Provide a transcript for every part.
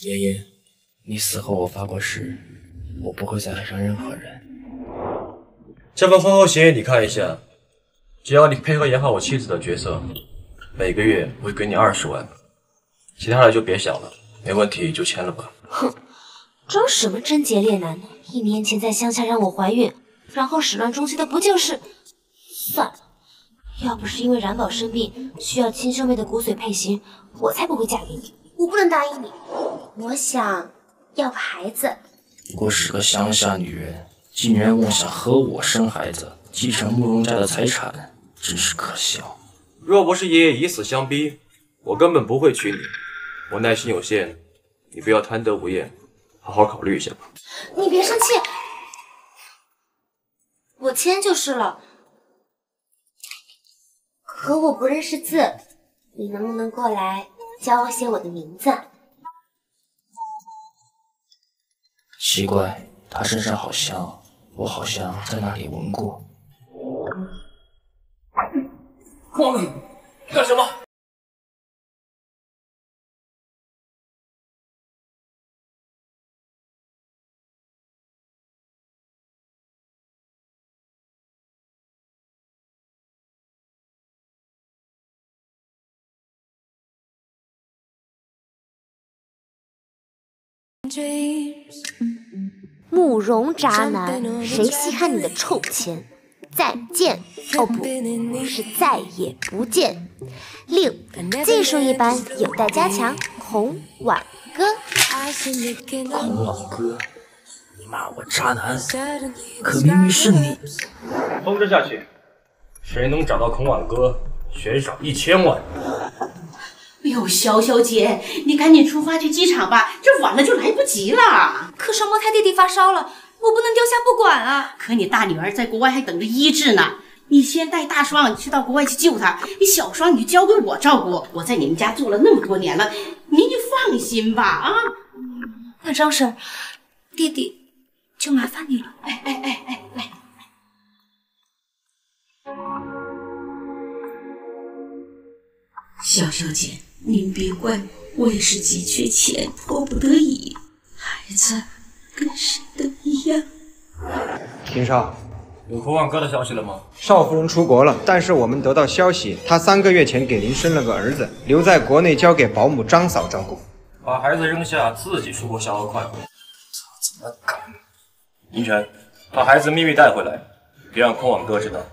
爷爷，你死后我发过誓，我不会再爱上任何人。这份婚后协议你看一下，只要你配合演好我妻子的角色，每个月我会给你20万，其他的就别想了，没问题就签了吧。哼，装什么贞洁烈男呢？1年前在乡下让我怀孕，然后始乱终弃的不就是……算了。 要不是因为冉宝生病需要亲兄妹的骨髓配型，我才不会嫁给你。我不能答应你。我想要个孩子。我是个乡下女人，竟然妄想和我生孩子，继承慕容家的财产，真是可笑。若不是爷爷以死相逼，我根本不会娶你。我耐心有限，你不要贪得无厌，好好考虑一下吧。你别生气，我签就是了。 可我不认识字，你能不能过来教我写我的名字？奇怪，他身上好香，我好像在哪里闻过。光宇，干什么？慕容渣男，谁稀罕你的臭钱？再见！哦不，是再也不见。六，技术一般，有待加强。孔挽歌，孔挽歌，你骂我渣男，可明明是你。通知下去，谁能找到孔挽歌，悬赏1000万。 哎呦，小姐，你赶紧出发去机场吧，这晚了就来不及了。可双胞胎弟弟发烧了，我不能丢下不管啊。可你大女儿在国外还等着医治呢，你先带大双去到国外去救她，你小双你就交给我照顾。我在你们家做了那么多年了，您就放心吧啊。那张婶，弟弟就麻烦你了。哎，来。 小姐，您别怪我，我也是急缺钱，迫不得已。孩子跟谁都一样。秦少，有孔挽歌的消息了吗？少夫人出国了，但是我们得到消息，她3个月前给您生了个儿子，留在国内交给保姆张嫂照顾。把孩子扔下，自己出国逍遥快活，怎么敢？银尘，把孩子秘密带回来，别让孔挽歌知道。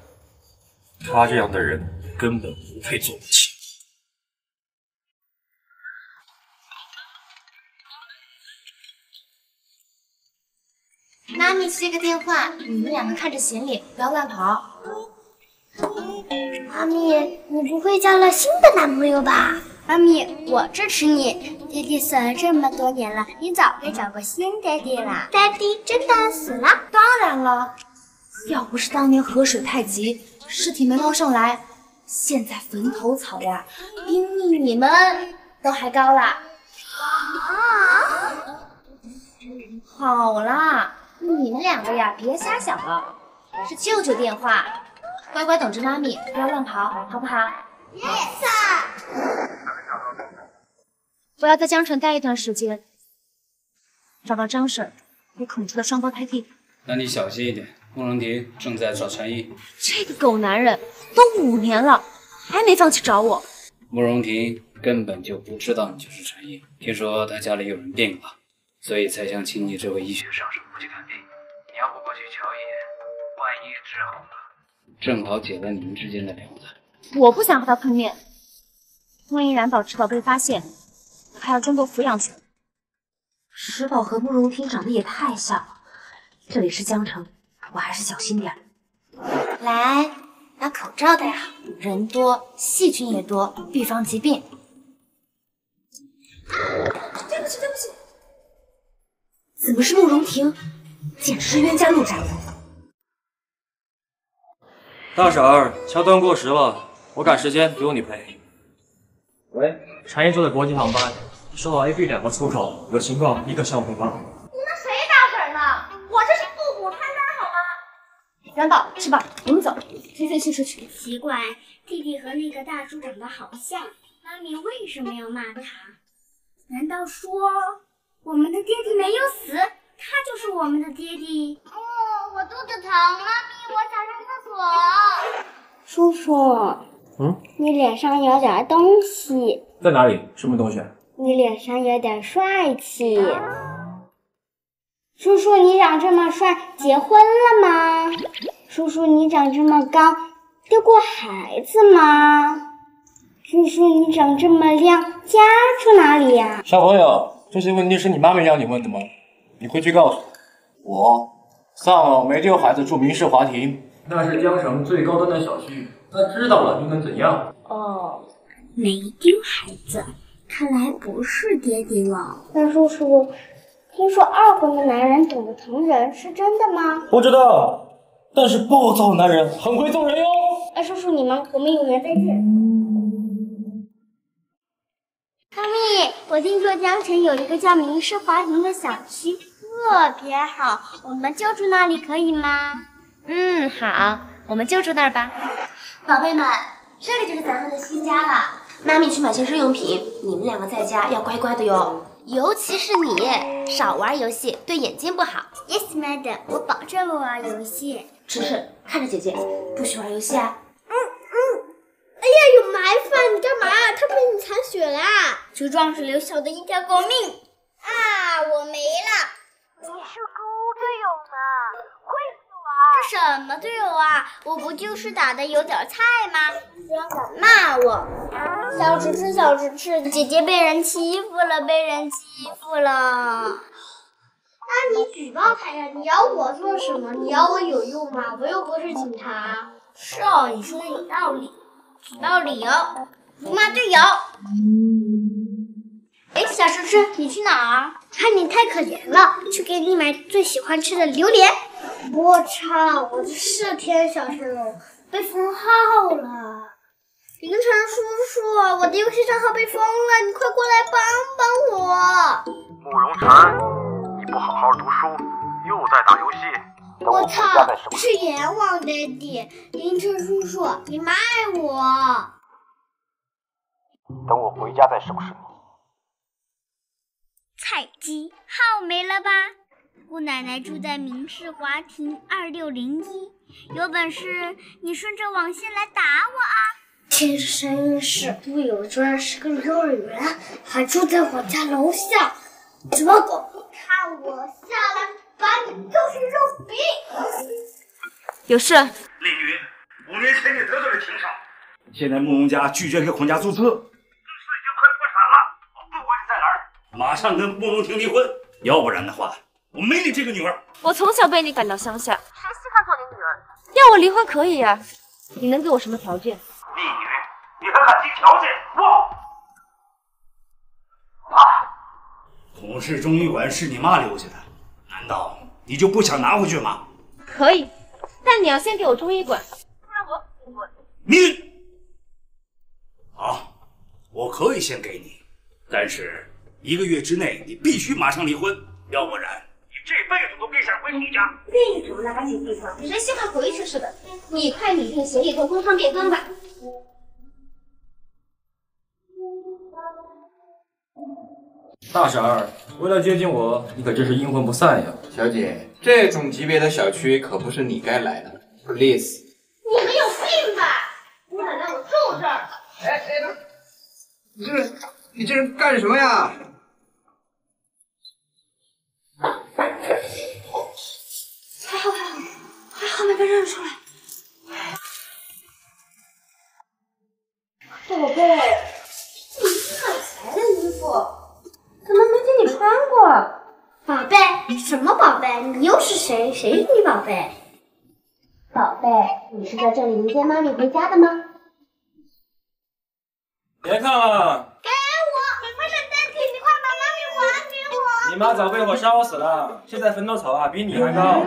他这样的人根本不配做母亲。 妈咪接个电话，你们两个看着行李，不要乱跑。妈咪，你不会交了新的男朋友吧？妈咪，我支持你。爹地死了这么多年了，你早该找个新爹地了。爹地真的死了？当然了，要不是当年河水太急，尸体没捞上来，现在坟头草呀，比你们都还高了。啊！好啦。 你们两个呀，别瞎想了，是舅舅电话，乖乖等着妈咪，不要乱跑，好不好 ？Yes。我要在江城待一段时间，找到张婶和孔出的双胞胎弟弟。那你小心一点，慕容迪正在找陈毅。这个狗男人都5年了，还没放弃找我。慕容迪根本就不知道你就是陈毅，听说他家里有人病了，所以才想请你这位医学上手。 去看病，你要不过去瞧一眼，万一治好了，正好解了你们之间的梁子。我不想和他碰面，万一冉宝迟早被发现，我还要经过抚养权。石宝和慕容婷长得也太像了，这里是江城，我还是小心点。来，把口罩戴好，人多细菌也多，预防疾病。对不起，对不起。 怎么是慕容婷？简直是冤家路窄。大婶儿，桥段过时了，我赶时间，不用你陪。喂，禅意做的国际航班，说好 A、B 两个出口，有情况立刻向我汇报。你们谁大婶呢？我这是复古餐单，好吗？冉宝，吃吧，我们走。飞飞去出去。奇怪，弟弟和那个大叔长得好像，妈咪为什么要骂他？难道说？我们的爹地没有死，他就是我们的爹地。哦，我肚子疼，妈咪，我想上厕所。叔叔，你脸上有点东西。在哪里？什么东西？你脸上有点帅气。叔叔，你长这么帅，结婚了吗？叔叔，你长这么高，丢过孩子吗？叔叔，你长这么亮，家住哪里呀？小朋友，这些问题是你妈妈让你问的吗？你回去告诉我，丧偶没丢孩子住民事法庭，那是江省最高端的小区，那知道了又能怎样？哦，没丢孩子，看来不是爹地了。那叔叔，听说二婚的男人懂得疼人，是真的吗？不知道，但是暴躁的男人很会揍人哟。哎，叔叔，我们有缘再见。 妈咪，我听说江城有一个叫民事法庭的小区，特别好，我们就住那里可以吗？嗯，好，我们就住那儿吧。宝贝们，这个就是咱们的新家了。妈咪去买学生用品，你们两个在家要乖乖的哟，尤其是你，少玩游戏，对眼睛不好。Yes, madam， 我保证不玩游戏。迟迟，看着姐姐，不许玩游戏啊。 哎呀，有埋伏！你干嘛？他被你残血啦！这壮士留下的一条狗命啊！我没了。你是狗队友吗？会死啊！这什么队友啊？我不就是打的有点菜吗？居然敢骂我！小迟迟，小迟迟，姐姐被人欺负了，被人欺负了。那你举报他呀！你咬我做什么？你咬我有用吗？我又不是警察。是哦，你说的有道理。 举报理由，不骂队友。哎，小迟迟，你去哪儿？看你太可怜了，去给你买最喜欢吃的榴莲。我操，我这是天小神龙被封号了。凌晨叔叔，我的游戏账号被封了，你快过来帮帮我。慕容晨，你不好好读书，又在打游戏。 我操！是阎王爹地，凌晨叔叔，你骂我！等我回家再收拾你。菜鸡号没了吧？姑奶奶住在民事华庭2601，有本事你顺着网线来打我啊！天生是不友，居然是个幼儿园，还住在我家楼下，什么狗？看我下来！ 把你肉是肉饼！有事。丽云，五年前你得罪了庭上，现在慕容家拒绝给孔家注资，律师已经快破产了，我不管你在哪儿，马上跟慕容婷离婚，要不然的话，我没你这个女儿。我从小被你赶到乡下，谁稀罕做你女儿？要我离婚可以啊，你能给我什么条件？丽云，你还敢提条件？我孔氏中医馆是你妈留下的。 难道你就不想拿回去吗？可以，但你要先给我中医馆，不然我滚！你好，我可以先给你，但是1个月之内你必须马上离婚，要不然你这辈子都别想回孔家。那有什么垃圾地方？谁稀罕回去似的？你快拟定协议做公证变更吧。大婶儿，为了接近我，你可真是阴魂不散呀！小姐，这种级别的小区可不是你该来的。Please， 你们有病吧？姑奶奶，我住这儿了。哎，你这人干什么呀？还好没被认出来。宝贝，你是哪来的衣服？ 怎么没给你穿过？宝贝，什么宝贝？你又是谁？谁是你宝贝？宝贝，你是在这里迎接妈咪回家的吗？别看了！给我！快点暂停！你快把妈咪还给我！你妈早被火烧死了，现在坟头草啊比你还高。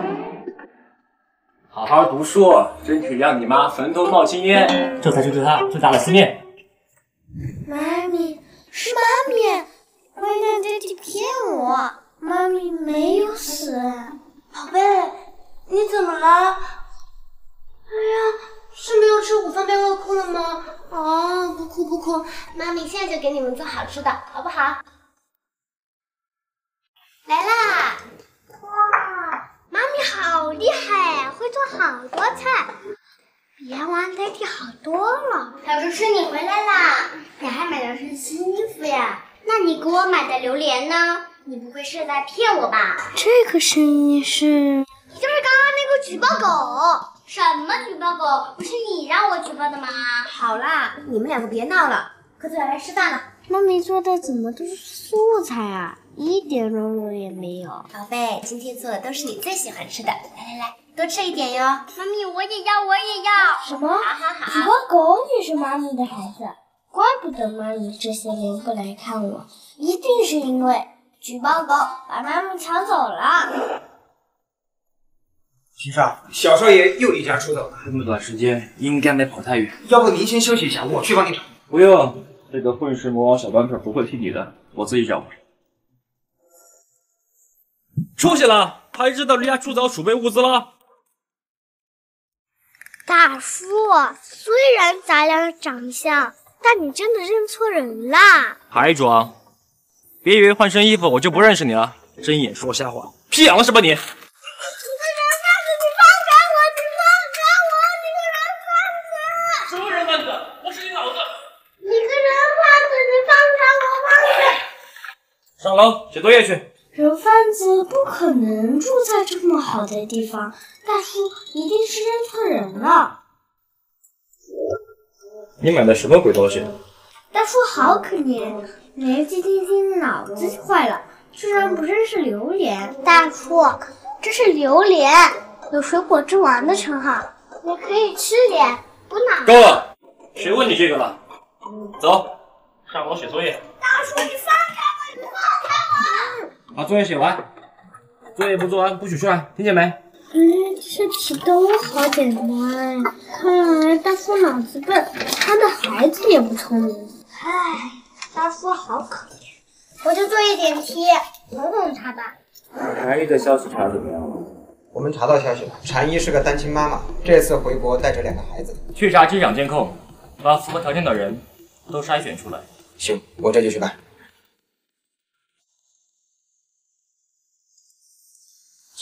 好好读书，争取让你妈坟头冒青烟，这才是对她最大的思念。妈咪，是妈咪。 妈咪，爹地骗我，妈咪没有死。宝贝，你怎么了？哎呀，是没有吃午饭被饿哭了吗？哦，不哭不哭，妈咪现在就给你们做好吃的，好不好？好多菜，比洋娃代替好多了。小叔叔，你回来啦！你还买了身新衣服呀？那你给我买的榴莲呢？你不会是在骗我吧？这个声音是……你就是刚刚那个举报狗。什么举报狗？不是你让我举报的吗？好啦，你们两个别闹了，快点来吃饭了。妈咪做的怎么都是素菜啊，一点肉肉也没有。宝贝，今天做的都是你最喜欢吃的，来来来，多吃一点哟。妈咪，我也要，我也要。什么？好。举报狗也是妈咪的孩子，怪不得妈咪这些年不来看我，一定是因为举报狗把妈咪抢走了。秦少，小少爷又离家出走了。这么短时间，应该没跑太远。要不您先休息一下，我去帮你找。不用，这个混世魔王小短腿不会踢你的，我自己找。出息了，他知道离家出走储备物资了。大叔，虽然咱俩长相，但你真的认错人啦。还装？别以为换身衣服我就不认识你了，睁眼说瞎话，皮痒了是吧你？ 上楼写作业去。人贩子不可能住在这么好的地方，大叔一定是认错人了。你买的什么鬼东西？大叔好可怜，年纪轻轻的脑子就坏了，居然不认识榴莲。大叔，这是榴莲，有水果之王的称号，你可以吃点，不拿。够了，谁问你这个了？走，上楼写作业。大叔，你放开！ 把作业写完，作业不做完不许出来，听见没？这题都好简单，看来大叔脑子笨，他的孩子也不聪明。唉，大叔好可怜。我就做一点题，哄哄他吧。禅一的消息查怎么样了？我们查到消息了，禅一是个单亲妈妈，这次回国带着两个孩子。去查机场监控，把符合条件的人都筛选出来。行，我这就去办。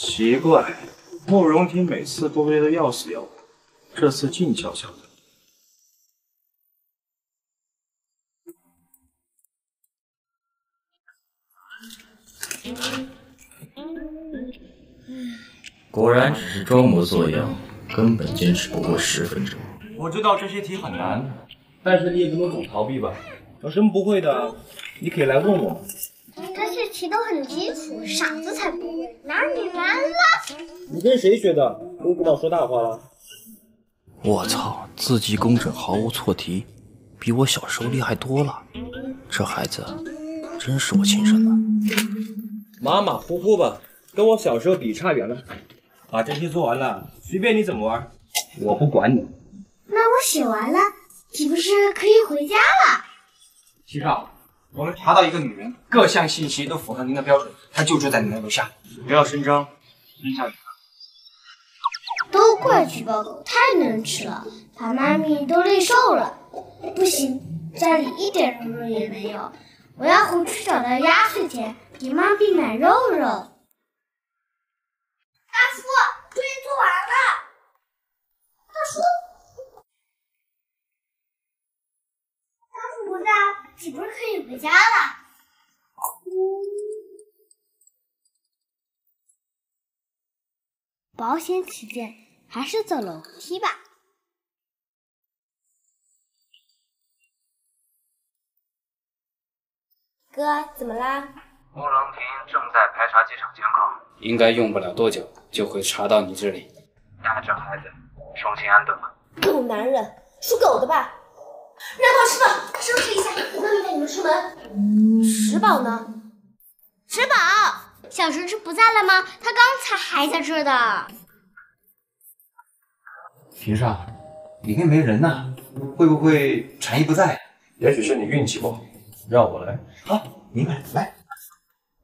奇怪，慕容婷每次都憋得要死要活，这次静悄悄的。果然只是装模作样，根本坚持不过10分钟。我知道这些题很难，但是你也不能总逃避吧？有什么不会的，你可以来问我。 这些题都很基础，傻子才不会，哪里难了？你跟谁学的？跟顾导说大话了？我操，字迹工整，毫无错题，比我小时候厉害多了。这孩子真是我亲生的，马马虎虎吧，跟我小时候比差远了。把这些做完了，随便你怎么玩，我不管你。那我写完了，岂不是可以回家了？齐少。 我们查到一个女人，各项信息都符合您的标准，她就住在您的楼下。不要声张，扔下去。都怪举报狗太能吃了，把妈咪都累瘦了。不行，家里一点肉肉也没有，我要回去找到压岁钱给妈咪买肉肉。大叔，作业做完了。大叔。 不在，岂不是可以回家了？保险起见，还是走楼梯吧。哥，怎么啦？慕容婷正在排查机场监控，应该用不了多久就会查到你这里。带着孩子，重新安顿吧。狗男人，属狗的吧？ 让我吃饱，收拾一下，妈咪带你们出门。石宝呢？石宝，小石不在了吗？他刚才还在这的。秦少，里面没人呢，会不会禅意不在？也许是你运气不好。让我来。好，你买来。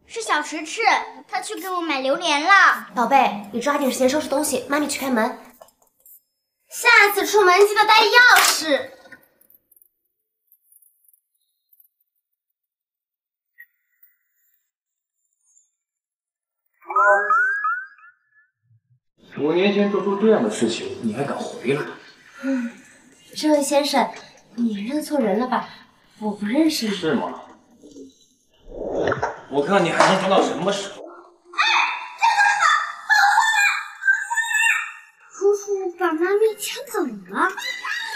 是小石吃，他去给我买榴莲了。宝贝，你抓紧时间收拾东西，妈咪去开门。下次出门记得带钥匙。5年前做出这样的事情，你还敢回来？嗯，这位先生，你认错人了吧？我不认识你。是吗？我看你还能等到什么时候？叔叔把妈咪抢走了，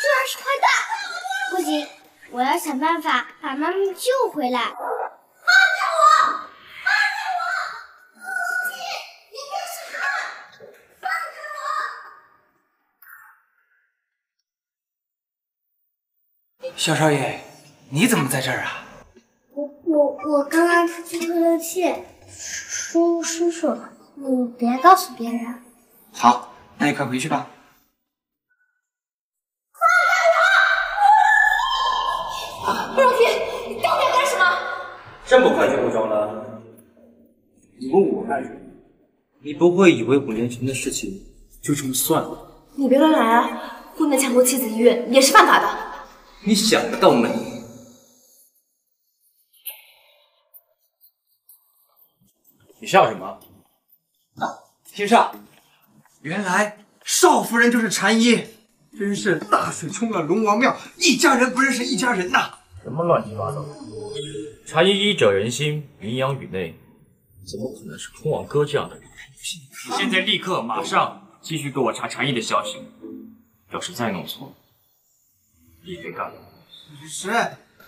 这是坏蛋！不行，我要想办法把妈咪救回来。 小少爷，你怎么在这儿啊？我刚刚出去透透气。叔叔，你别告诉别人。好，那你快回去吧。放开我！慕容天，你到底要干什么？这么快就入庄了？你问我干什么？你不会以为5年前的事情就这么算了？你别乱来啊！婚内强迫妻子一月也是犯法的。 你想得到没？你笑什么？天煞，原来少夫人就是禅衣，真是大水冲了龙王庙，一家人不认识一家人呐！什么乱七八糟！禅衣医者仁心，名扬宇内，怎么可能是空网哥这样的人？你现在立刻马上继续给我查禅衣的消息，要是再弄错。 你别干了！是，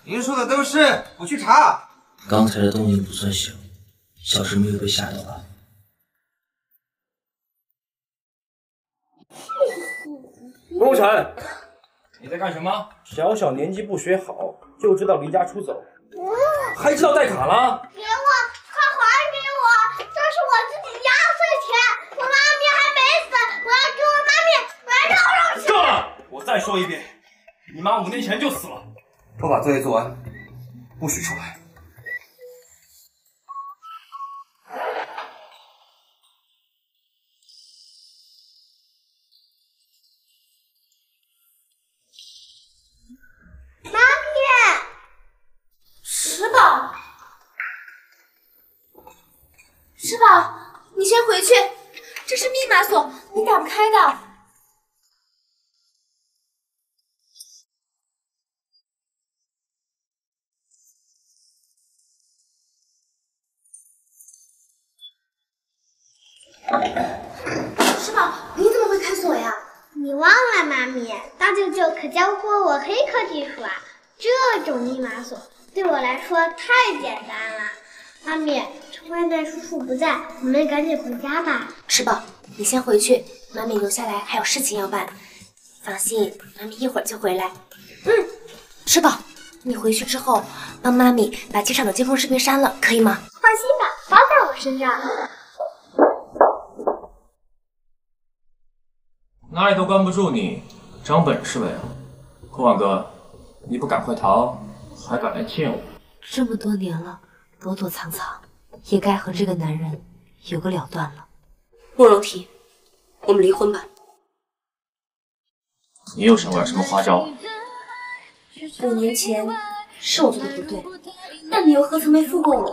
您说的都是，我去查。刚才的动静不算小，小师妹被吓到了。东辰，你在干什么？小小年纪不学好，就知道离家出走，还知道带卡了？给我，快还给我！这是我自己压岁钱，我妈咪还没死，我要给我妈咪买肉吃。够了！我再说一遍。 你妈5年前就死了，我把作业做完，不许出来。妈咪，石宝，石宝，你先回去，这是密码锁，你打不开的。 石宝，你怎么会开锁呀？你忘了妈咪，大舅舅可教过我黑客技术啊！这种密码锁对我来说太简单了。妈咪，趁外面叔叔不在，我们赶紧回家吧。石宝，你先回去，妈咪留下来还有事情要办。放心，妈咪一会儿就回来。嗯，石宝，你回去之后帮妈咪把机场的监控视频删了，可以吗？放心吧，包在我身上。 哪里都关不住你，长本事呗！空网哥，你不赶快逃，还敢来见我？这么多年了，躲躲藏藏，也该和这个男人有个了断了。慕容庭，我们离婚吧。你又想玩什么花招？5年前是我做的不对，但你又何曾没负过我？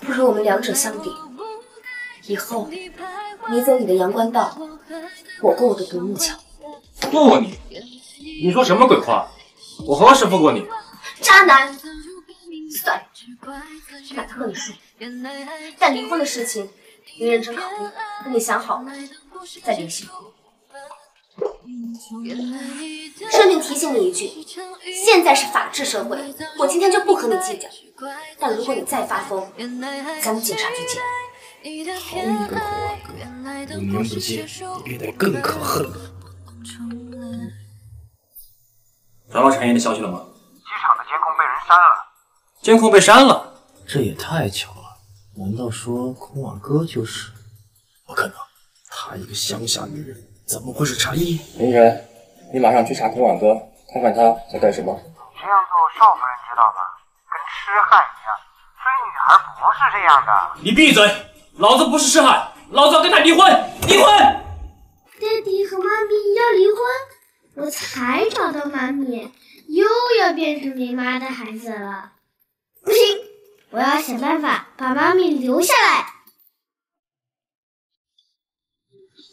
不如我们两者相比，以后你走你的阳关道。 我过我的独木桥，不你！你说什么鬼话？我何时负过你？渣男！算了，懒得和你说。但离婚的事情，你认真考虑，等你想好了再联系我。顺便提醒你一句，现在是法治社会，我今天就不和你计较。但如果你再发疯，咱们警察局见。 好你个空网哥，5年不见，你变得更可恨了。找到产业的消息了吗？机场的监控被人删了。监控被删了？这也太巧了！难道说空网哥就是？不可能，他一个乡下女人，怎么会是产业？凌晨，你马上去查空网哥，看看他在干什么。这样做少夫人知道吗？跟痴汉一样，追女孩不是这样的。你闭嘴！ 老子不是痴汉，老子要跟他离婚！离婚！爹地和妈咪要离婚，我才找到妈咪，又要变成没妈的孩子了。不行，我要想办法把妈咪留下来。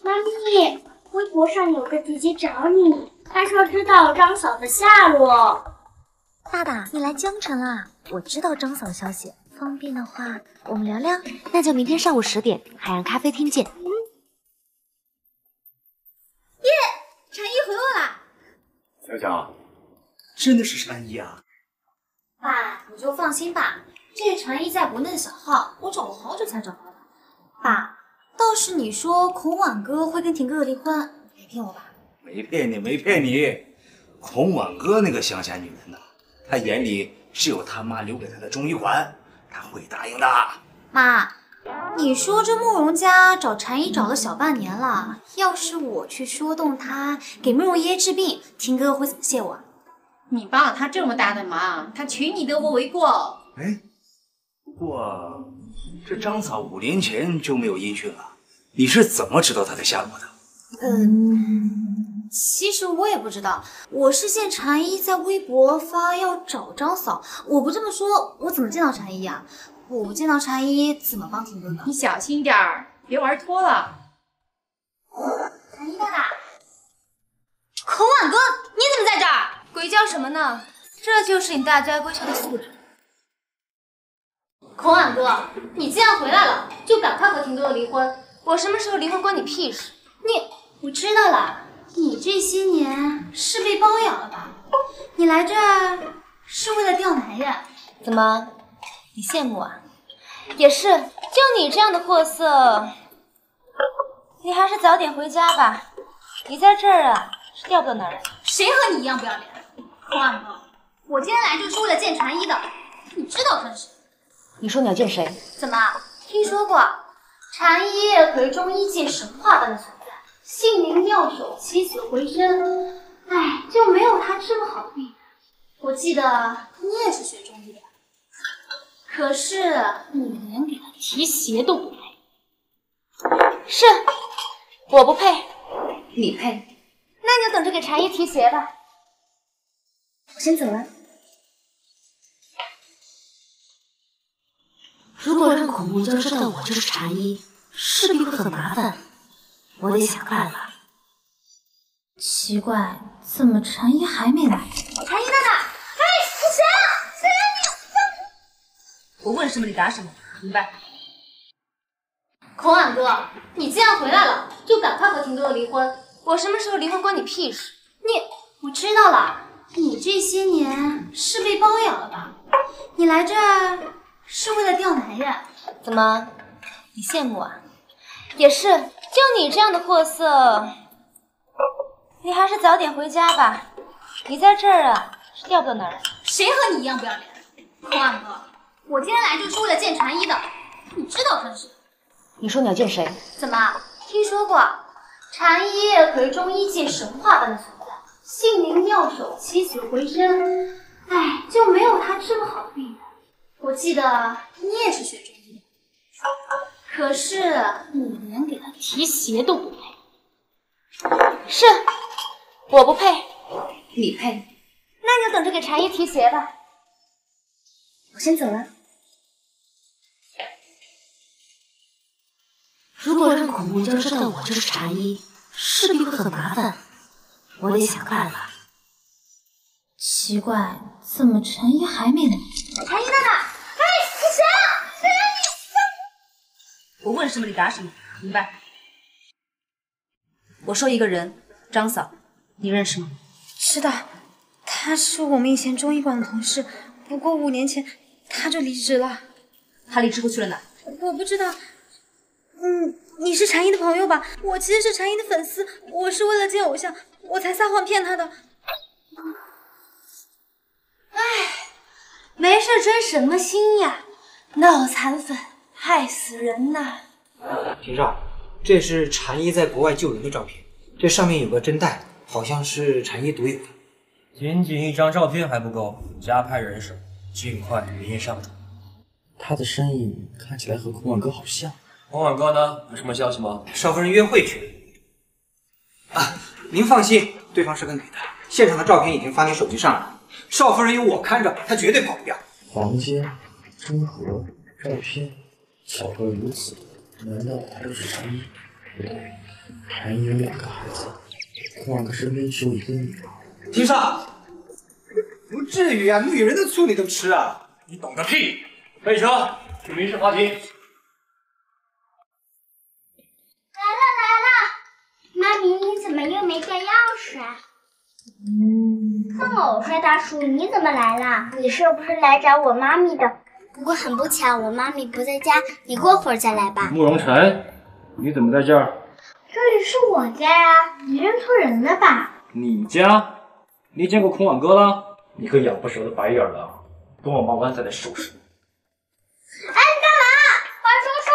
妈咪，微博上有个姐姐找你，她说知道张嫂的下落。爸爸，你来江城啦？我知道张嫂消息，方便的话我们聊聊。那就明天上午10点，海洋咖啡厅见。耶，婵依回我啦！小小，真的是婵依啊！爸，你就放心吧，这婵依在国内的小号，我找了好久才找到她。爸。 倒是你说孔婉哥会跟婷哥哥离婚，没骗我吧？没骗你，没骗你。孔婉哥那个乡下女人呐，她眼里只有他妈留给她的中医馆，她会答应的。妈，你说这慕容家找婵依找了小半年了，要是我去说动她，给慕容爷爷治病，婷哥会怎么谢我？你帮了他这么大的忙，他娶你得我为过。哎，不过。 这张嫂5年前就没有音讯了，你是怎么知道她的下落的？其实我也不知道，我是见婵依在微博发要找张嫂，我不这么说，我怎么见到婵依啊？我不见到婵依怎么帮婷哥呢？你小心点儿，别玩脱了。婵依大大，孔婉哥，你怎么在这儿？鬼叫什么呢？这就是你大家闺秀的素质。 孔婉哥，你既然回来了，就赶快和婷哥离婚。我什么时候离婚关你屁事！我知道了，你这些年是被包养了吧？你来这儿是为了钓男人？怎么，你羡慕啊？也是，就你这样的货色，你还是早点回家吧。你在这儿啊，是钓不到男人。谁和你一样不要脸？孔婉哥，我今天来就是为了见婵依的，你知道这是？ 你说你要见谁？怎么听说过？禅医可是中医界神话般的存在，性灵妙手，起死回生。哎，就没有他治不好的病。我记得你也是学中医的，可是你连给他提鞋都不配。是，我不配，你配。那你就等着给禅医提鞋吧。我先走了。 如果让孔明娇知道我就是禅医，势必会很麻烦。我得想办法。奇怪，怎么禅医还没来？禅医大大，哎，谁啊？谁啊你？我问什么你答什么，明白？孔婉哥，你既然回来了，就赶快和婷哥离婚。我什么时候离婚关你屁事！我知道了，你这些年是被包养了吧？你来这儿。 是为了钓男人，怎么，你羡慕啊？也是，就你这样的货色，你还是早点回家吧。你在这儿啊，是钓不到男人。谁和你一样不要脸？孔婉哥，我今天来就是为了见婵依的，你知道这是？你说你要见谁？怎么，听说过？婵依可是中医界神话般的存在，性灵妙手，起死回生。哎，就没有他治不好的病人。 我记得你也是学中医的，可是你连给他提鞋都不配。是，我不配，你配。那你就等着给婵依提鞋吧。我先走了。如果让孔明娇知道我就是婵依，势必会很麻烦。我得想办法。奇怪，怎么婵依还没来？婵依大大。 我问什么你答什么，明白？我说一个人，张嫂，你认识吗？知道，她是我们以前中医馆的同事，不过5年前她就离职了。她离职后去了哪？我不知道。你是婵依的朋友吧？我其实是婵依的粉丝，我是为了见偶像，我才撒谎骗她的。哎，没事追什么星呀，脑残粉！ 害死人呐！庭少，这是婵依在国外救人的照片，这上面有个针带，好像是婵依独有的。仅一张照片还不够，加派人手，尽快连夜上场。他的身影看起来和孔婉哥好像。孔婉哥呢？有什么消息吗？少夫人约会去。啊，您放心，对方是跟给的，现场的照片已经发你手机上了。少夫人有我看着，她绝对跑不掉。房间、中和、照片。 巧合如此，难道他就是婵依？还有两个孩子，换个身边只有一个女儿。庭上，不至于啊，女人的醋你都吃啊？你懂个屁！魏成，去民事法庭。来了来了，妈咪，你怎么又没带钥匙啊？哼，我说大叔，你怎么来了？你是不是来找我妈咪的？ 不过很不巧，我妈咪不在家，你过会儿再来吧。慕容晨，你怎么在这儿？这里是我家呀、啊，你认错人了吧？你家？你见过孔晚哥了？你个养不熟的白眼狼，等我忙完再来收拾你。哎，你干嘛？黄叔叔，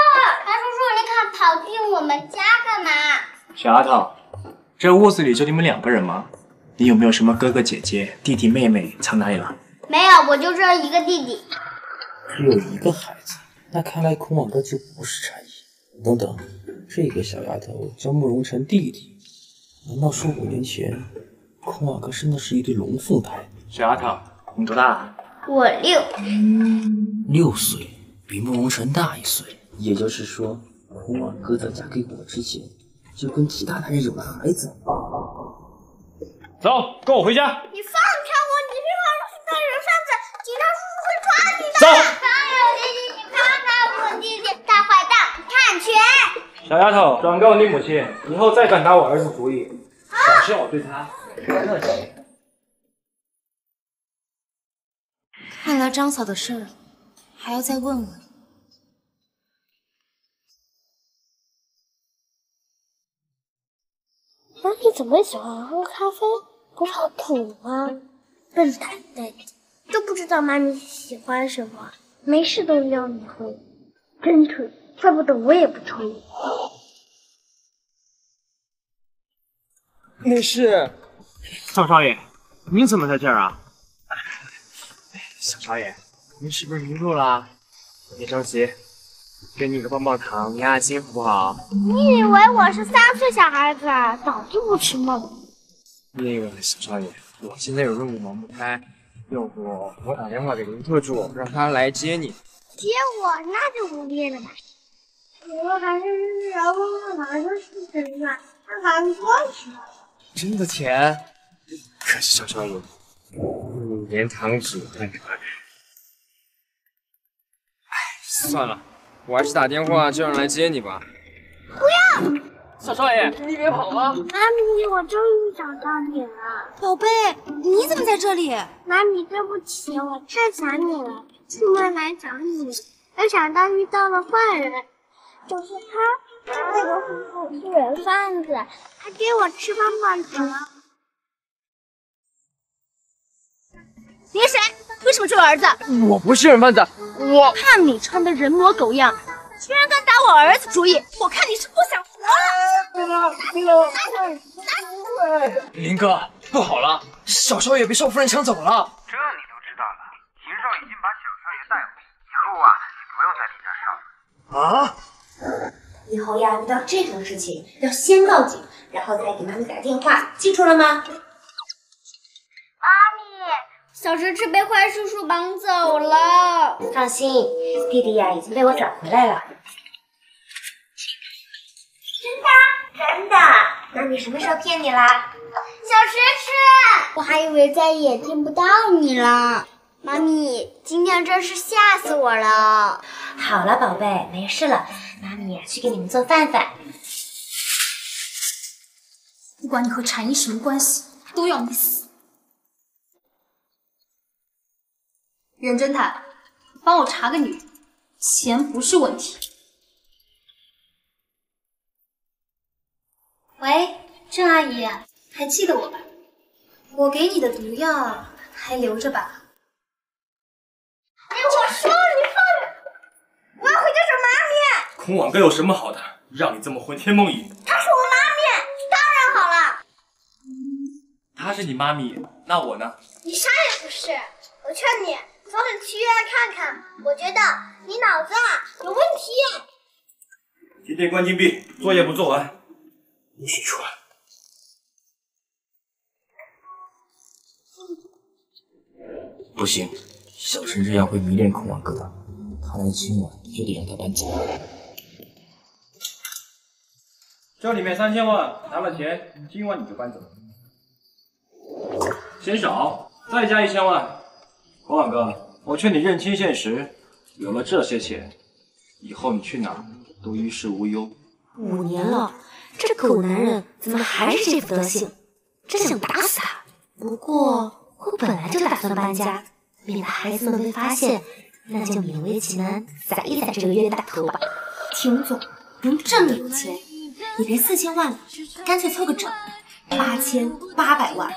黄叔叔，你敢跑进我们家干嘛？小丫头，这屋子里就你们两个人吗？你有没有什么哥哥姐姐、弟弟妹妹？藏哪里了？没有，我就这一个弟弟。 只有一个孩子，那看来孔晚哥就不是差异。等等，这个小丫头叫慕容晨弟弟，难道说5年前孔晚哥生的是一对龙凤胎？小丫头，你多大？我6岁，比慕容晨大1岁。也就是说，孔晚哥在嫁给我之前就跟其他男人有了孩子。走，跟我回家。你放开我！你别把我当人贩子，警察叔叔会抓你的。走。 小丫头，转告你母亲，以后再敢打我儿子主意，小心我对她恶习。看来张嫂的事儿还要再问问。妈咪怎么喜欢喝咖啡？不是好苦吗？笨蛋呆子，都不知道妈咪喜欢什么，没事都撩你喝，真蠢。 再不懂我也不抽。那是赵少爷，您怎么在这儿啊？小少爷，您是不是迷路了？别着急，给你个棒棒糖压压惊，好不好？你以为我是3岁小孩子啊？早就不吃梦。那个小少爷，我现在有任务忙不开，要不我打电话给林特助，让他来接你。接我？那就不必了吧。 我还是吃小棒棒糖就是真的，那咱们多吃。真的甜，可是小少爷，你连糖纸都没看。哎，算了，我还是打电话叫人来接你吧。不要！小少爷，你别跑啊！妈咪，我终于找到你了。宝贝，你怎么在这里？妈咪，对不起，我太想你了，出门来找你，没想到遇到了坏人。 就是他，那个叔叔是人贩子，他给我吃棒棒糖。你是谁？为什么追我儿子？我不是人贩子，我看你穿的人模狗样，居然敢打我儿子主意，我看你是不想活了！林哥，不好了，小少爷被少夫人抢走了。这你都知道了？秦少已经把小少爷带回去，以后啊，你不用再理这少爷。 啊！以后要遇到这种事情，要先报警，然后再给妈咪打电话，记住了吗？妈咪，小迟迟被坏叔叔绑走了。放心，弟弟呀已经被我找回来了。真的？真的？妈咪什么时候骗你啦？小迟迟，我还以为再也见不到你了。 妈咪，今天真是吓死我了！好了，宝贝，没事了。妈咪呀，去给你们做饭饭。不管你和禅意什么关系，都要你死！任侦探，帮我查个女，钱不是问题。喂，郑阿姨，还记得我吧？我给你的毒药还留着吧？ 我说你放，我要回家找妈咪。孔晚哥有什么好的，让你这么魂牵梦萦？她是我妈咪，当然好了。她是你妈咪，那我呢？你啥也不是。我劝你早点去医院看看，我觉得你脑子啊有问题。今天关禁闭，作业不做完，允许出来。不行。 小陈这样会迷恋孔晚哥的，他来今晚就得让他搬走。这里面3000万，拿了钱，今晚你就搬走。嫌少，再加1000万。国朗哥，我劝你认清现实，有了这些钱，以后你去哪都衣食无忧。5年了，这狗男人怎么还是这副德行？真想打死他！不过我本来就打算搬家，免得孩子们被发现，那就勉为其难攒一攒这个冤大头吧。田总，您这么有钱，也别4000万了，干脆凑个整，8800万。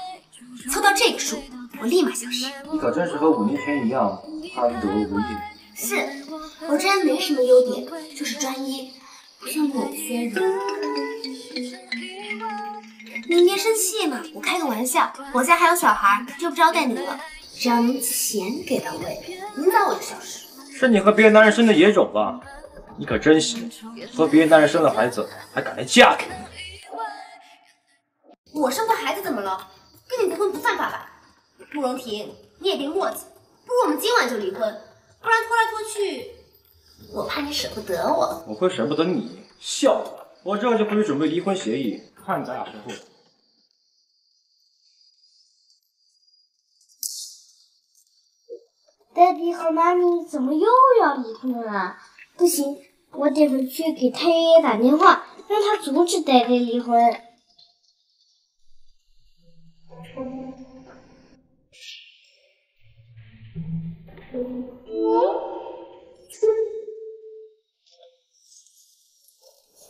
凑到这个数，我立马消失。你可真是和5年前一样，怕是走入无业。是，我这人没什么优点，就是专一，不像某些人。您别生气嘛，我开个玩笑。我家还有小孩，就不招待您了。只要您钱给到位，您早我就消失。是你和别的男人生的野种吧？你可真行，和别的男人生了孩子，还敢来嫁给你？我生过孩子怎么了？跟你不婚不犯法吧？慕容婷，你也别墨迹，不如我们今晚就离婚，不然拖来拖去，我怕你舍不得我。我会舍不得你？笑话！我这就回去准备离婚协议，看咱俩谁后悔。Daddy 和妈咪怎么又要离婚啊？不行，我得回去给太爷爷打电话，让他阻止 Daddy 离婚。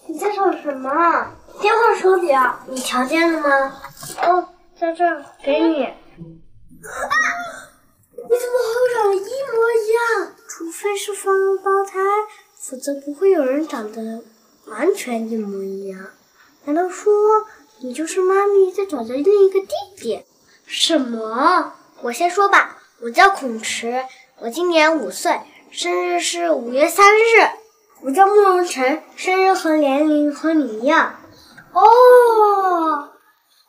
你在唱什么？电话手表，你瞧见了吗？哦，在这儿，给你。啊！你怎么和我长得一模一样？除非是双胞胎，否则不会有人长得完全一模一样。难道说你就是妈咪在找着另一个弟弟？什么？我先说吧，我叫孔池，我今年5岁，生日是5月3日。我叫慕容晨，生日和年龄和你一样。哦，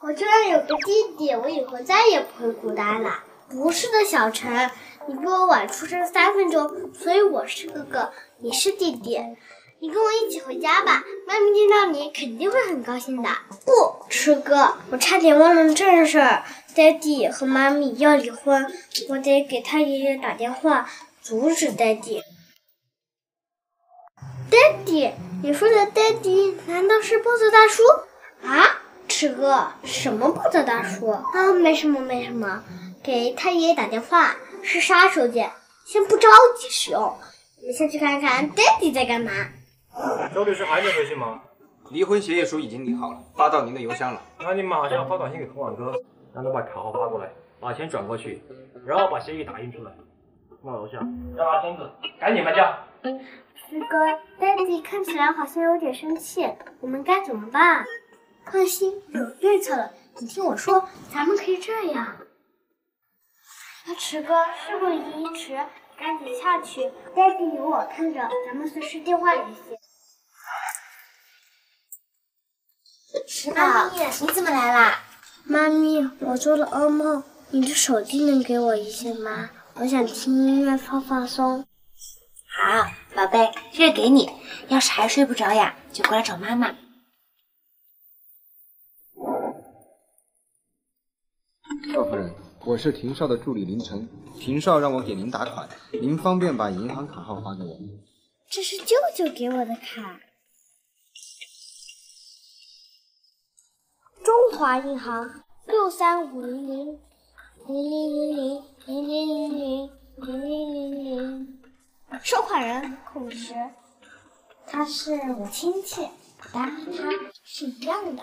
我居然有个弟弟，我以后再也不会孤单了。不是的，小陈，你比我晚出生3分钟，所以我是哥哥，你是弟弟。你跟我一起回家吧，妈咪见到你肯定会很高兴的。不，池哥，我差点忘了正事儿，爹地和妈咪要离婚，我得给他爷爷打电话阻止爹地。爹地，你说的爹地难道是暴走大叔啊？池哥，什么暴走大叔啊？没什么。给太爷爷打电话是杀手锏，先不着急使用，我们先去看看 Daddy 在干嘛。周律师还没回去吗？离婚协议书已经拟好了，发到您的邮箱了。那你马上发短信给国朗哥，让他把卡号发过来，把钱转过去，然后把协议打印出来，放到楼下，让他签字，赶紧搬家。师哥 ，Daddy 看起来好像有点生气，我们该怎么办？放心，有对策了，你听我说，咱们可以这样。池哥，事不宜迟，赶紧下去。Daddy 有我看着，咱们随时电话联系。妈咪，你怎么来啦？妈咪，我做了噩梦，你的手机能给我一些吗？我想听音乐放放松。好，宝贝，这个给你。要是还睡不着呀，就过来找妈妈。赵夫人。我是庭少的助理林晨，庭少让我给您打款，您方便把银行卡号发给我。这是舅舅给我的卡。中华银行63500000000000000，收款人孔石，他是我亲戚，答案他是一样的。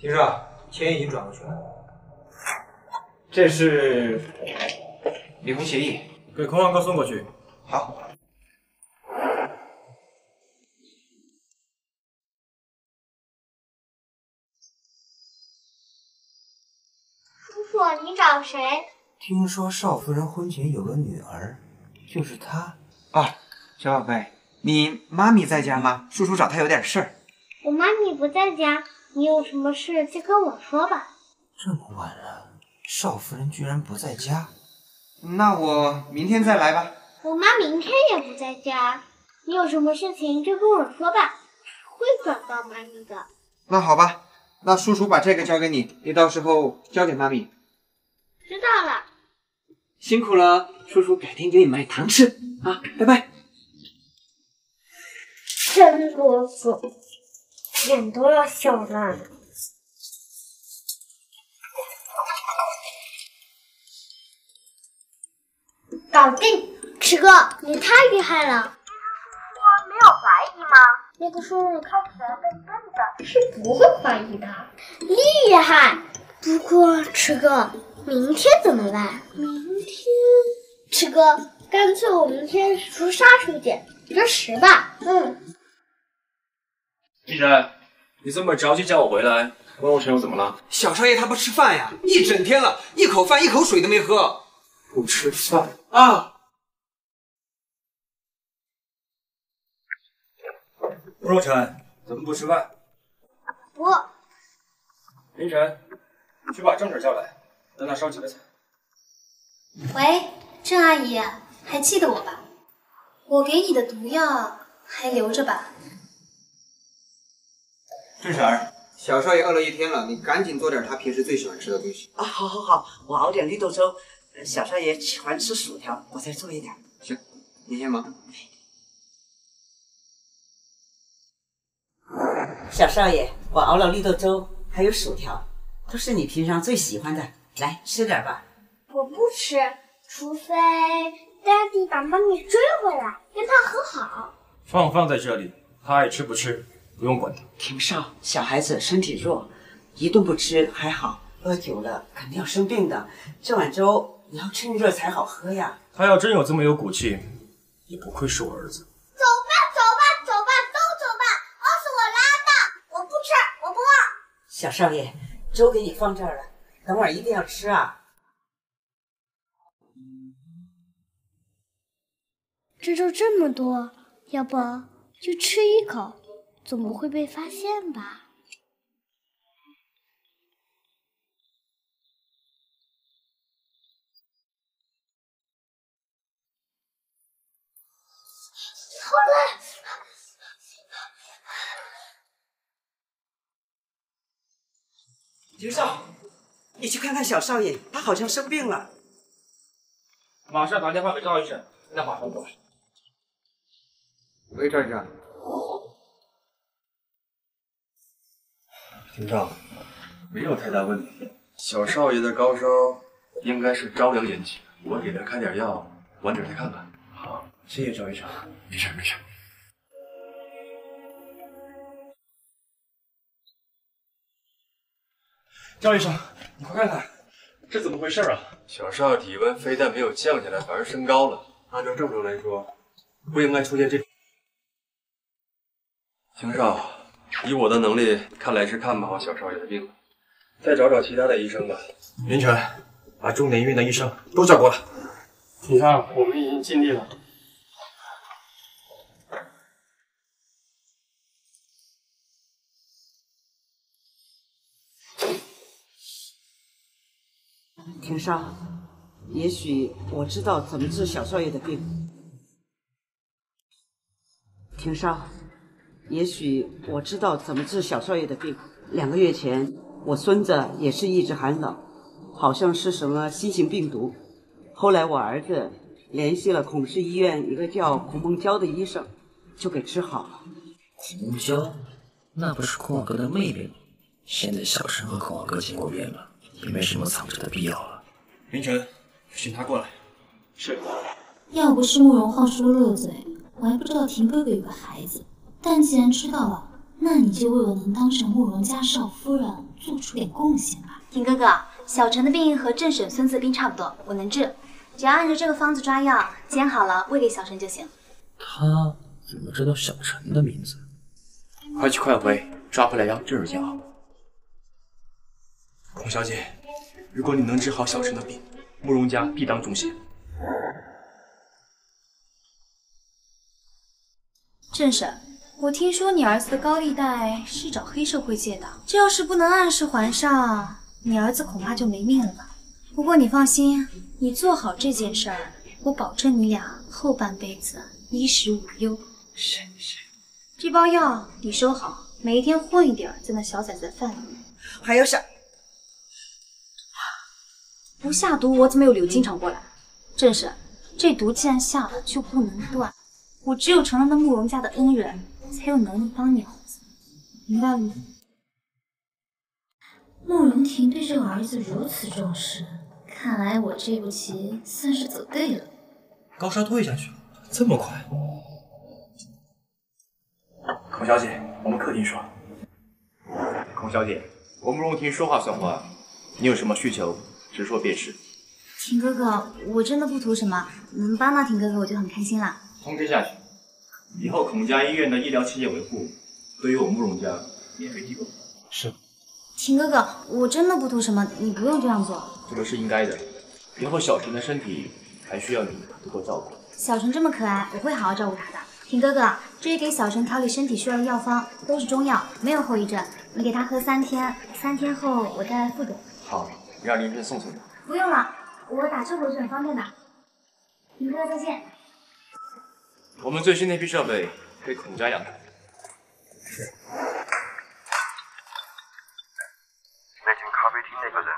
庭少。钱已经转过去了，这是离婚协议，给国朗哥送过去。好。叔叔，你找谁？听说少夫人婚前有个女儿，就是她。啊，小宝贝，你妈咪在家吗？叔叔找她有点事儿。我妈咪不在家。你有什么事就跟我说吧。这么晚了，少夫人居然不在家，那我明天再来吧。我妈明天也不在家，你有什么事情就跟我说吧。会转到妈咪的。那好吧，那叔叔把这个交给你，你到时候交给妈咪。知道了，辛苦了，叔叔改天给你买糖吃啊，拜拜。真啰嗦，脸都要笑烂了。 搞定，池哥，你太厉害了！我没有怀疑吗？那个叔叔看起来笨笨的，是不会怀疑的。厉害！不过池哥，明天怎么办？明天，池哥，干脆我明天除杀手锏110吧。嗯。依然，你这么着急叫我回来，关我晨又怎么了？小少爷他不吃饭呀，一整天了，一口饭一口水都没喝。 不吃饭啊！若晨，怎么不吃饭？不。凌晨，去把郑婶叫来，让她烧几个菜。喂，郑阿姨，还记得我吧？我给你的毒药还留着吧？郑婶儿，小少爷饿了一天了，你赶紧做点他平时最喜欢吃的东西。啊，好好好，我熬点绿豆粥。 小少爷喜欢吃薯条，我再做一点。行，你先忙。小少爷，我熬了绿豆粥，还有薯条，都是你平常最喜欢的，来吃点吧。我不吃，除非 Daddy 把妈咪追回来，跟他和好。放在这里，他爱吃不吃，不用管他。庭少，小孩子身体弱，一顿不吃还好，饿久了肯定要生病的。这碗粥。 你要趁热才好喝呀！他要真有这么有骨气，也不愧是我儿子。走吧，走吧，走吧，都走吧！饿死我拉的，我不吃，我不饿。小少爷，粥给你放这儿了，等会儿一定要吃啊！这粥这么多，要不就吃一口，总不会被发现吧？ 好了，庭少，你去看看小少爷，他好像生病了。马上打电话给赵医生，让他马上过来。喂，赵医生。庭少，没有太大问题。小少爷的高烧应该是着凉引起的，我给他开点药，晚点再看看。好。 谢谢赵医生，没事没事。赵医生，你快看看，这怎么回事啊？小少爷体温非但没有降下来，反而升高了。按照正常来说，不应该出现这种。庭少，以我的能力，看来是看不好小少爷的病了。再找找其他的医生吧。凌晨，把重点医院的医生都叫过来。庭少，我们已经尽力了。 庭少，也许我知道怎么治小少爷的病。庭少，也许我知道怎么治小少爷的病。2个月前，我孙子也是一直很冷，好像是什么新型病毒。后来我儿子联系了孔氏医院一个叫孔孟娇的医生，就给治好了。孔孟娇，那不是孔老哥的妹妹吗？现在小生和孔老哥见过面了，也没什么藏着的必要了。 凌晨，请他过来。是。要不是慕容浩说漏嘴，我还不知道婷哥哥有个孩子。但既然知道了，那你就为我能当上慕容家少夫人做出点贡献吧。婷哥哥，小陈的病和郑婶孙子病差不多，我能治，只要按照这个方子抓药，煎好了喂给小陈就行。他怎么知道小陈的名字？快去快回，抓回来药治治药。孔小姐。 如果你能治好小陈的病，慕容家必当重谢。郑婶，我听说你儿子的高利贷是找黑社会借的，这要是不能按时还上，你儿子恐怕就没命了吧？不过你放心，你做好这件事儿，我保证你俩后半辈子衣食无忧。是是，这包药你收好，每一天混一点在那小崽子的饭里面。还要下？不下毒，我怎么有理由经常过来？正是，这毒既然下了，就不能断。我只有成了那慕容家的恩人，才有能力帮你儿子，明白了吗？慕容婷对这个儿子如此重视，看来我这步棋算是走对了。高沙退下去了，这么快？ 孔小姐，我们客厅说。孔小姐，我慕容婷说话算话，你有什么需求，直说便是。婷哥哥，我真的不图什么，能帮到婷哥哥我就很开心了。通知下去，以后孔家医院的医疗器械维护，对于我慕容家免费提供。是。婷哥哥，我真的不图什么，你不用这样做。这个是应该的，以后小陈的身体还需要你多多照顾。小陈这么可爱，我会好好照顾他的。 婷哥哥，这是给小陈调理身体需要的药方，都是中药，没有后遗症。你给他喝3天，3天后我再来复诊。好，让林晨送送你。不用了，我打车回去很方便的。婷哥，再见。我们最新那批设备给孔家养的。是。那间咖啡厅那个人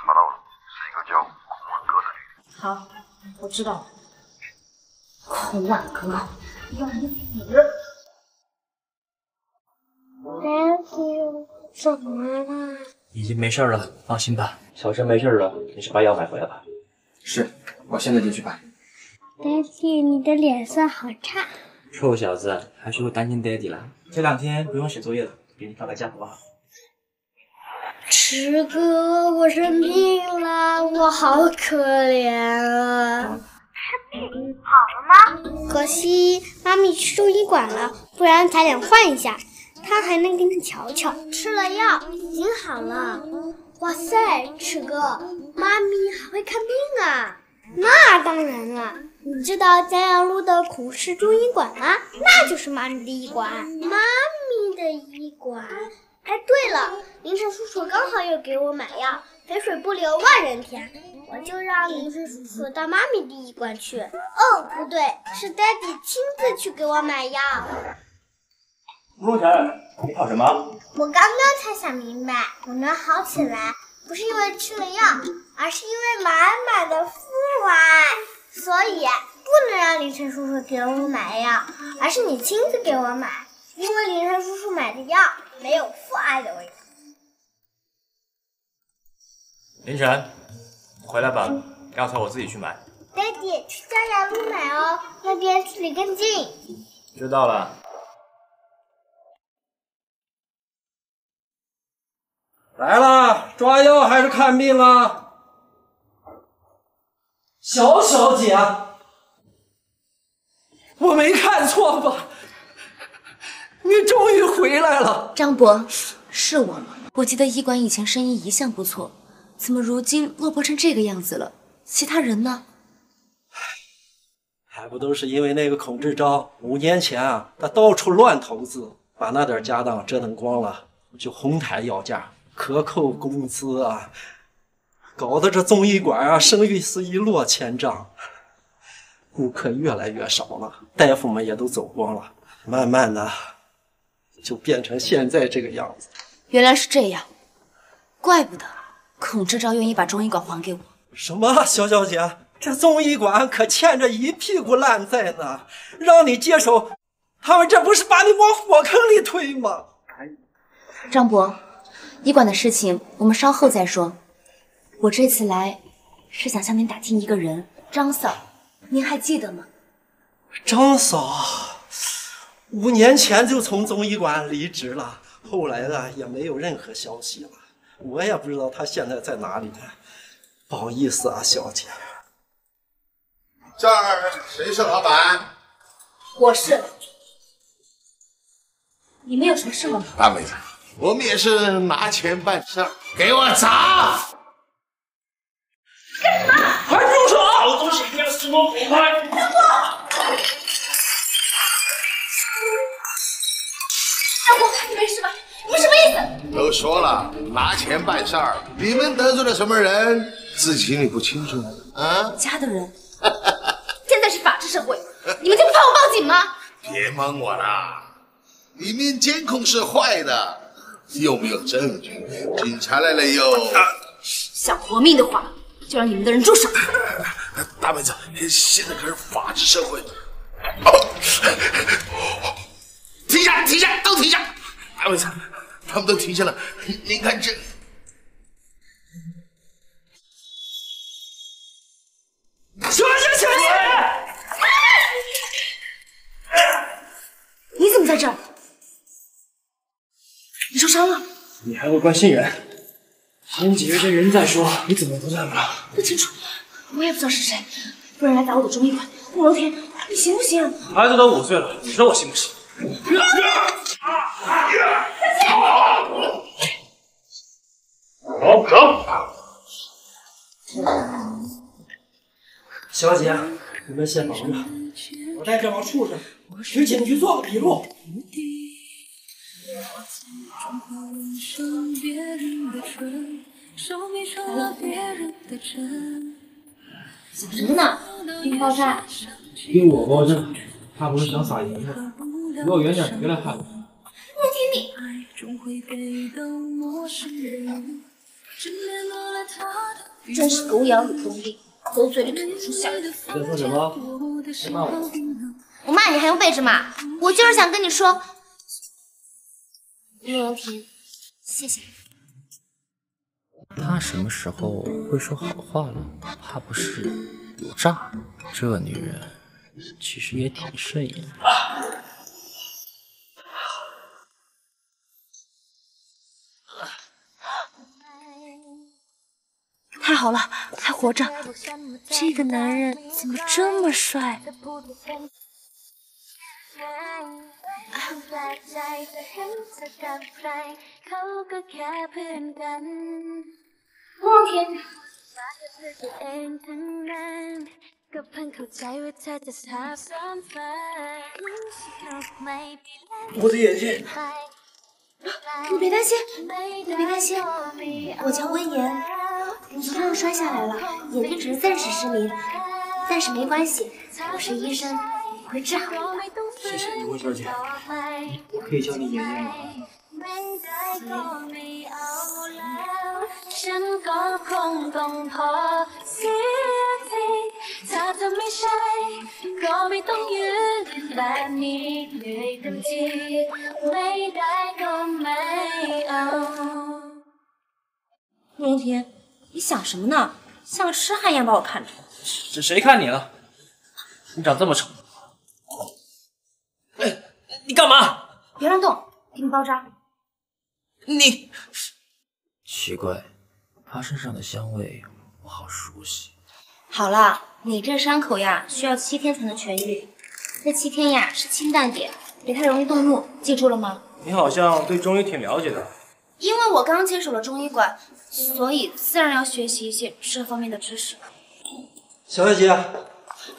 查到了，是一个叫孔婉歌的女人。好，我知道了。孔婉歌。 怎么了？已经没事了，放心吧。小陈没事了，你去把药买回来吧。是，我现在就去办。爹地，你的脸色好差。臭小子，还学会担心爹地了？这2天不用写作业了，给你放个假好不好？池哥，我生病了，我好可怜啊。 好了吗？可惜妈咪去中医馆了，不然咱俩换一下，她还能给你瞧瞧。吃了药已经好了。哇塞，池哥，妈咪还会看病啊？那当然了，你知道江阳路的孔氏中医馆吗？那就是妈咪的医馆。妈咪的医馆。哎，对了，凌晨叔叔刚好又给我买药，肥水不流外人田。 我就让林晨叔叔到妈咪的医馆去。哦，不对，是爹地亲自去给我买药。慕容晨，你吵什么？我刚刚才想明白，我能好起来，不是因为吃了药，而是因为满满的父爱。所以不能让林晨叔叔给我买药，而是你亲自给我买，因为林晨叔叔买的药没有父爱的味道。林晨。 回来吧，药材我自己去买。爹地，去江阳路买哦，那边距离更近。知道了。来了，抓药还是看病啊？小小姐，我没看错吧？你终于回来了，张伯，是我。我记得医馆以前生意一向不错。 怎么如今落魄成这个样子了？其他人呢？还不都是因为那个孔志钊5年前啊，他到处乱投资，把那点家当折腾光了，就哄抬药价，克扣工资啊，搞得这中医馆啊声誉是一落千丈，顾客越来越少了，大夫们也都走光了，慢慢的就变成现在这个样子。原来是这样，怪不得。 孔志钊愿意把中医馆还给我？什么，小小姐，这中医馆可欠着一屁股烂债呢！让你接手，他们这不是把你往火坑里推吗？张伯，医馆的事情我们稍后再说。我这次来是想向您打听一个人，张嫂，您还记得吗？张嫂5年前就从中医馆离职了，后来呢也没有任何消息了。 我也不知道他现在在哪里，不好意思啊，小姐。这儿谁是老板？我是。你们有什么事吗？大妹子，我们也是拿钱办事儿，给我砸！干什么？还不用手！老东西，你要死我不拍！张伯，张伯，你没事吧？ 你们什么意思？都说了拿钱办事儿，你们得罪了什么人，自己心里不清楚啊？家的人。现在是法治社会，你们就不怕我报警吗？别蒙我了，里面监控是坏的，又没有证据，警察来了又……想活命的话，就让你们的人住手！大妹子，现在可是法治社会。停下！停下！都停下！大妹子，他们都停下了，您看这……求求求你！你怎么在这儿？你受伤了？你还会关心人？先解决这人再说。你怎么不在了？不清楚，我也不知道是谁，不然来打我的中医馆。慕容天，你行不行？孩子都5岁了，你说我行不行？走走。 小姐，你们先忙着，我带这帮畜生去警局做个笔录。想什么呢？给你报账。给我报账？他不是想撒盐吗？离我远点，别来害我。我听你。真是狗咬吕洞宾。 狗嘴里吐出象。你说什么？别骂我！我骂你还用背着骂？我就是想跟你说，慕容婷，谢谢你。他什么时候会说好话了？怕不是有诈？这女人其实也挺顺眼的。太好了，还活着！这个男人怎么这么帅？慕容天，我的眼睛。 你别担心，你别担心，我叫温言，你昨天又摔下来了，眼睛只是暂时失明，但是没关系，我是医生，我会治好的。谢谢你，温小姐，我可以叫你爷爷吗？慕容天，你想什么呢？像个痴汉一样把我看着。这谁看你了？你长这么丑。哎，你干嘛？别乱动，给你包扎。你奇怪，他身上的香味我好熟悉。好了，你这伤口呀，需要7天才能痊愈。这7天呀，是清淡点，别太容易动怒，记住了吗？你好像对中医挺了解的。 因为我刚接手了中医馆，所以自然要学习一些这方面的知识。小姐姐，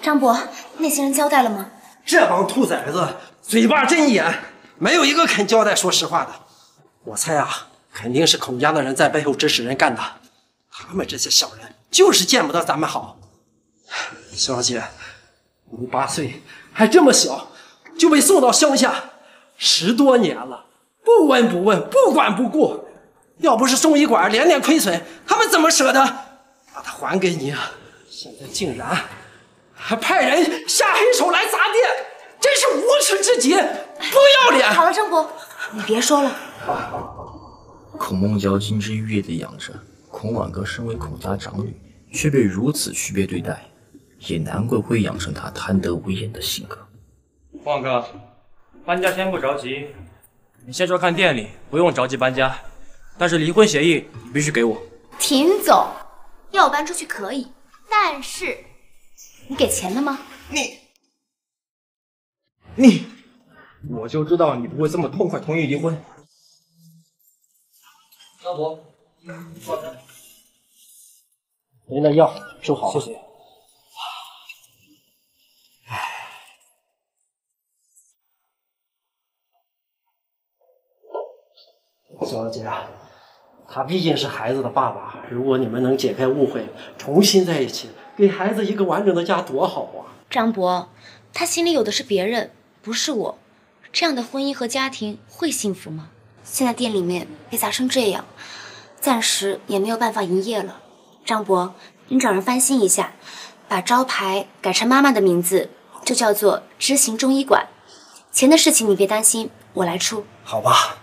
张伯，那些人交代了吗？这帮兔崽子嘴巴真严，没有一个肯交代说实话的。我猜啊，肯定是孔家的人在背后指使人干的。他们这些小人就是见不得咱们好。小姐，你8岁还这么小，就被送到乡下10多年了。 不闻不问，不管不顾，要不是中医馆连连亏损，他们怎么舍得把它还给你啊？现在竟然还派人下黑手来砸店，真是无耻至极，不要脸！好了，张伯，你别说了。孔孟娇金枝玉叶地养着，孔婉阁身为孔家长女，却被如此区别对待，也难怪会养成她贪得无厌的性格。万哥，搬家先不着急。 你先说看店里，不用着急搬家，但是离婚协议你必须给我。秦总，要搬出去可以，但是你给钱了吗？你，我就知道你不会这么痛快同意离婚。张伯，您的药收好了，谢谢。唉。 小姐，他毕竟是孩子的爸爸。如果你们能解开误会，重新在一起，给孩子一个完整的家，多好啊！张伯，他心里有的是别人，不是我。这样的婚姻和家庭会幸福吗？现在店里面被砸成这样，暂时也没有办法营业了。张博，你找人翻新一下，把招牌改成妈妈的名字，就叫做知行中医馆。钱的事情你别担心，我来出。好吧，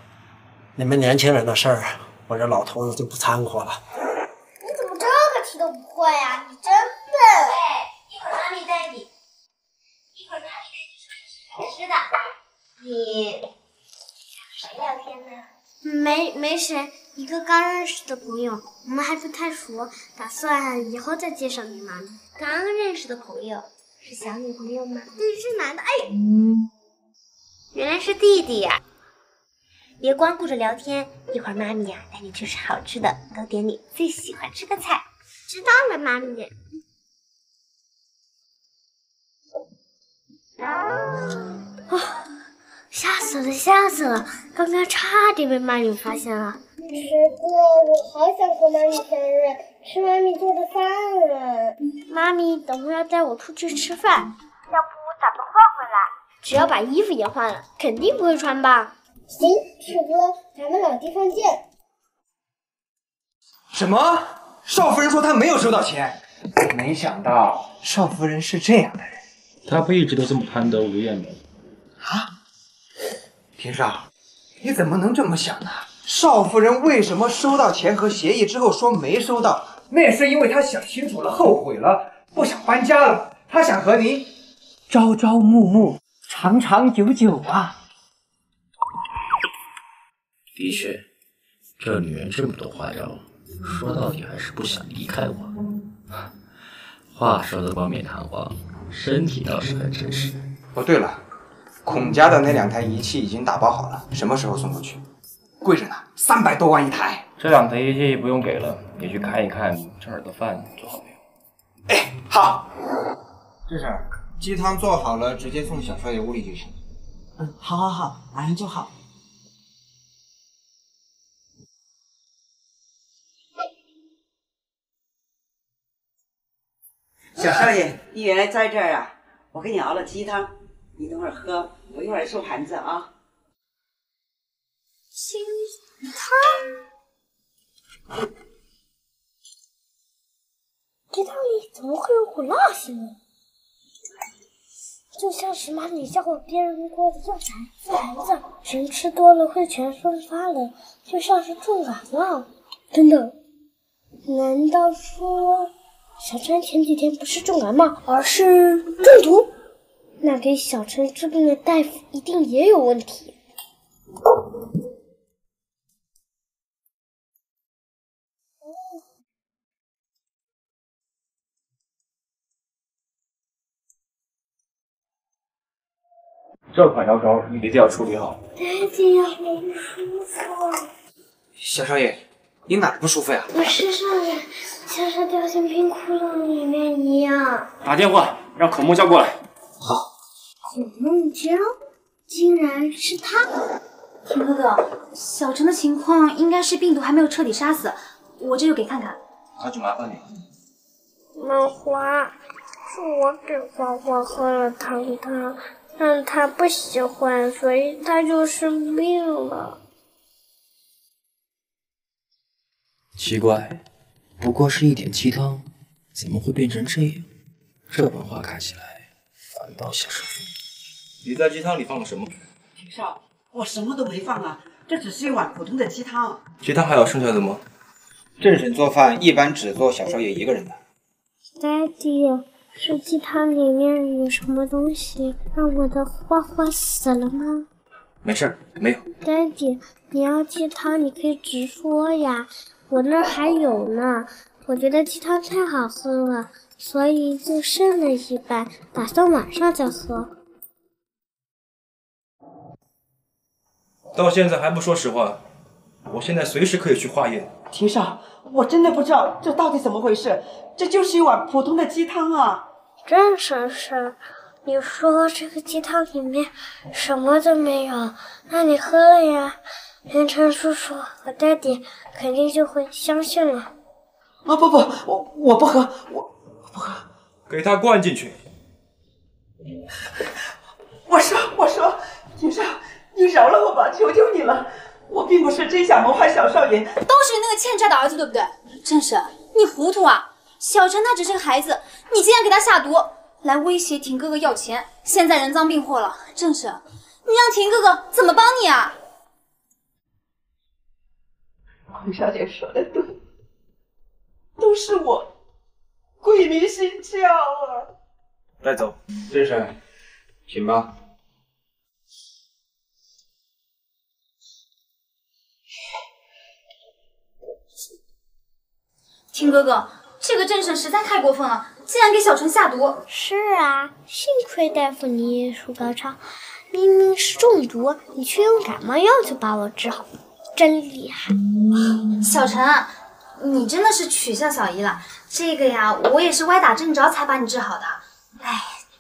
你们年轻人的事儿，我这老头子就不掺和了。你怎么这个题都不会呀？你真笨！对，一会儿妈咪带你。 是的，你谁聊天呢？没谁，一个刚认识的朋友，我们还不太熟，打算以后再介绍你妈妈。刚认识的朋友是小女朋友吗？对，是男的。哎，原来是弟弟呀！别光顾着聊天，一会儿妈咪呀带你去吃好吃的，都点你最喜欢吃的菜。知道了，妈咪。 哦，吓死了！刚刚差点被妈咪发现了。侄子，我好想和妈咪生日，吃妈咪做的饭了。妈咪等会要带我出去吃饭，要不我打包换回来？只要把衣服也换了，肯定不会穿吧？行，师哥，咱们老地方见。什么？少夫人说她没有收到钱，没想到少夫人是这样的人。 他不一直都这么贪得无厌吗？啊！平少，你怎么能这么想呢？少夫人为什么收到钱和协议之后说没收到？那是因为她想清楚了，后悔了，不想搬家了。她想和你朝朝暮暮，长长久久啊。的确，这女人这么多花招，说到底还是不想离开我。话说的冠冕堂皇。 身体倒是很真实。哦，对了，孔家的那两台仪器已经打包好了，什么时候送过去？贵着呢，300多万一台。这两台仪器不用给了，也去看一看这儿的饭做好没有？哎，好。这事儿鸡汤做好了，直接送小少爷屋里就行。嗯，好，马上就好。小少爷。 你原来在这儿啊！我给你熬了鸡汤，你等会儿喝，我一会儿收盘子啊。鸡汤？鸡汤里怎么会有股辣腥味？就像是妈咪教过别人锅的药材，这孩子人吃多了会全身发冷，就像是中感冒。等等，难道说？ 小陈前几天不是重感冒，而是中毒。那给小陈治病的大夫一定也有问题。这款药膏你一定要处理好。爹爹呀，我不舒服。小少爷，你哪儿不舒服呀？我身上像是掉进冰窟窿里面一样。打电话让孔孟叫过来。好。孔孟娇，竟然是他！田哥哥，小陈的情况应该是病毒还没有彻底杀死，我这就给看看。那就麻烦你了。梦华，是我给花花喝了糖汤，让他不喜欢，所以他就生病了。奇怪。 不过是一点鸡汤，怎么会变成这样？这本话看起来反倒像是……你在鸡汤里放了什么？平少，我什么都没放啊，这只是一碗普通的鸡汤。鸡汤还有剩下的吗？正婶做饭一般只做小少爷一个人的。Daddy， 这鸡汤里面有什么东西让我的花花死了吗？没事，没有。Daddy， 你要鸡汤你可以直说呀。 我那还有呢，我觉得鸡汤太好喝了，所以就剩了一半，打算晚上再喝。到现在还不说实话，我现在随时可以去化验。庭少，我真的不知道这到底怎么回事，这就是一碗普通的鸡汤啊！郑婶婶，你说这个鸡汤里面什么都没有，那你喝了呀？ 连城叔叔和爹地肯定就会相信了。啊不，我不喝，我不喝。给他灌进去。我说，庭少，饶了我吧，求求你了！我并不是真想谋害小少爷，都是那个欠债的儿子，对不对？正神，你糊涂啊！小陈他只是个孩子，你竟然给他下毒，来威胁婷哥哥要钱，现在人赃并获了。正神，你让婷哥哥怎么帮你啊？黄小姐说的对，都是我鬼迷心窍啊！带走，正神，请吧。 听哥哥，这个郑婶实在太过分了，竟然给小纯下毒。是啊，幸亏大夫你医术高超，明明是中毒，你却用感冒药就把我治好，真厉害。小陈，你真的是取笑小姨了。这个呀，我也是歪打正着才把你治好的。哎，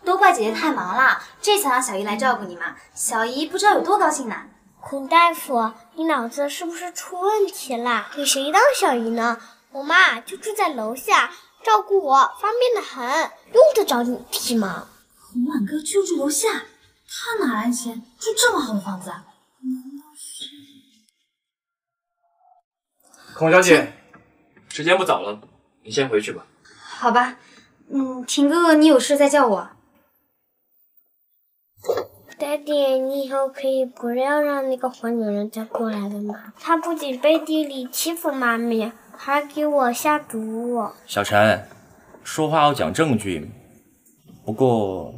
都怪姐姐太忙了，这才让小姨来照顾你嘛。小姨不知道有多高兴呢。孔大夫，你脑子是不是出问题了？给谁当小姨呢？ 我妈就住在楼下，照顾我方便的很，用得着你替吗？洪婉哥就住楼下，他哪来钱住这么好的房子啊？难道是……孔小姐，时间不早了，你先回去吧。好吧，婷哥哥，你有事再叫我。Daddy，你以后可以不要让那个黄牛人再过来了吗？他不仅背地里欺负妈咪。 还给我下毒！小陈，说话要讲证据。不过，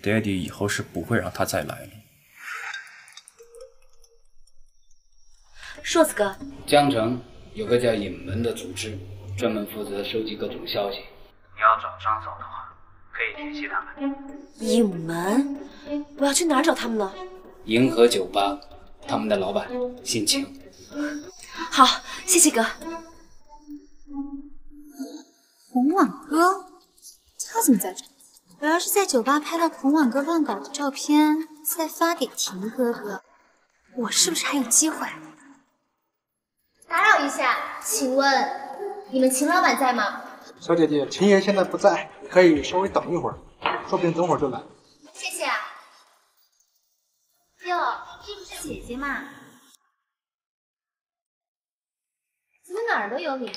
爹地以后是不会让他再来了。硕子哥，江城有个叫影门的组织，专门负责收集各种消息。你要找张嫂的话，可以联系他们。影门，我要去哪儿找他们呢？银河酒吧，他们的老板姓秦。 好，谢谢哥。孔婉哥，他怎么在这？我要是在酒吧拍到孔婉哥乱搞的照片，再发给婷哥哥，我是不是还有机会？打扰一下，请问你们秦老板在吗？小姐姐，秦爷现在不在，可以稍微等一会儿，说不定等会儿就来。谢谢。哟，这不是姐姐吗？ 怎么哪儿都有你？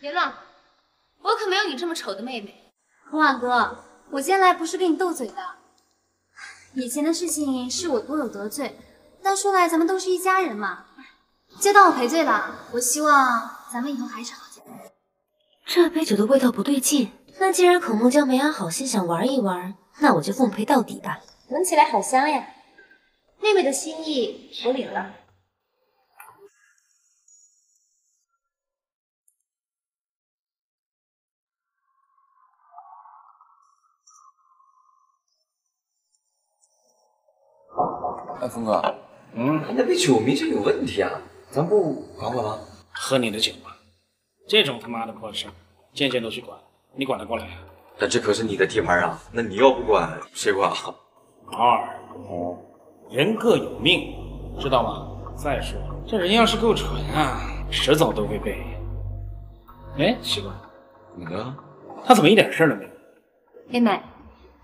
别乱搞，我可没有你这么丑的妹妹。孔婉哥，我今天来不是跟你斗嘴的。以前的事情是我多有得罪，但说来咱们都是一家人嘛，就当我赔罪了。我希望咱们以后还是好姐妹。这杯酒的味道不对劲，那既然孔孟江没安好心想玩一玩，那我就奉陪到底吧。闻起来好香呀，妹妹的心意我领了。 哎，峰哥，你那杯酒明显有问题啊，咱不管管吗？喝你的酒吧，这种他妈的破事，件件都去管，你管得过来啊？但这可是你的地盘啊，那你要不管，谁管啊？二哦，人各有命，知道吗？再说这人要是够蠢啊，迟早都会被。哎，奇怪，你呢？他怎么一点事儿都没有？妹妹，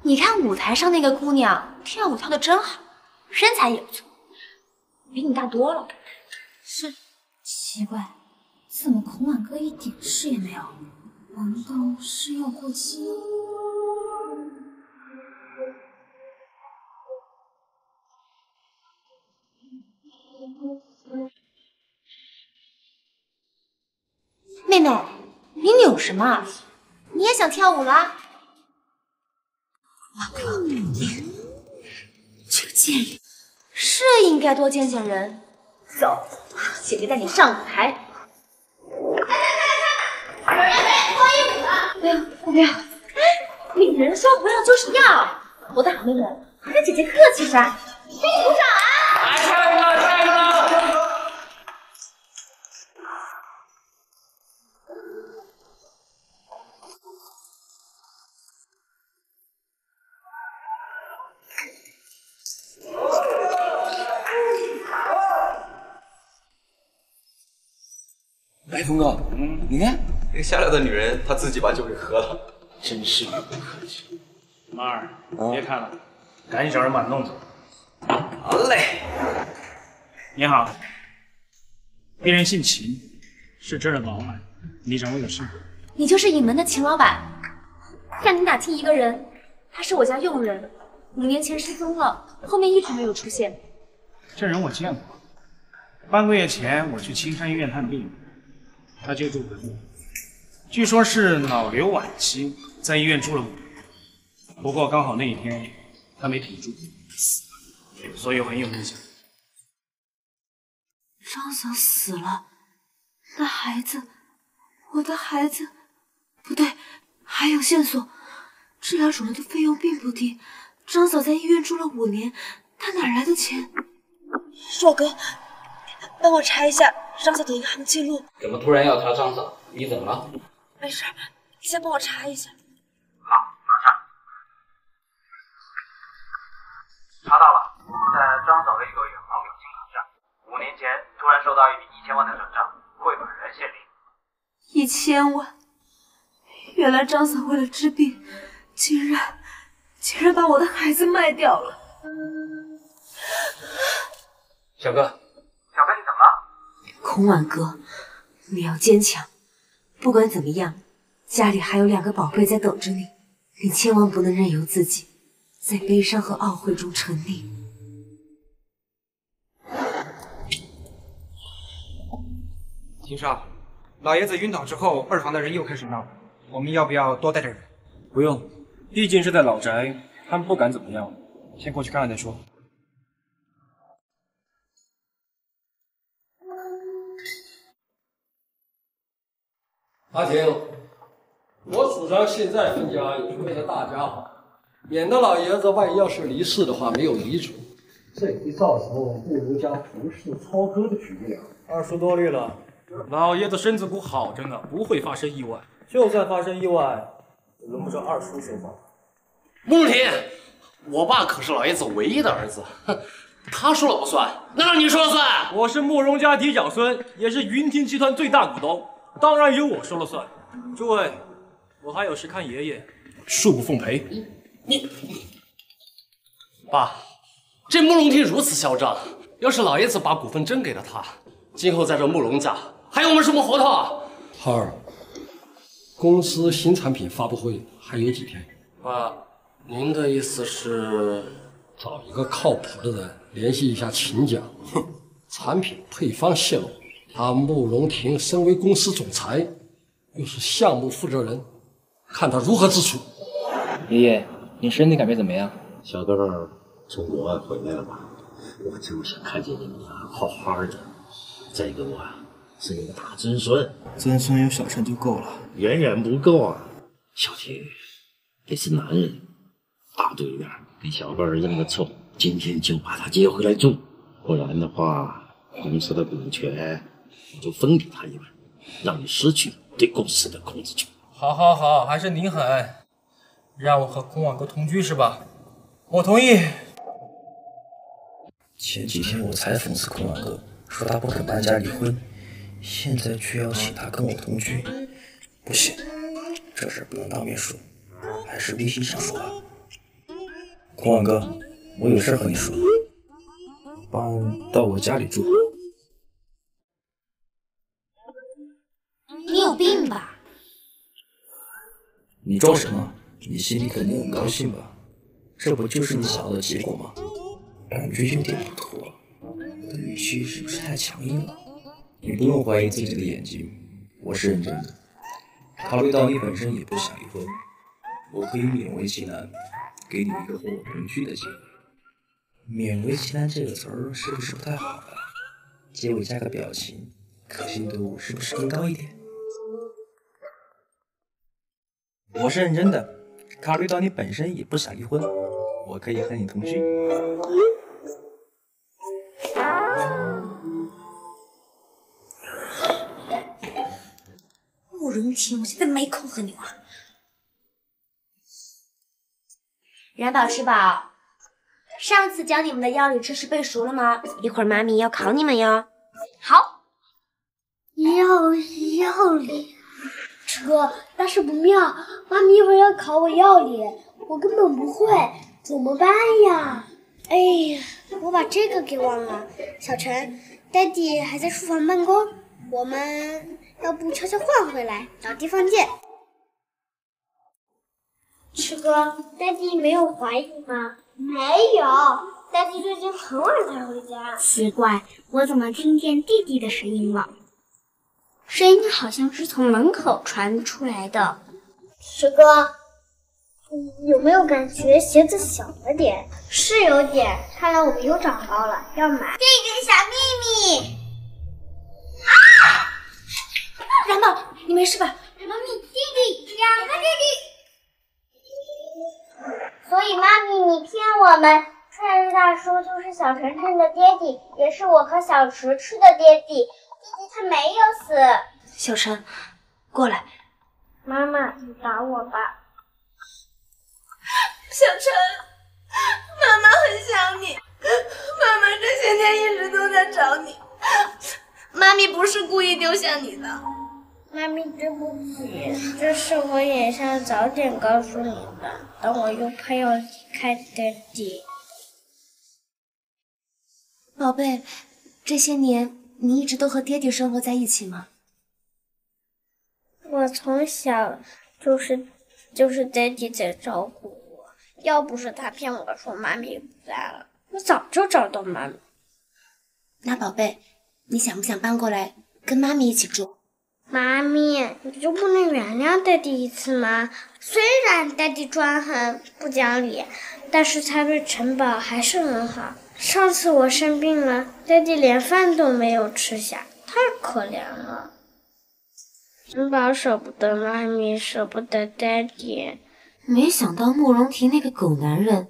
你看舞台上那个姑娘跳舞跳得真好。 身材也不错，比你大多了。是，奇怪，怎么孔婉哥一点事也没有？难道是要过期？妹妹，你扭什么？你也想跳舞了？婉哥，这个贱人！ 是应该多见见人。走，姐姐带你上舞台。有人被脱衣舞了！没有，没有。哎，女人说不要就是要。我的好妹妹，你跟姐姐客气啥？给你鼓掌啊！来，下一个，下一个。哎，峰哥，你看那个下流的女人，她自己把酒给喝了，真是不客气。妈儿，别看了，赶紧找人把她弄走。好嘞。队，你好，鄙人姓秦，是这儿的老板，你找我有事？你就是影门的秦老板？让你打听一个人，他是我家佣人，5年前失踪了，后面一直没有出现。这人我见过，半个月前我去青山医院探病，他就住本院，据说是脑瘤晚期，在医院住了5年，不过刚好那一天他没挺住。 所以很有印象。张嫂死了，那孩子，我的孩子，不对，还有线索。治疗肿瘤的费用并不低，张嫂在医院住了5年，她哪来的钱？硕哥，帮我查一下张嫂的银行记录。怎么突然要查张嫂？你怎么了？没事，你先帮我查一下。好，马上。查到了。 在张嫂的一个远房表亲卡上，5年前突然收到一笔1000万的转账，汇款人姓林。1000万，原来张嫂为了治病，竟然把我的孩子卖掉了。小哥你怎么了？孔婉哥，你要坚强，不管怎么样，家里还有2个宝贝在等着你，你千万不能任由自己在悲伤和懊悔中沉溺。 秦少，老爷子晕倒之后，二房的人又开始闹，我们要不要多带点人？不用，毕竟是在老宅，他们不敢怎么样。先过去看看再说。阿婷，我主张现在分家也是为了大家好，免得老爷子万一要是离世的话没有遗嘱，这会造成不如家同室操戈的局面。二叔多虑了。 老爷子身子骨好着呢，不会发生意外。就算发生意外，也轮不着二叔说话。穆林，我爸可是老爷子唯一的儿子，他说了不算，那让你说了算。我是慕容家嫡长孙，也是云庭集团最大股东，当然由我说了算。诸位，我还有事看爷爷，恕不奉陪。你，爸，这慕容庭如此嚣张，要是老爷子把股份真给了他，今后在这慕容家。 还有我们什么活头啊？浩儿，公司新产品发布会还有几天？爸，您的意思是找一个靠谱的人联系一下秦家？哼，产品配方泄露，他慕容庭身为公司总裁，又是项目负责人，看他如何自处。爷爷，你身体感觉怎么样？小豆儿从国外回来了吧？我就想看见你们俩好好的。再一个我。 是你的大曾孙，曾孙有小陈就够了，远远不够啊！小婷，这是男人，大度一点，给小辈儿认个错，今天就把他接回来住，不然的话，公司的股权我就分给他一半，让你失去对公司的控制权。好，好，好，还是您狠，让我和孔婉哥同居是吧？我同意。前几天我才讽刺孔婉哥，说他不肯搬家离婚。 现在却要请他跟我同居，不行，这事不能当面说，还是微信上说吧。孔婉哥，我有事和你说，搬到我家里住。你有病吧？你装什么？你心里肯定很高兴吧？这不就是你想要的结果吗？感觉有点不妥，我的语气是不是太强硬了？ 你不用怀疑自己的眼睛，我是认真的。考虑到你本身也不想离婚，我可以勉为其难，给你一个和我同居的机会。勉为其难这个词儿是不是不太好啊？结尾加个表情，可信度是不是更高一点？我是认真的。考虑到你本身也不想离婚，我可以和你同居。 慕容庭，我现在没空和你玩。染宝、吃宝，上次讲你们的药理知识背熟了吗？一会儿妈咪要考你们哟。好。药理，这大事不妙，妈咪一会儿要考我药理，我根本不会，怎么办呀？哎呀，我把这个给忘了。小陈，丹迪还在书房办公，我们要不悄悄换回来，找地方见。池哥，丹迪没有怀疑吗？没有。 丹迪最近很晚才回家，奇怪，我怎么听见弟弟的声音了？声音好像是从门口传出来的。石哥，你有没有感觉鞋子小了点？是有点，看来我们又长高了，要买这个小秘密。啊！然宝，你没事吧？然宝，你弟弟，两个弟弟。所以妈咪，你骗我们。 帅日大叔就是小晨晨的爹地，也是我和小池吃的爹地。弟弟他没有死。小晨，过来。妈妈，你打我吧。小晨，妈妈很想你。妈妈这些天一直都在找你。妈咪不是故意丢下你的。妈咪，对不起，这是我也想早点告诉你的。但我又快要离开爹地。 宝贝，这些年你一直都和爹爹生活在一起吗？我从小就是爹爹在照顾我，要不是他骗我说妈咪不在了，我早就找到妈咪。那宝贝，你想不想搬过来跟妈咪一起住？妈咪，你就不能原谅爹爹一次吗？虽然爹爹装很不讲理，但是他对城堡还是很好。 上次我生病了，爹地连饭都没有吃下，太可怜了。城堡舍不得妈咪，舍不得爹地。没想到慕容婷那个狗男人，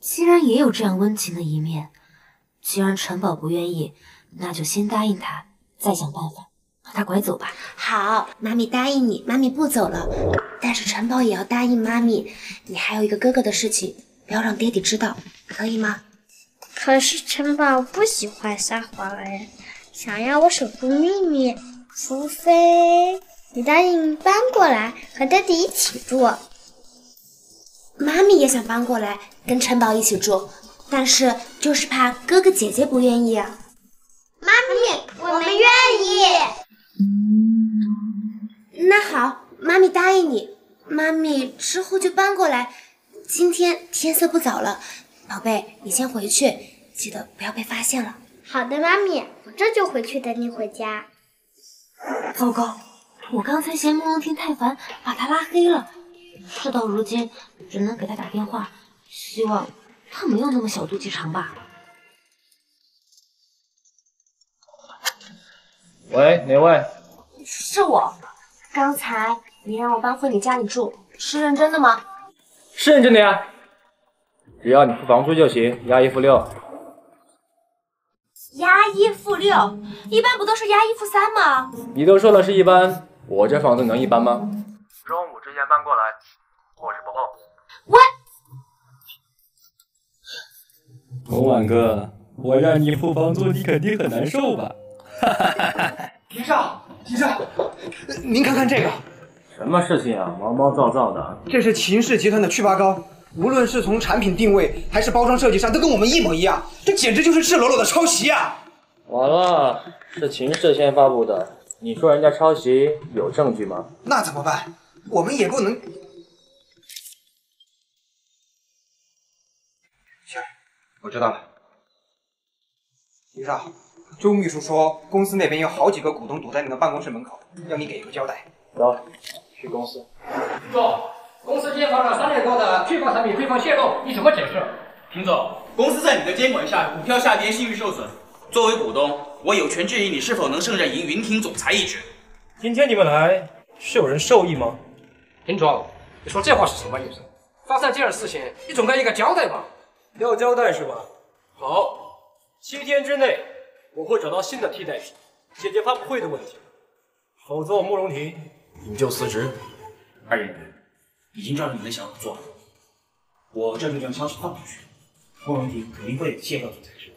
竟然也有这样温情的一面。既然城堡不愿意，那就先答应他，再想办法把他拐走吧。好，妈咪答应你，妈咪不走了。但是城堡也要答应妈咪，你还有一个哥哥的事情，不要让爹地知道，可以吗？ 可是城堡不喜欢撒谎的人，想要我守住秘密，除非你答应搬过来和爹地一起住。妈咪也想搬过来跟城堡一起住，但是就是怕哥哥姐姐不愿意啊。妈咪，我们愿意。那好，妈咪答应你，妈咪之后就搬过来。今天天色不早了。 宝贝，你先回去，记得不要被发现了。好的，妈咪，我这就回去等你回家。糟糕，我刚才嫌慕容婷太烦，把她拉黑了。事到如今，只能给她打电话，希望她没有那么小肚鸡肠吧。喂，哪位？是我。刚才你让我搬回你家里住，是认真的吗？是认真的呀。 只要你付房租就行，押一付六。押一付六，一般不都是押一付三吗？你都说了是一般，我这房子能一般吗？中午之前搬过来，我是不候。喂，童婉哥，我让你付房租，你肯定很难受吧？哈哈哈哈！庭上，庭上，您看看这个，什么事情啊？毛毛躁躁的。这是秦氏集团的祛疤膏。 无论是从产品定位还是包装设计上，都跟我们一模一样，这简直就是赤裸裸的抄袭啊！完了，是秦氏先发布的，你说人家抄袭有证据吗？那怎么办？我们也不能。行，我知道了。李少，周秘书说公司那边有好几个股东堵在你的办公室门口，要你给一个交代。走，去公司。走。 公司监管了3年多的祛疤产品配方泄露，你怎么解释？平总，公司在你的监管下，股票下跌，信誉受损。作为股东，我有权质疑你是否能胜任云庭总裁一职。今天你们来是有人受益吗？平总，你说这话是什么意思？发生这样的事情，你总该一个交代吧？要交代是吧？好，7天之内我会找到新的替代品，解决发布会的问题。否则，慕容婷你就辞职。二爷。 已经照着你的想法做了，我这就将消息放出去，慕容婷肯定会有泄露才是。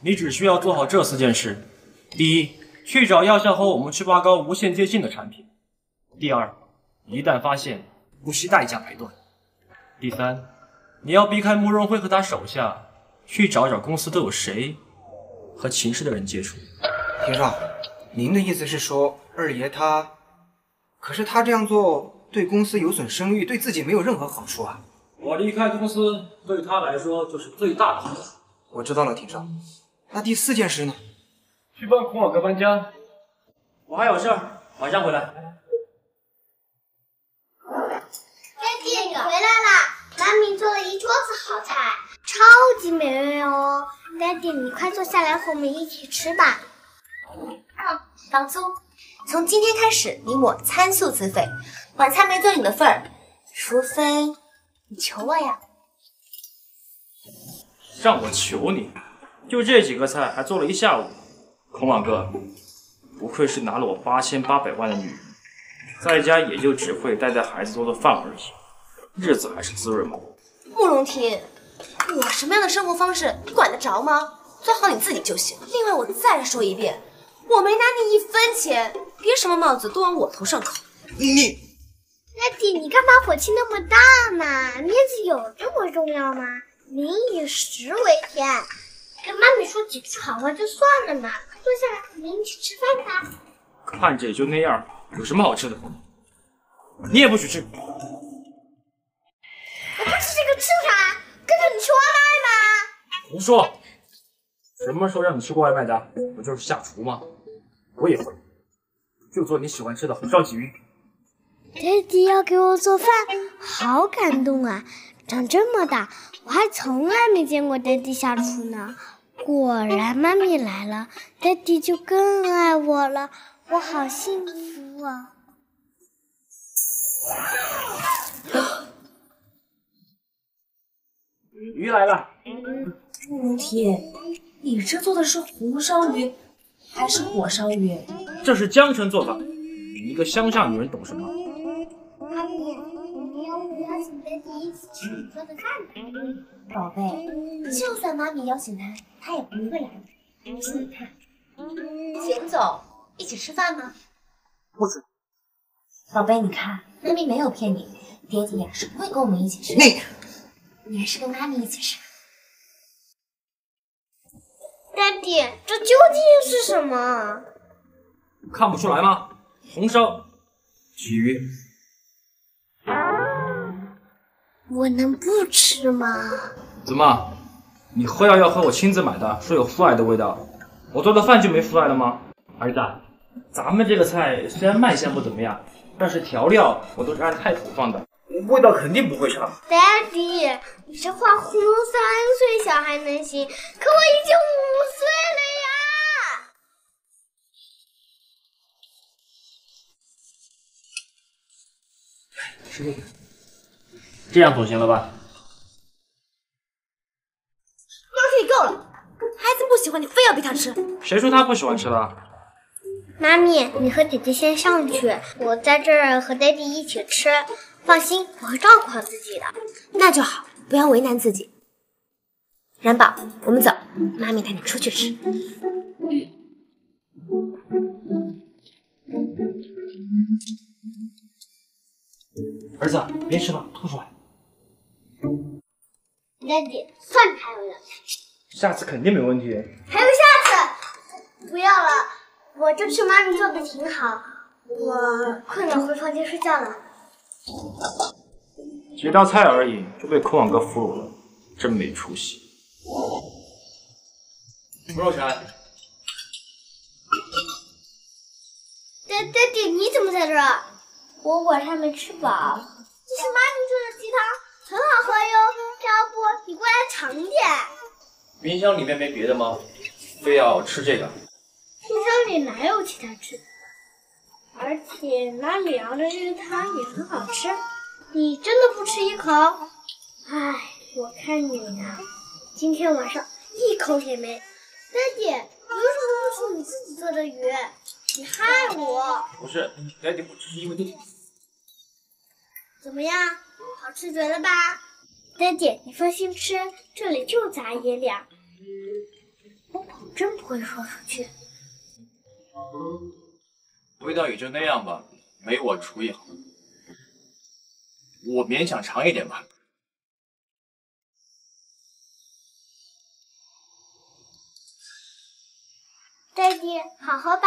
你只需要做好这4件事：第一，去找药效和我们祛疤膏无限接近的产品；第二，一旦发现，不惜代价赔断；第三，你要避开慕容慧和他手下，去找找公司都有谁和秦氏的人接触。爷老，您的意思是说二爷他？可是他这样做对公司有损声誉，对自己没有任何好处啊。我离开公司对他来说就是最大的好处。我知道了，庭上。那第四件事呢？去帮孔老哥搬家。我还有事儿，晚上回来。 你回来啦！妈咪做了一桌子好菜，超级美味哦。Daddy， 你快坐下来和我们一起吃吧。老宗，从今天开始，你我餐宿自费，晚餐没做你的份儿，除非你求我呀。让我求你？就这几个菜还做了一下午。孔老哥，不愧是拿了我8800万的女人，在家也就只会带带孩子做饭而已。 日子还是滋润吗？慕容婷，我什么样的生活方式你管得着吗？做好你自己就行。另外，我再说一遍，我没拿你一分钱，别什么帽子都往我头上扣。你 ，Daddy， 你干嘛火气那么大呢？面子有这么重要吗？民以食为天，跟妈咪说几句好话就算了嘛。快坐下来，我们一起吃饭吧。看着也就那样，有什么好吃的？你也不许吃。 吃啥？跟着你吃外卖吗？胡说！什么时候让你吃过外卖的？不就是下厨吗？我也会，就做你喜欢吃的红烧鲫鱼。爹地要给我做饭，好感动啊！长这么大，我还从来没见过爹地下厨呢。果然妈咪来了，爹地就更爱我了，我好幸福啊！ 鱼来了，慕容铁，你这做的是红烧鱼还是火烧鱼？这是江城做法，你一个乡下女人懂什么？妈咪，我们要不邀请爹地一起吃你做的饭？宝贝，就算妈咪邀请他，他也不会来的。你看，秦总，一起吃饭吗？不吃。宝贝，你看，妈咪没有骗你，爹地呀是不会跟我们一起吃。那个。 你还是跟妈咪一起吃。Daddy， 这究竟是什么？看不出来吗？红烧鲫鱼。我能不吃吗？怎么，你喝药要喝我亲自买的，说有父爱的味道，我做的饭就没父爱了吗？儿子，咱们这个菜虽然卖相不怎么样，但是调料我都是按菜谱放的。 味道肯定不会差。Daddy， 你这话糊弄3岁小孩能行，可我已经5岁了呀！吃这个，这样总行了吧？妈，可以够了，孩子不喜欢你非要逼他吃。谁说他不喜欢吃了？ 妈咪，你和姐姐先上去，我在这儿和 Daddy 一起吃。放心，我会照顾好自己的。那就好，不要为难自己。然宝，我们走，妈咪带你出去吃。儿子，别吃了，吐出来。Daddy， 算你还有良心。下次肯定没问题。还有下次？不要了。 我这次妈咪做的挺好，我困了回房间睡觉了。几道菜而已就被孔网哥俘虏了，真没出息。慕容晨，爹，你怎么在这儿？我晚上没吃饱，这是妈咪做的鸡汤，很好喝哟。要不你过来尝点？冰箱里面没别的吗？非要吃这个？ 冰箱里哪有其他吃的？而且妈咪熬的这个汤也很好吃，你真的不吃一口？哎，我看你呀，今天晚上一口也没。爹地，你为什么不吃你自己做的鱼？你害我！不是，爹地不吃是因为爹地。怎么样，好吃绝了吧？爹地，你放心吃，这里就咱爷俩，我保证不会说出去。 味道也就那样吧，没我厨艺好。我勉强尝一点吧。对你好喝吧？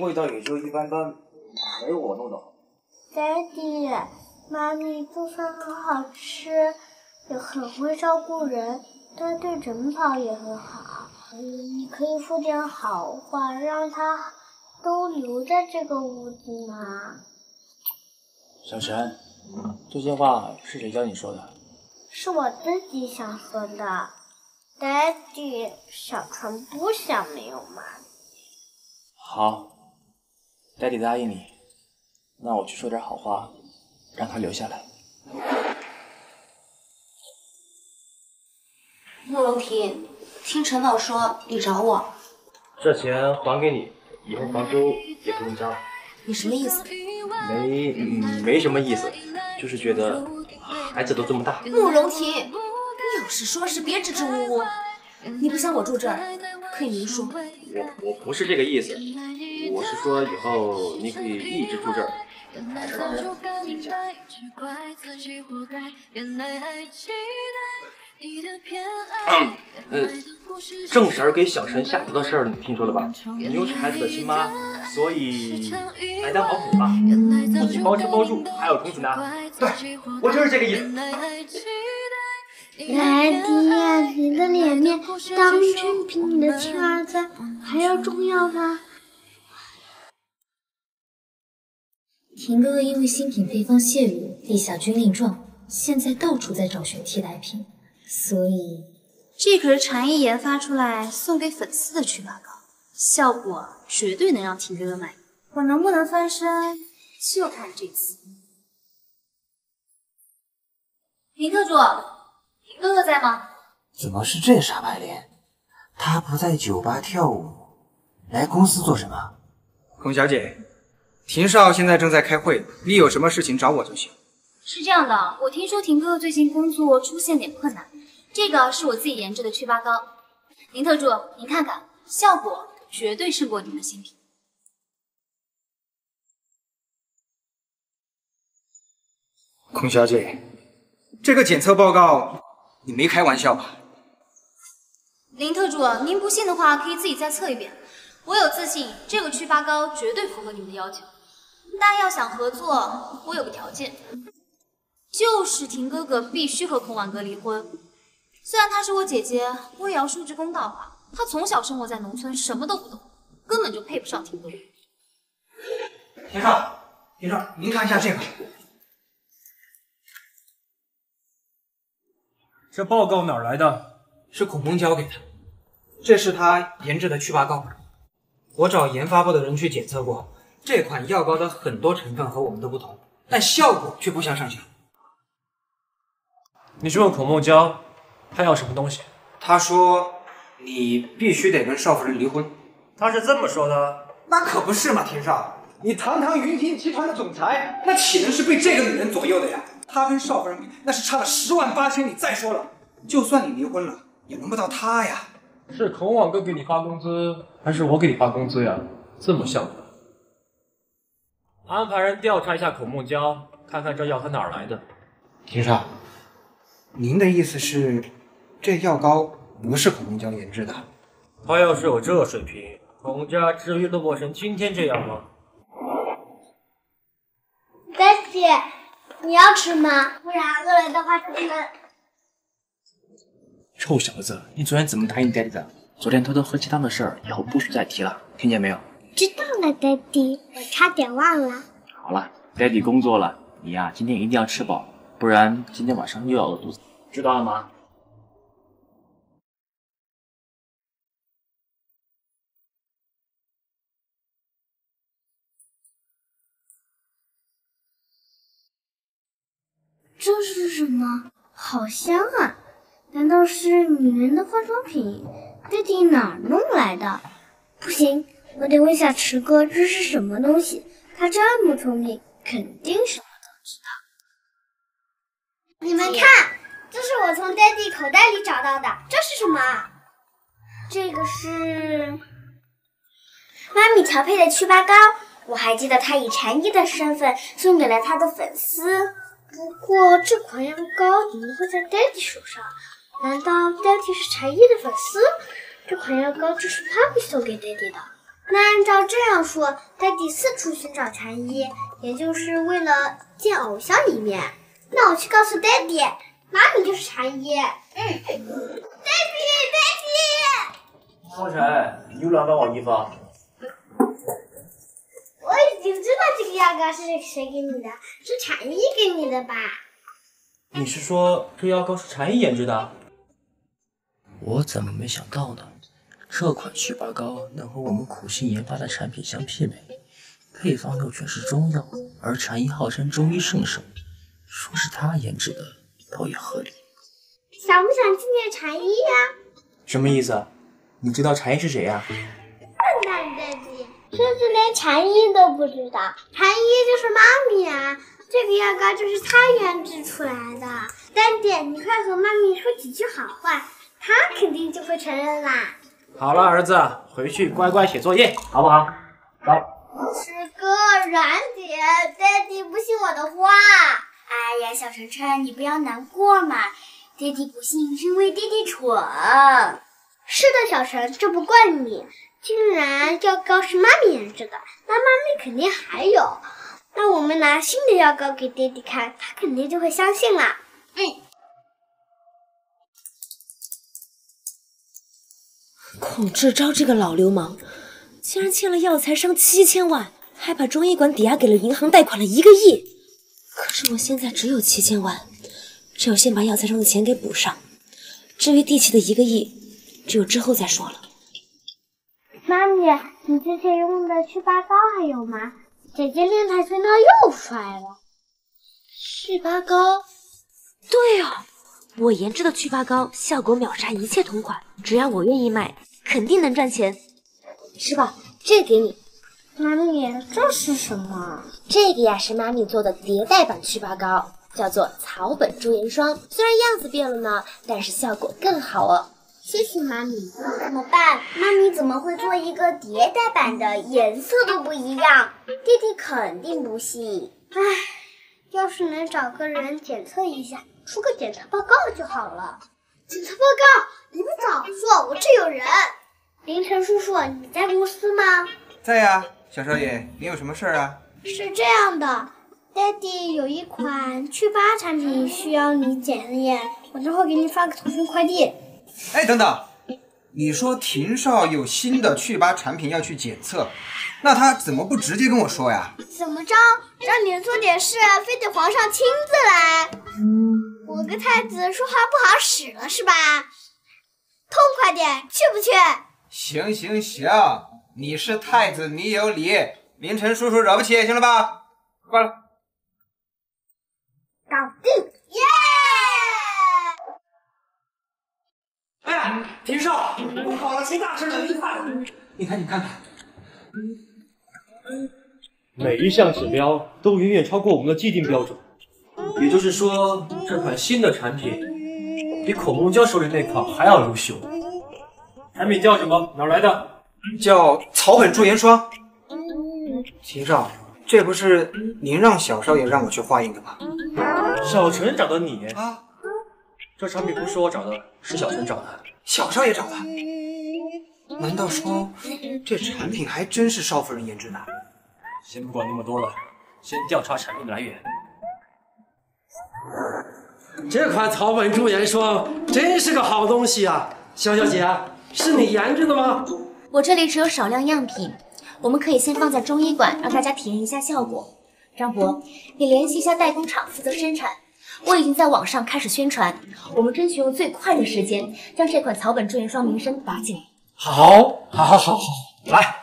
味道也就一般般，没有我弄得好。Daddy， 妈咪做饭很好吃，也很会照顾人，但对晨跑也很好。你可以说点好话，让他都留在这个屋子吗？小陈，这些话是谁教你说的？是我自己想说的。Daddy， 小陈不想没有妈咪。好 ，Daddy 答应你。 那我去说点好话，让他留下来。慕容婷，听陈导说你找我，这钱还给你，以后房租也不用交了。你什么意思？没什么意思，就是觉得孩子都这么大。慕容婷，你有事说事，别支支吾吾。你不想我住这儿，可以明说。我不是这个意思，我是说以后你可以一直住这儿。 还是让人理解。郑婶儿给小陈下毒的事儿，你听说了吧？你又是孩子的亲妈，所以来当保姆吧，不仅包吃包住，还有童子拿。对，我就是这个意思。来，迪亚，你的脸面当真比你的亲儿子还要重要吗？ 婷哥哥因为新品配方泄露立下军令状，现在到处在找寻替代品，所以这可是禅意研发出来送给粉丝的祛疤膏，效果绝对能让婷哥哥满意。我能不能翻身，就看这次。林特助，林哥哥在吗？怎么是这傻白脸？他不在酒吧跳舞，来公司做什么？孔小姐。 秦少现在正在开会，你有什么事情找我就行。是这样的，我听说婷哥哥最近工作出现点困难，这个是我自己研制的祛疤膏，林特助，您看看，效果绝对胜过你们的新品。孔小姐，这个检测报告你没开玩笑吧？林特助，您不信的话，可以自己再测一遍。我有自信，这个祛疤膏绝对符合你们的要求。 但要想合作，我有个条件，就是婷哥哥必须和孔婉格离婚。虽然她是我姐姐，我也要说句公道话，她从小生活在农村，什么都不懂，根本就配不上婷哥哥。田少，田少，您看一下这个，这报告哪儿来的？是孔鹏交给他，这是他研制的祛疤膏，我找研发部的人去检测过。 这款药膏的很多成分和我们都不同，但效果却不相上下。你去问孔孟娇，她要什么东西？她说你必须得跟少夫人离婚。她是这么说的？那可不是嘛，田少，你堂堂云庭集团的总裁，那岂能是被这个女人左右的呀？她跟少夫人那是差了108000里。再说了，就算你离婚了，也轮不到她呀。是孔网哥给你发工资，还是我给你发工资呀？这么像。 安排人调查一下孔孟娇，看看这药它哪儿来的。庭少，您的意思是，这药膏不是孔孟娇研制的？他要是有这水平，孔家至于落魄成今天这样吗？丹姐，你要吃吗？不然饿了的话怎么？臭小子，你昨天怎么答应 Daddy 的？昨天偷偷喝鸡汤的事儿，以后不许再提了，听见没有？ 知道了 ，Daddy， 我差点忘了。好了 ，Daddy 工作了，你呀、今天一定要吃饱，不然今天晚上又要饿肚子，知道了吗？这是什么？好香啊！难道是女人的化妆品 ？Daddy 哪儿弄来的？不行。 我得问下池哥这是什么东西，他这么聪明，肯定什么都知道。你们看，这是我从 Daddy 口袋里找到的，这是什么？这个是妈咪调配的祛疤膏，我还记得她以禅医的身份送给了她的粉丝。不过这款药膏怎么会在 Daddy 手上？难道 Daddy 是禅医的粉丝？这款药膏就是帕比送给爹地的。那按照这样说，爹地四处寻找禅医，也就是为了见偶像一面。那我去告诉爹地，妈咪就是禅医。嗯，爹地，爹地。方辰，你又乱翻我衣服。我已经知道这个药膏是谁给你的，是禅医给你的吧？你是说这药膏是禅医研制的？ 我怎么没想到呢？这款祛疤膏能和我们苦心研发的产品相媲美，配方又全是中药，而禅医号称中医圣手，说是他研制的倒也合理。想不想见见禅医呀？什么意思？你知道禅医是谁呀？笨蛋爹地，甚至连禅医都不知道。禅医就是妈咪啊，这个药膏就是他研制出来的。爹地，你快和妈咪说几句好话。 他肯定就会承认啦。好了，儿子，回去乖乖写作业，好不好？好。是个然姐，爹地不信我的话。哎呀，小晨晨，你不要难过嘛。爹地不信是因为爹地蠢。是的，小晨，这不怪你。竟然药膏是妈咪研制的，那妈咪肯定还有。那我们拿新的药膏给爹地看，他肯定就会相信啦。嗯。 孔志钊这个老流氓，竟然欠了药材商7000万，还把中医馆抵押给了银行，贷款了1个亿。可是我现在只有7000万，只有先把药材商的钱给补上。至于地契的1个亿，只有之后再说了。妈咪，你之前用的祛疤膏还有吗？姐姐练跆拳道又摔了。祛疤膏？对哦。 我研制的祛疤膏效果秒杀一切同款，只要我愿意卖，肯定能赚钱。吃吧，这个给你。妈咪，这是什么？这个呀是妈咪做的迭代版祛疤膏，叫做草本驻颜霜。虽然样子变了呢，但是效果更好哦。谢谢妈咪。怎么办？妈咪怎么会做一个迭代版的，颜色都不一样？弟弟肯定不信。唉，要是能找个人检测一下。 出个检测报告就好了。检测报告，你们早说，我这有人。凌晨叔叔，你在公司吗？在呀，小少爷，你有什么事儿啊？是这样的，爹地有一款祛疤产品需要你检验，我等会给你发个腾讯快递。哎，等等，你说庭少有新的祛疤产品要去检测，那他怎么不直接跟我说呀？怎么着，让你做点事，非得皇上亲自来？嗯。 我跟太子说话不好使了是吧？痛快点，去不去？行行行，你是太子，你有理。凌晨叔叔惹不起，行了吧？挂了。搞定，耶！哎，庭少，不好了，出大事了！你看，你看，你看看，每一项指标都远远超过我们的既定标准。 也就是说，这款新的产品比孔孟娇手里那款还要优秀。产品叫什么？哪来的？叫草本驻颜霜。秦少，这不是您让小少爷让我去化验的吗？小陈找的你啊？这产品不是我找的，是小陈找的。小少爷找的？难道说这产品还真是少夫人研制的？先不管那么多了，先调查产品的来源。 这款草本驻颜霜真是个好东西啊，萧小姐，是你研制的吗？我这里只有少量样品，我们可以先放在中医馆，让大家体验一下效果。张博，你联系一下代工厂负责生产，我已经在网上开始宣传，我们争取用最快的时间将这款草本驻颜霜名声打进来。好，好，来，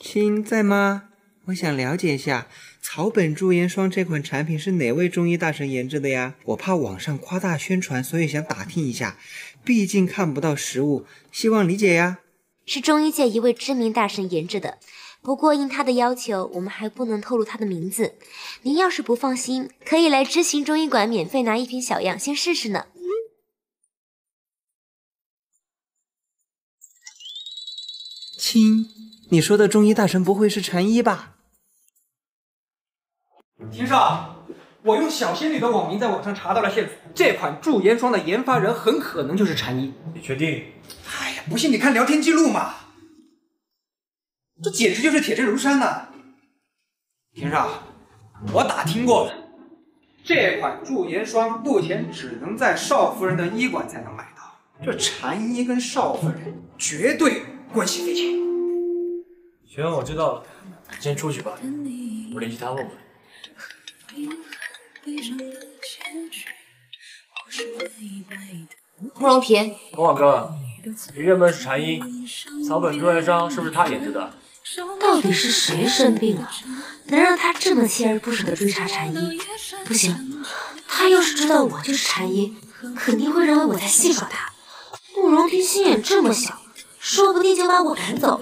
亲在吗？ 我想了解一下草本驻颜霜这款产品是哪位中医大神研制的呀？我怕网上夸大宣传，所以想打听一下，毕竟看不到实物，希望理解呀。是中医界一位知名大神研制的，不过应他的要求，我们还不能透露他的名字。您要是不放心，可以来知行中医馆免费拿一瓶小样先试试呢。 亲，你说的中医大神不会是禅医吧？庭少，我用小仙女的网名在网上查到了线索，这款驻颜霜的研发人很可能就是禅一。你确定？哎呀，不信你看聊天记录嘛，这简直就是铁证如山呐！田少，我打听过了，这款驻颜霜目前只能在邵夫人的医馆才能买到。这禅一跟邵夫人绝对关系匪浅。行，我知道了，先出去吧，我联系他问问。 慕容平，龙网哥，你认不认识禅一？草本驻颜霜是不是他研制的？到底是谁生病了，能让他这么锲而不舍地追查禅一？不行，他要是知道我就是禅一，肯定会认为我在戏耍他。慕容平心眼这么小，说不定就把我赶走，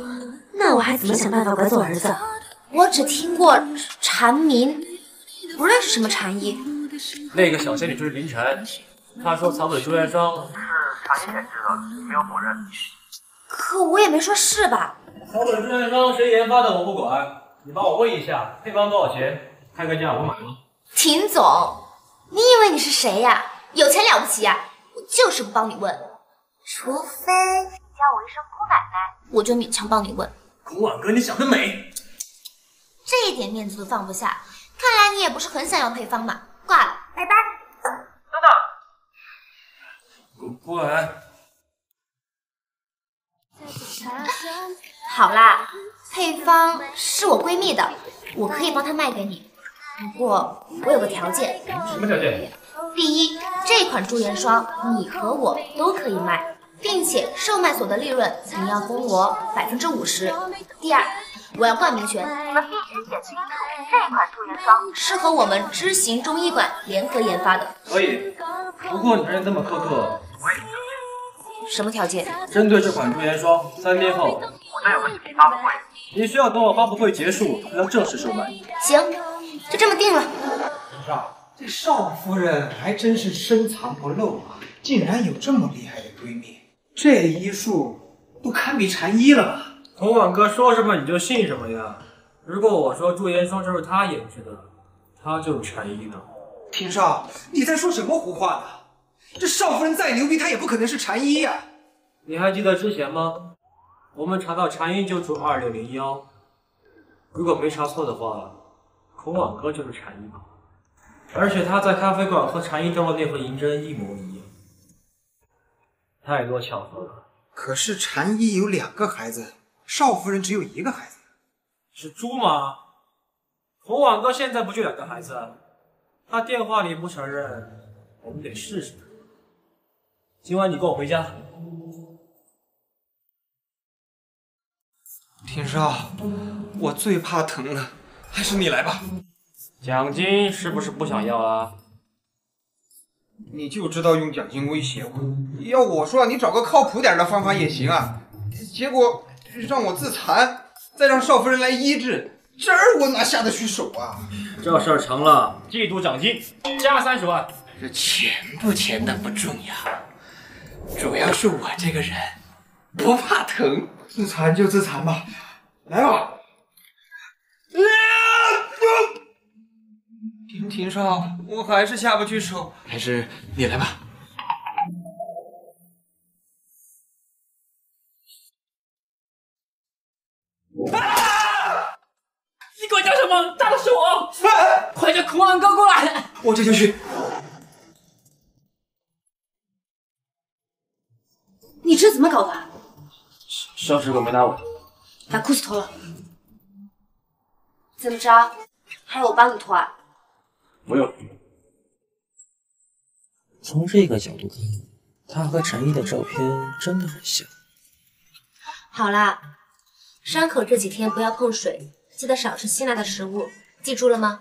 那我还怎么想办法拐走儿子？我只听过禅民。 不认识什么禅医，那个小仙女就是林晨，她说草本驻颜霜是禅医研制的，没有否认。可我也没说是吧？草本驻颜霜谁研发的我不管，你帮我问一下配方多少钱，开个价我买了。秦总，你以为你是谁呀？有钱了不起呀？我就是不帮你问，除非你叫我一声姑奶奶，我就勉强帮你问。古婉哥，你想得美，这一点面子都放不下。 看来你也不是很想要配方嘛，挂了，拜拜。等等，过来。好啦，配方是我闺蜜的，我可以帮她卖给你，不过我有个条件。什么条件？第一，这款驻颜霜你和我都可以卖，并且售卖所的利润你要分我50%。第二。 我要冠名权，你们必须写清楚，这款驻颜霜是和我们知行中医馆联合研发的。可以，不过你人这么苛刻，我也有条件。什么条件？针对这款驻颜霜，3天后我再有个实体发布会，你需要等我发布会结束才能正式售卖。行，就这么定了。陈少，这邵夫人还真是深藏不露啊，竟然有这么厉害的闺蜜，这医术不堪比禅医了吧？ 童婉哥说什么你就信什么呀？如果我说驻颜霜就是他研制的，他就是禅医呢？田少，你在说什么胡话呢？这邵夫人再牛逼，她也不可能是禅医呀！你还记得之前吗？我们查到禅医就住2601，如果没查错的话，孔婉哥就是禅医吧？而且他在咖啡馆和禅医照的那份银针一模一样，太多巧合了。可是禅医有2个孩子。 邵夫人只有1个孩子，是猪吗？洪婉哥现在不就2个孩子？他电话里不承认，我们得试试。今晚你跟我回家。田少，我最怕疼了，还是你来吧。奖金是不是不想要啊？你就知道用奖金威胁我。要我说，你找个靠谱点的方法也行啊。结果。 让我自残，再让少夫人来医治，这儿我哪下得去手啊？这事儿成了，季度奖金加30万。这钱不钱的不重要，主要是我这个人不怕疼，自残就自残吧，来吧。庭上，我还是下不去手，还是你来吧。 啊！你管叫什么？打的是我！啊、快叫孔安哥过来！我这就去。你这怎么搞的？手指我没拿稳，把裤子脱了。怎么着？还是我帮你脱啊？不用。从这个角度看，他和陈毅的照片真的很像。好啦。 伤口这几天不要碰水，记得少吃辛辣的食物，记住了吗？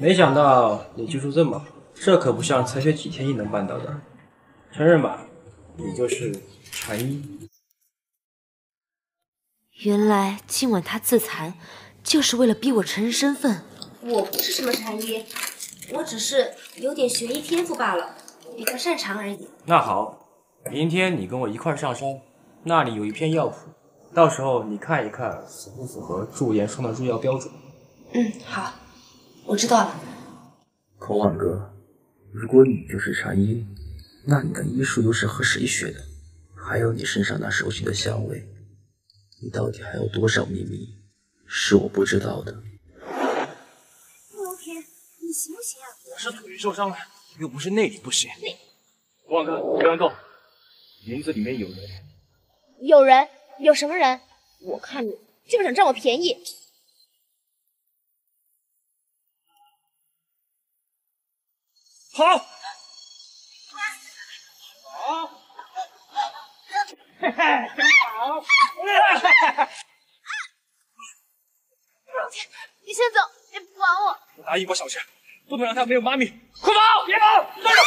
没想到你技术这么好，这可不像才学几天就能办到的。承认吧，你就是禅医。原来今晚他自残，就是为了逼我承认身份。我不是什么禅医，我只是有点学医天赋罢了，比较擅长而已。那好，明天你跟我一块上山，那里有一片药谱。 到时候你看一看符不符合驻颜霜的入药标准。嗯，好，我知道了。口网哥，如果你就是禅医，那你的医术又是和谁学的？还有你身上那熟悉的香味，你到底还有多少秘密是我不知道的？不 OK， 你行不行啊？我是腿受伤了，又不是内里不行。口网哥，刚够，名字里面有人。有人？有什么人？我看你就想占我便宜。 好，好，嘿嘿，真好！你先走，别管我。我答应过小雪，不能让她没有妈咪。快跑！别跑！站住！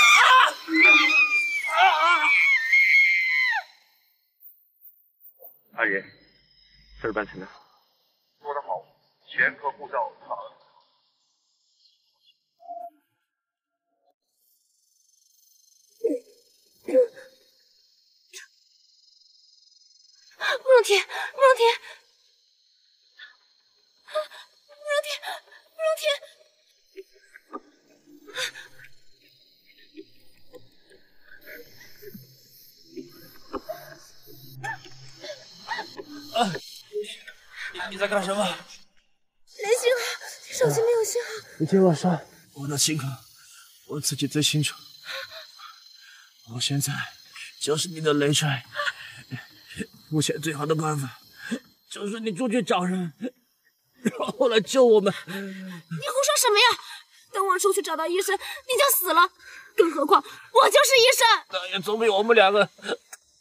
阿爷，事儿办成了。说得好，前科护照查了。 慕容天，啊！你在干什么？没信号，手机没有信号。你听我说，我的情况我自己最清楚。我现在就是你的累赘。 目前最好的办法就是你出去找人，然后来救我们。你胡说什么呀？等我出去找到医生，你就死了。更何况我就是医生，那也总比我们两个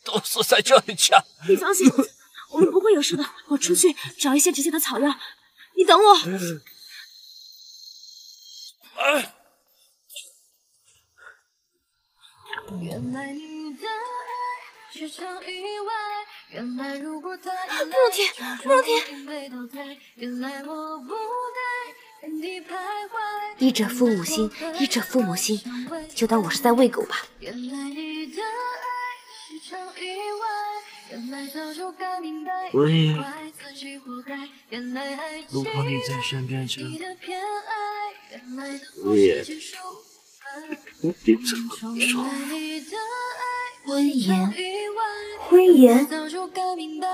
都死在这里强。你放心，我们不会有事的。我出去找一些止血的草药，你等我。哎、原来你的爱是场意外。 慕容天，医者父母心，医者父母心，就当我是在喂狗吧。喂，如果你在身边时，我也不必怎么说。温言。 温言，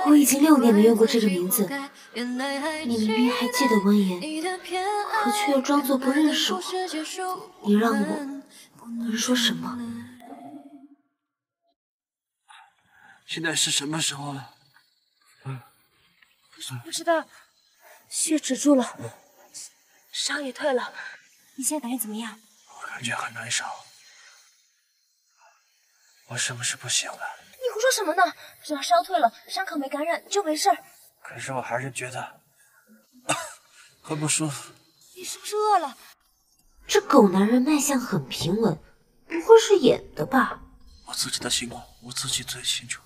我已经6年没用过这个名字。你明明还记得温言，可却又装作不认识我。你让我能说什么？现在是什么时候了？不知道。血止住了，伤也退了。你现在感觉怎么样？我感觉很难受。我是不是不行了？ 你胡说什么呢？只要烧退了，伤口没感染就没事。可是我还是觉得很不舒服。你是不是饿了？这狗男人脉象很平稳，不会是演的吧？我自己的情况我自己最清楚。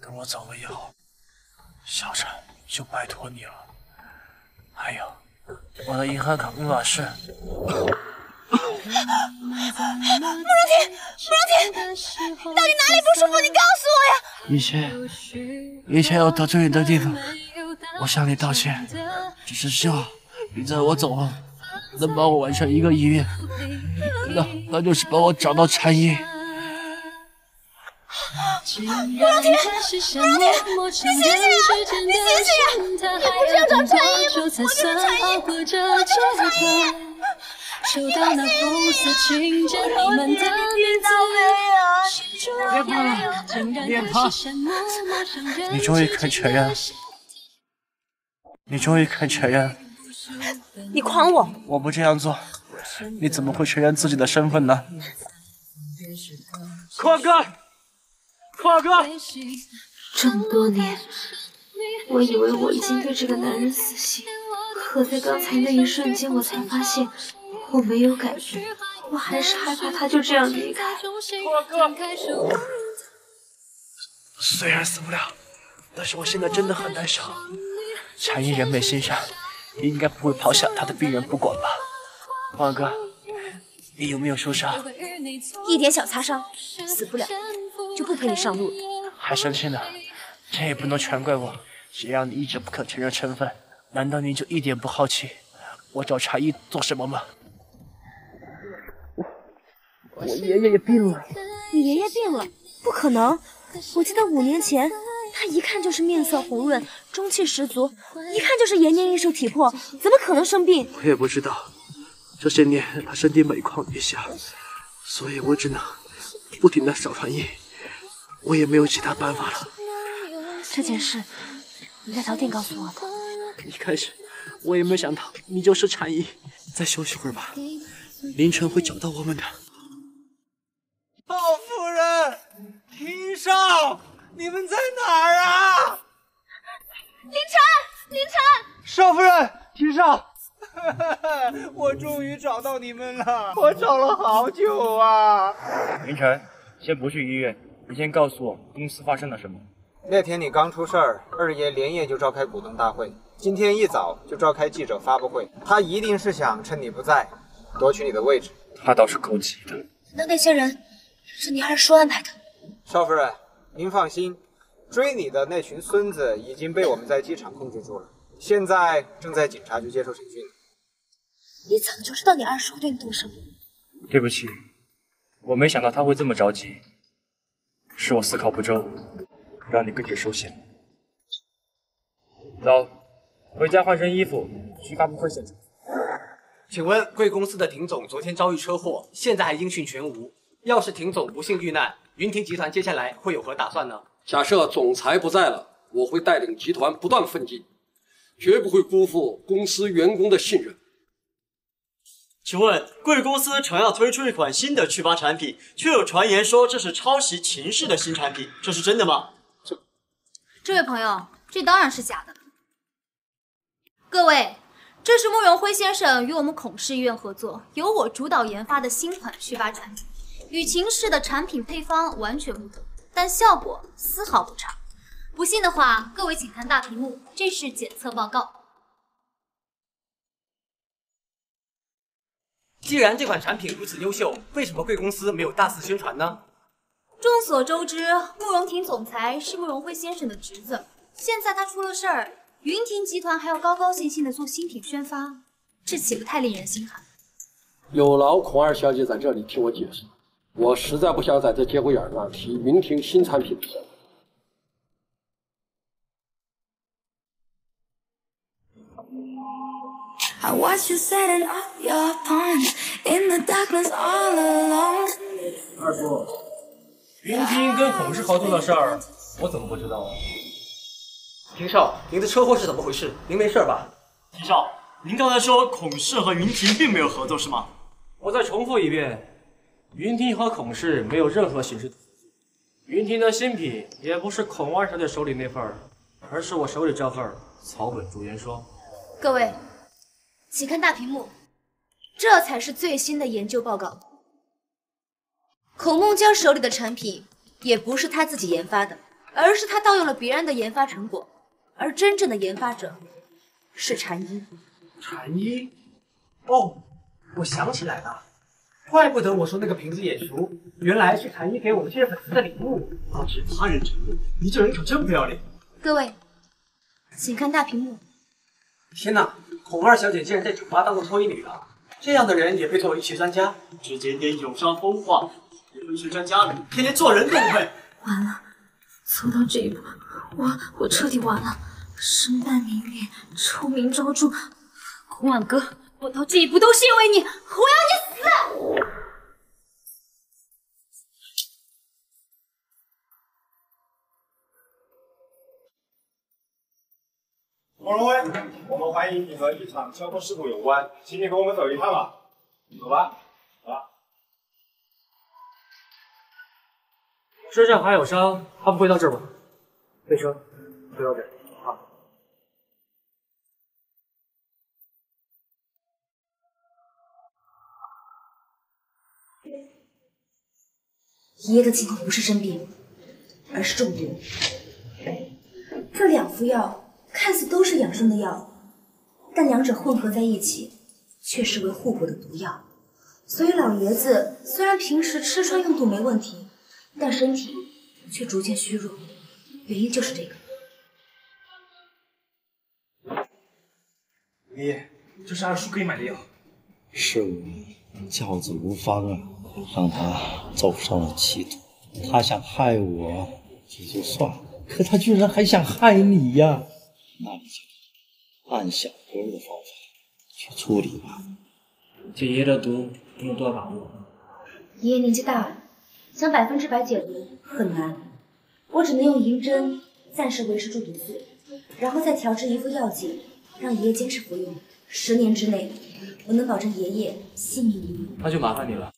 等我走了以后，小婵就拜托你了。还有，我的银行卡密码是。慕容天，你到底哪里不舒服？你告诉我呀！以前有得罪你的地方，我向你道歉，只是希望你在我走后能帮我完成一个遗愿，那就是帮我找到禅医。慕容天，你醒醒呀！你不是要找禅医吗？我就是禅医，我就是禅医。 收到那红色情针，你们的名字。别怕了，别怕！你终于肯承认，你诓我！我不这样做，你怎么会承认自己的身份呢？阔哥，这么多年，我以为我已经对这个男人死心，可在刚才那一瞬间，我才发现。 我没有改变，我还是害怕他就这样离开。我虽然死不了，但是我现在真的很难受。禅医人美心善，应该不会抛下他的病人不管吧？万哥，你有没有受伤？一点小擦伤，死不了，就不陪你上路了。还生气呢？这也不能全怪我。谁让你一直不肯承认身份？难道你就一点不好奇我找禅医做什么吗？我爷爷也病了。你爷爷病了？不可能！我记得5年前，他一看就是面色红润，中气十足，一看就是延年益寿体魄，怎么可能生病？我也不知道，这些年他身体每况愈下，所以我只能不停的找传音，我也没有其他办法了。这件事你在早点告诉我的。一开始我也没有想到你就是禅医，再休息会儿吧，凌晨会找到我们的。老夫人，林少，你们在哪儿啊？林晨，少夫人，林少。 我终于找到你们了！我找了好久啊！凌晨，先不去医院，你先告诉我公司发生了什么。那天你刚出事儿，二爷连夜就召开股东大会，今天一早就召开记者发布会，他一定是想趁你不在，夺取你的位置。他倒是够急的。那些人是您二叔安排的？少夫人，您放心，追你的那群孙子已经被我们在机场控制住了，现在正在警察局接受审讯。 你早就知道你二叔对你动手。对不起，我没想到他会这么着急，是我思考不周，让你跟着收心。走，回家换身衣服，去发布会现场。请问贵公司的婷总昨天遭遇车祸，现在还音讯全无。要是婷总不幸遇难，云婷集团接下来会有何打算呢？假设总裁不在了，我会带领集团不断奋进，绝不会辜负公司员工的信任。 请问贵公司想要推出一款新的祛疤产品，却有传言说这是抄袭秦氏的新产品，这是真的吗？这位朋友，这当然是假的。各位，这是慕容辉先生与我们孔氏医院合作，由我主导研发的新款祛疤产品，与秦氏的产品配方完全不同，但效果丝毫不差。不信的话，各位请看大屏幕，这是检测报告。 既然这款产品如此优秀，为什么贵公司没有大肆宣传呢？众所周知，慕容婷总裁是慕容辉先生的侄子，现在他出了事儿，云婷集团还要高高兴兴的做新品宣发，这岂不太令人心寒？有劳孔二小姐在这里替我解释，我实在不想在这节骨眼上提云婷新产品的事。I watched you setting up your pawn in the darkness all alone. 二叔，云婷跟孔氏合作的事儿，我怎么不知道啊？庭少，您的车祸是怎么回事？您没事吧？庭少，您刚才说孔氏和云婷并没有合作是吗？我再重复一遍，云婷和孔氏没有任何形式的合作。云婷的新品也不是孔二小姐手里那份儿，而是我手里这份草本逐言霜。各位。 请看大屏幕，这才是最新的研究报告。孔孟娇手里的产品也不是他自己研发的，而是他盗用了别人的研发成果。而真正的研发者是禅医。禅医？哦，我想起来了，怪不得我说那个瓶子眼熟，原来是禅医给我们这些粉丝的礼物。导致他人成功，你这人可真不要脸！各位，请看大屏幕。天哪！ 孔二小姐竟然在酒吧当过脱衣女了，这样的人也被作为医学专家，只检点有伤风化，也不是专家了，天天做人都不会。完了，走到这一步，我彻底完了，身败名裂，臭名昭著。孔晚哥，我到这一步都是因为你，我要你死！慕容辉，我们怀疑你和一场交通事故有关，请你跟我们走一趟吧。走吧，走吧。身上还有伤，他们会到这儿吗？卫生，不要紧啊。爷爷的情况不是生病，而是中毒。这两副药。 看似都是养生的药，但两者混合在一起，却是为互补的毒药。所以老爷子虽然平时吃穿用度没问题，但身体却逐渐虚弱，原因就是这个。爷爷，这是二叔给你买的药。是我教子无方啊，让他走上了歧途。他想害我也就算了，可他居然还想害你呀！那你就按小哥的方法去处理吧。解爷的毒你有多把握？爷爷年纪大了，想100%解毒很难。我只能用银针暂时维持住毒素，然后再调制一副药剂，让爷爷坚持服用。10年之内，我能保证爷爷性命无虞。那就麻烦你了。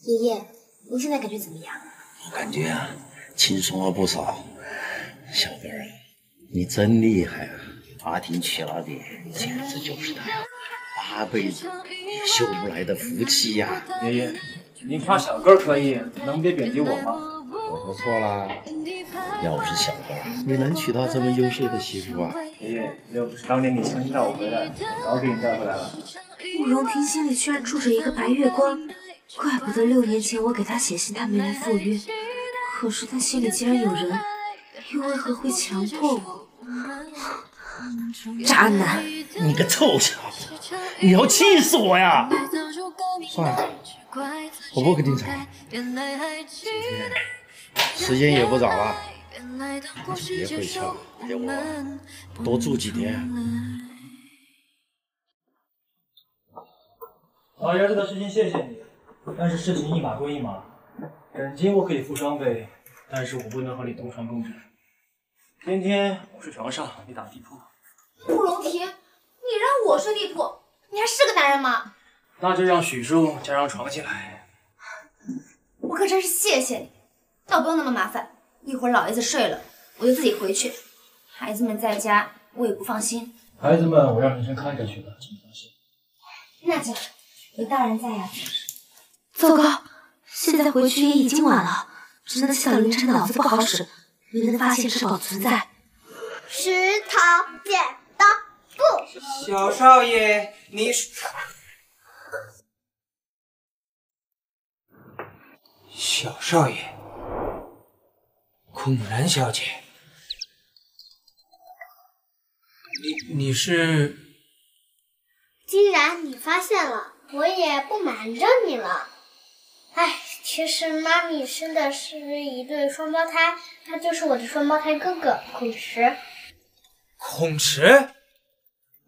爷爷，您现在感觉怎么样？我感觉啊，轻松了不少。小哥儿，你真厉害啊！阿婷娶了你，简直就是他8辈子也修不来的福气呀！爷爷，您夸小哥可以，能别贬低我吗？我说错啦，要是小哥你能娶到这么优秀的媳妇啊！爷爷，要不是当年你强行带我回来，早给你带回来了。慕容婷心里居然住着一个白月光。 怪不得6年前我给他写信，他没来赴约。可是他心里竟然有人，又为何会强迫我？渣男！你个臭小子，你要气死我呀！算了，我不跟你吵。时间也不早了，你别回去了，给我多住几天。老爷子的事情，谢谢你。 但是事情一码归一码，本金我可以付2倍，但是我不能和你同床共枕。今天我睡床上，你打地铺。慕容婷，你让我睡地铺，你还是个男人吗？那就让许叔加张床起来。我可真是谢谢你，倒不用那么麻烦。一会儿老爷子睡了，我就自己回去。孩子们在家，我也不放心。孩子们，我让人生看着去了，你放心。那这样，有大人在呀。 糟糕，现在回去也已经晚了，只能气到凌晨，脑子不好使，没能发现吃宝存在。石头剪刀布，小少爷，你小少爷，孔然小姐，你是？既然你发现了，我也不瞒着你了。 哎，其实妈咪生的是一对双胞胎，他就是我的双胞胎哥哥孔驰。孔驰？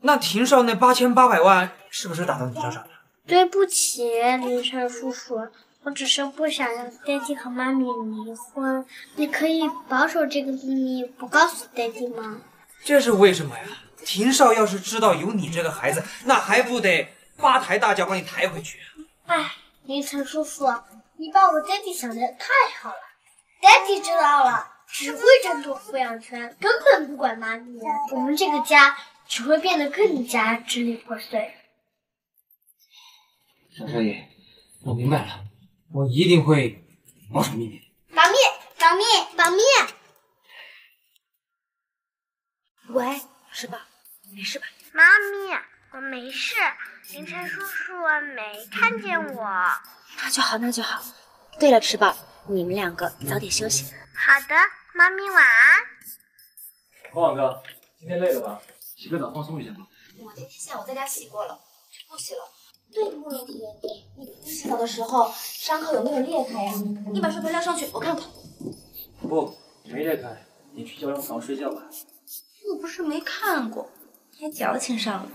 那庭上那8800万是不是打到你身上了？对不起，林晨叔叔，我只是不想让爹地和妈咪离婚，你可以保守这个秘密不告诉爹地吗？这是为什么呀？庭少要是知道有你这个孩子，那还不得8抬大轿把你抬回去？哎。 林晨叔叔，你把我爹地想的太好了。爹地知道了，只会争夺抚养权，根本不管妈咪。我们这个家只会变得更加支离破碎。小少爷，我明白了，我一定会保守秘密。保密，保密，保密！喂，是吧？没事吧？妈咪。 我没事，凌晨叔叔没看见我。那就好，那就好。对了，吃饱，你们2个早点休息。好的，妈咪晚安。洪网哥，今天累了吧？洗个澡放松一下吧。我今天下午在家洗过了，就不洗了。对，慕容婷，你平时洗澡的时候伤口有没有裂开呀？你把水盆撂上去，我看看。不，没裂开。你去叫人好好睡觉吧。又不是没看过，还矫情上了。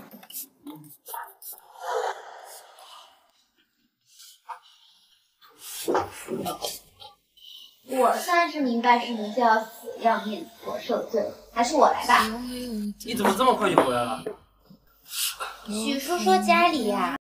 我算是明白什么叫死要面子活受罪，还是我来吧。你怎么这么快就回来了？许叔说家里呀、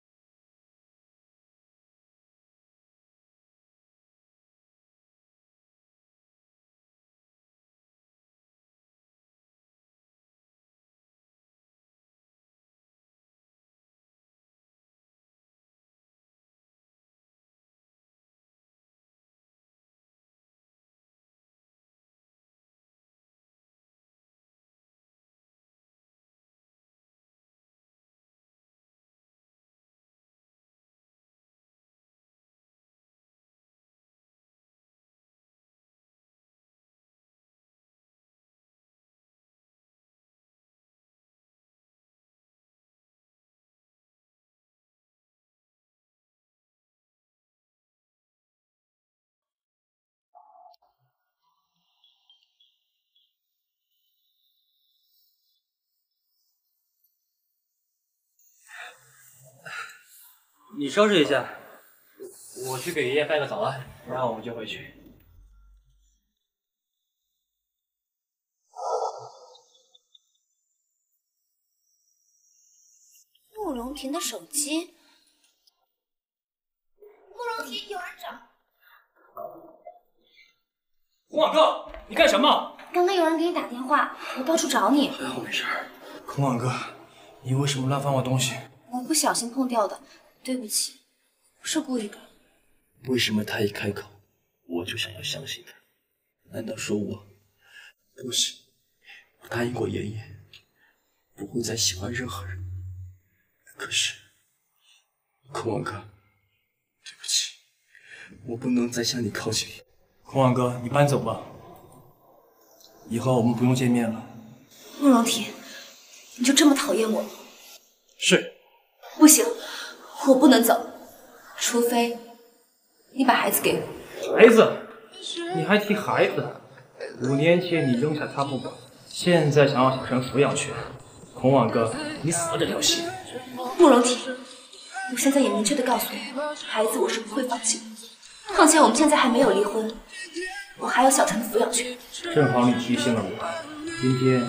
你收拾一下，我去给爷爷拜个早安，然后我们就回去。慕容婷的手机，慕容婷有人找。 孔晚哥，你干什么？刚刚有人给你打电话，我到处找你。还好没事。孔晚哥，你为什么乱翻我东西？我不小心碰掉的，对不起，不是故意的。为什么他一开口，我就想要相信他？难道说我不是？我答应过妍妍，不会再喜欢任何人。可是，孔晚哥，对不起，我不能再向你靠近。 孔晚哥，你搬走吧，以后我们不用见面了。慕容婷，你就这么讨厌我？是。不行，我不能走，除非你把孩子给我。孩子？你还提孩子？5年前你扔下他不管，现在想要小陈抚养权，孔晚哥，你死了这条心。慕容婷，我现在也明确的告诉你，孩子我是不会放弃的。况且我们现在还没有离婚。 我还有小陈的抚养权。正好你提醒了我，今天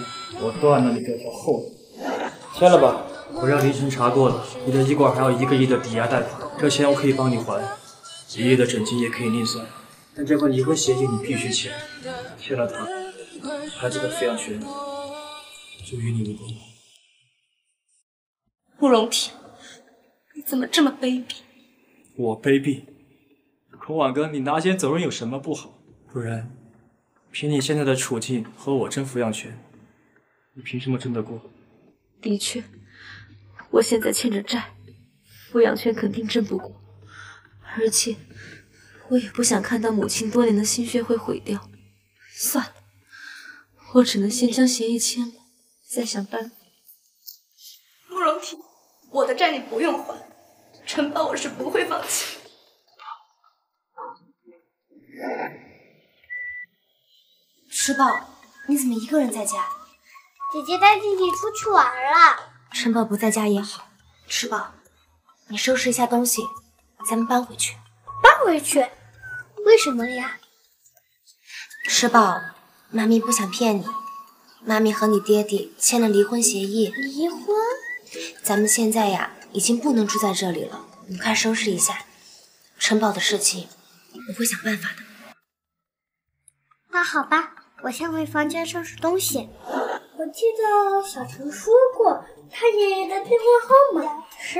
我断了你这条后路。签了吧，我让林晨查过了，你的医馆还有1个亿的抵押贷款，这钱我可以帮你还，爷爷的诊金也可以另算，但这份离婚协议你必须签，签了它，孩子的抚养权就与你无关了。慕容婷，你怎么这么卑鄙？我卑鄙？孔晚哥，你拿钱走人有什么不好？ 不然，凭你现在的处境和我争抚养权，你凭什么争得过？的确，我现在欠着债，抚养权肯定争不过。而且，我也不想看到母亲多年的心血会毁掉。算了，我只能先将协议签了，再想办法。慕容婷，我的债你不用还，陈宝我是不会放弃。 迟宝，你怎么一个人在家？姐姐带弟弟出去玩了。陈宝不在家也好。迟宝，你收拾一下东西，咱们搬回去。搬回去？为什么呀？迟宝，妈咪不想骗你，妈咪和你爹爹签了离婚协议。离婚？咱们现在呀，已经不能住在这里了。你快收拾一下，陈宝的事情，我会想办法的。那好吧。 我先回房间收拾东西。我记得小陈说过，他爷爷的电话号码是……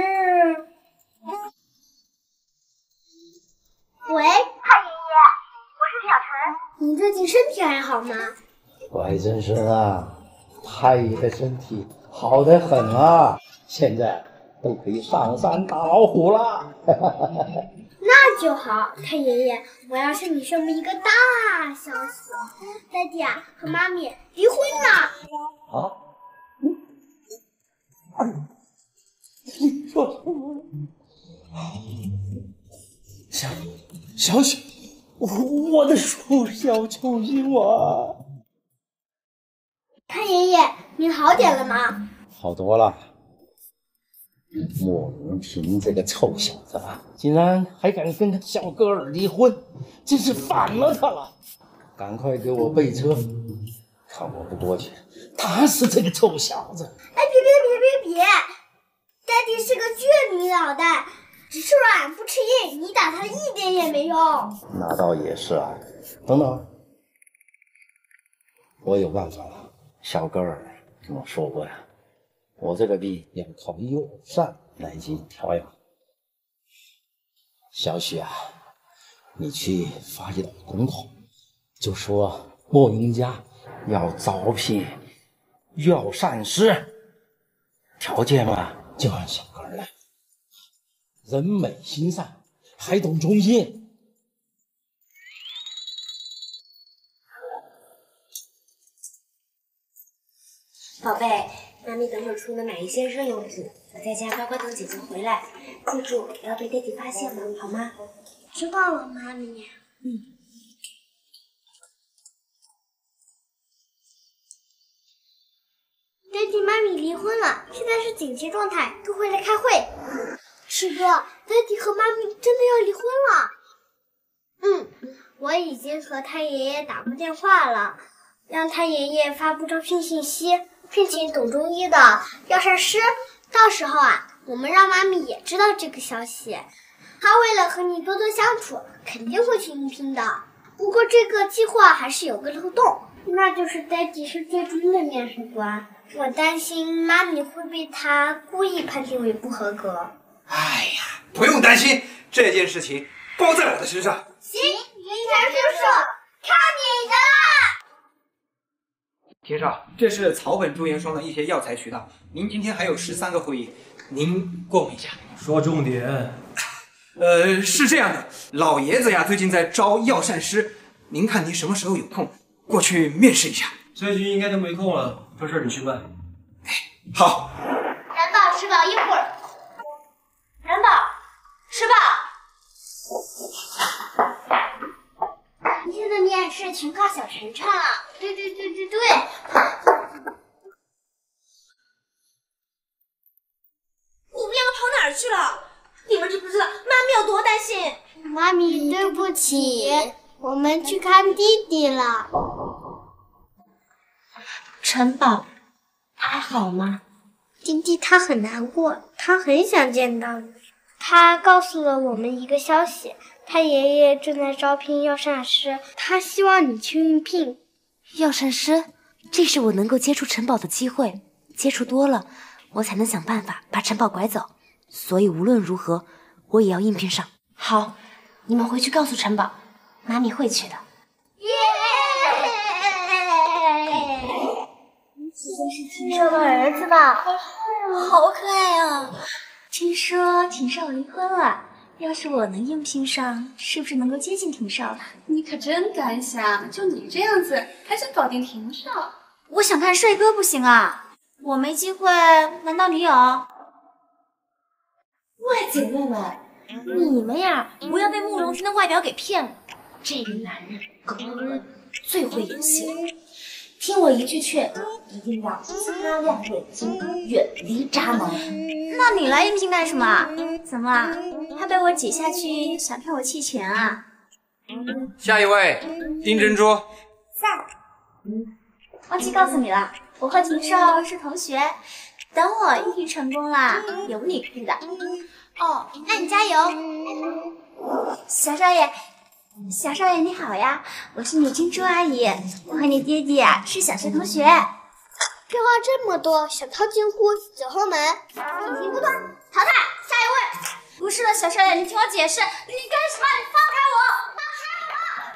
喂，太爷爷，我是小陈。你最近身体还好吗？白先生啊，太爷的身体好得很啊，现在都可以上山打老虎了。那就好，太爷爷，我要向你宣布一个大消息，爹地啊和妈咪离婚了。啊？嗯？你说什么？小雪，我的树小救救我！太爷爷，你好点了吗？好多了。 慕容婷这个臭小子，竟然还敢跟他小哥儿离婚，真是反了他了！赶快给我备车，看我不多钱，打死这个臭小子！哎，别！爹地是个倔泥脑袋，只吃软不吃硬，你打他一点也没用。那倒也是啊，等等，我有办法了。小哥儿跟我说过呀。 我这个病要靠药膳来进行调养。小许啊，你去发给总统，就说慕容家要招聘药膳师，条件嘛就按小哥来，人美心善，还懂中医。宝贝。 妈咪等会儿出门买一些日用品，我在家乖乖等姐姐回来。记住，不要被爹地发现了，好吗？知道了，妈咪。嗯。爹地妈咪离婚了，现在是紧急状态，都回来开会。师哥，丹迪和妈咪真的要离婚了。嗯，我已经和他爷爷打过电话了，让他爷爷发布招聘信息，聘请懂中医的药膳师。到时候啊，我们让妈咪也知道这个消息。他为了和你多多相处，肯定会去应聘的。不过这个计划还是有个漏洞，那就是丹迪是最终的面试官。 我担心妈咪会被他故意判定为不合格。哎呀，不用担心，这件事情包在我的身上。行，云裳叔叔，看你的啦！庭少，这是草本驻颜霜的一些药材渠道。您今天还有13个会议，您过目一下。说重点。是这样的，老爷子呀，最近在招药膳师，您看您什么时候有空，过去面试一下。最近应该都没空了。 这事你去办。好。兰宝，吃饱一会儿。兰宝，吃饱。今天的面试全靠小晨晨了。对。你们两个跑哪儿去了？你们知不知道妈咪有多担心？妈咪，对不起，我们去看弟弟了。 陈宝，他还好吗？弟弟他很难过，他很想见到你。他告诉了我们一个消息，他爷爷正在招聘药膳师，他希望你去应聘。药膳师，这是我能够接触陈宝的机会，接触多了，我才能想办法把陈宝拐走。所以无论如何，我也要应聘上。好，你们回去告诉陈宝，妈咪会去的。 这是庭少的儿子吧？好可爱啊！听说庭少离婚了，要是我能应聘上，是不是能够接近庭少？你可真敢想！就你这样子，还想搞定庭少？我想看帅哥不行啊！我没机会，难道你有？外姐妹们，你们呀，不要被慕容天的外表给骗了。这个男人搞婚，最会演戏了。 听我一句劝，一定要擦亮眼睛，远离渣男。那你来应聘干什么？怎么还被我挤下去，想骗我弃权啊？下一位，丁珍珠。在。忘记告诉你了，我和庭少是同学。等我应聘成功了，有你配的。哦，那你加油。小少爷。 小少爷你好呀，我是你珍珠阿姨，我和你爹爹啊是小学同学。废话这么多，小偷进屋，走后门，品行不端，淘汰。下一位。不是的，小少爷，你听我解释，你干什么？你放开我！放开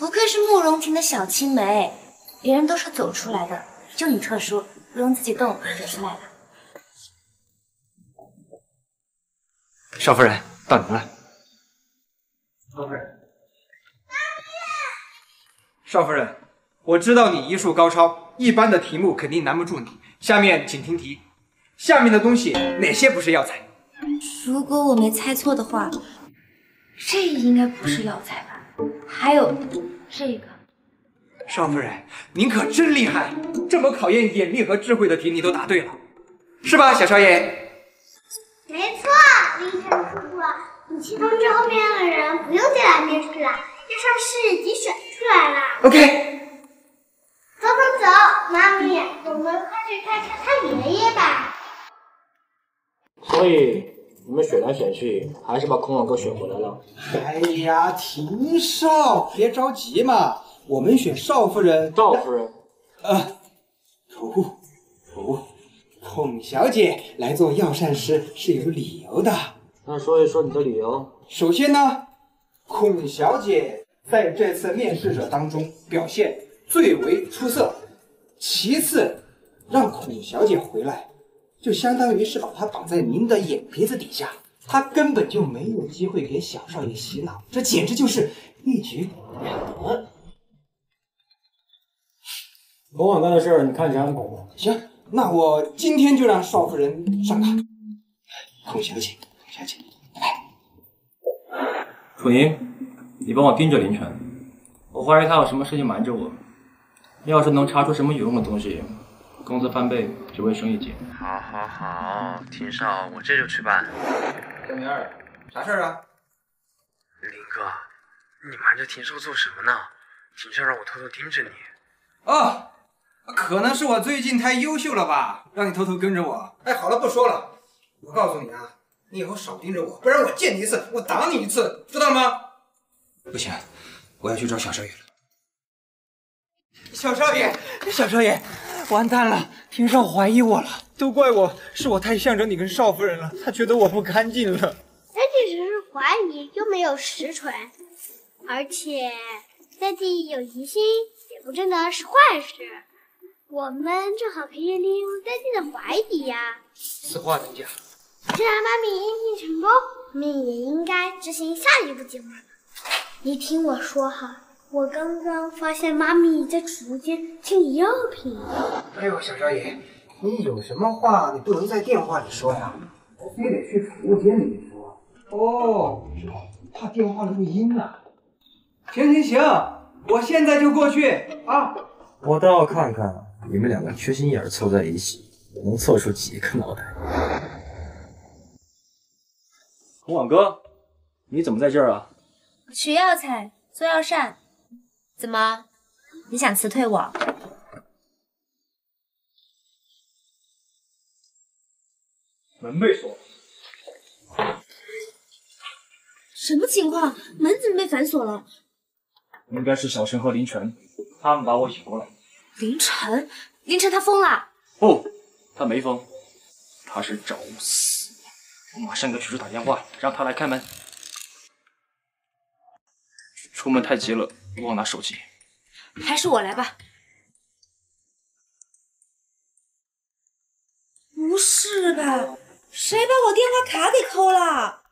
我！我是你同学。不愧是慕容庭的小青梅，别人都是走出来的，就你特殊，不用自己动就出来了。少夫人，到您了。 少夫人，少夫人，我知道你医术高超，一般的题目肯定难不住你。下面请听题，下面的东西哪些不是药材？如果我没猜错的话，这应该不是药材吧？还有这个。少夫人，您可真厉害，这么考验眼力和智慧的题你都答对了，是吧，小少爷？没错，林晨叔叔。 你去通知后面的人，不用再来面试了，药膳师已经选出来了。OK。走，妈咪，我们快去看看他爷爷吧。所以你们选来选去，还是把孔老哥选回来了。哎呀，庭少，别着急嘛，我们选少夫人。赵夫人。口误，孔小姐来做药膳师是有理由的。 那说一说你的理由。首先呢，孔小姐在这次面试者当中表现最为出色。其次，让孔小姐回来，就相当于是把她绑在您的眼皮子底下，她根本就没有机会给小少爷洗脑，这简直就是一举两得。昨晚干的事儿，你看起来很恐怖。行，那我今天就让少夫人上岗。孔小姐。 小姐，来，楚莹，你帮我盯着林晨，我怀疑他有什么事情瞒着我。要是能查出什么有用的东西，工资翻倍只为生意节。好，好，好，庭少，我这就去办。郑明儿，啥事儿啊？林哥，你瞒着庭少做什么呢？庭少让我偷偷盯着你。哦，可能是我最近太优秀了吧，让你偷偷跟着我。哎，好了，不说了。我告诉你啊，你以后少盯着我，不然我见你一次，我打你一次，知道了吗？不行，我要去找小少爷了。 小少爷，小少爷，完蛋了！庭少怀疑我了，都怪我，是我太向着你跟少夫人了，他觉得我不干净了。他只是怀疑，又没有实锤，而且三弟有疑心，也不真的是坏事。我们正好可以利用三弟的怀疑呀。此话怎讲？既然把密应聘成功，我们也应该执行下一步计划了。你听我说哈。 我刚刚发现妈咪在储物间清理药品。哎呦，小少爷，你有什么话你不能在电话里说呀，非得去储物间里说。哦，怕电话录音呢。行行行，我现在就过去啊。我倒要看看你们两个缺心眼凑在一起，能凑出几个脑袋。洪广哥，你怎么在这儿啊？取药材，做药膳。 怎么？你想辞退我？门被锁。什么情况？门怎么被反锁了？应该是小陈和林晨，他们把我引过来。林晨，林晨他疯了？不，他没疯，他是找死。我马上给楚楚打电话，让他来开门。出门太急了。 忘拿手机，还是我来吧。不是吧？谁把我电话卡给抠了？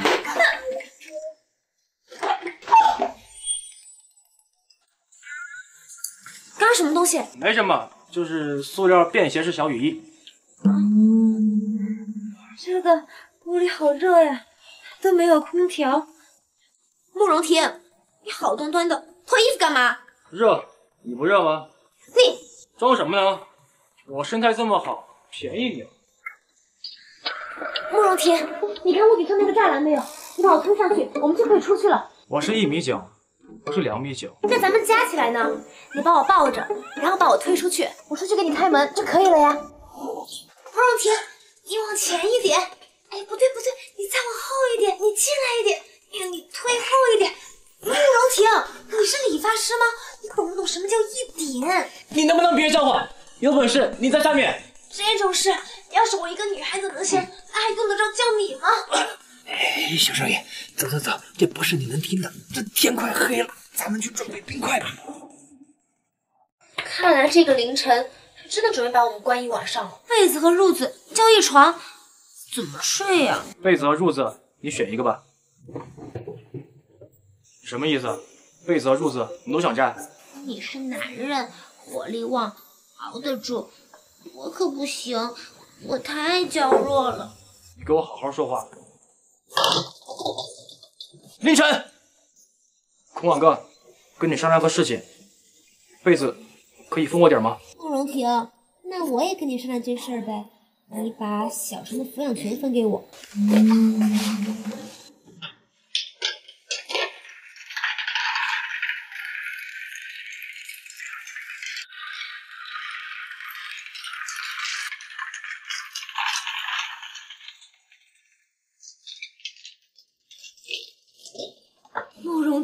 刚刚什么东西？没什么，就是塑料便携式小雨衣。这个屋里好热呀，都没有空调。慕容婷。 你好端端的脱衣服干嘛？热，你不热吗？你装什么呢？我身材这么好，便宜你了。慕容婷，你看屋顶上那个栅栏没有？你把我推上去，我们就可以出去了。我是1.9米，不是2.9米。那咱们加起来呢？你把我抱着，然后把我推出去，我出去给你开门就可以了呀。慕容婷，你往前一点。哎，不对不对，你再往后一点，你进来一点。哎，你推后一点。 慕容婷，你是理发师吗？你懂不懂什么叫一点？你能不能别叫唤？有本事你在下面！这种事，要是我一个女孩子能行，还用得着叫你吗？哎，小少爷，走走走，这不是你能听的。这天快黑了，咱们去准备冰块吧。看来这个凌晨是真的准备把我们关一晚上了。被子和褥子就一床，怎么睡呀？被子和褥子，你选一个吧。 什么意思？被子和褥子你都想占？你是男人，火力旺，熬得住。我可不行，我太娇弱了。你给我好好说话。凌晨，孔广哥，跟你商量个事情，被子可以分我点吗？慕容婷，那我也跟你商量这事儿呗。你把小陈的抚养权分给我。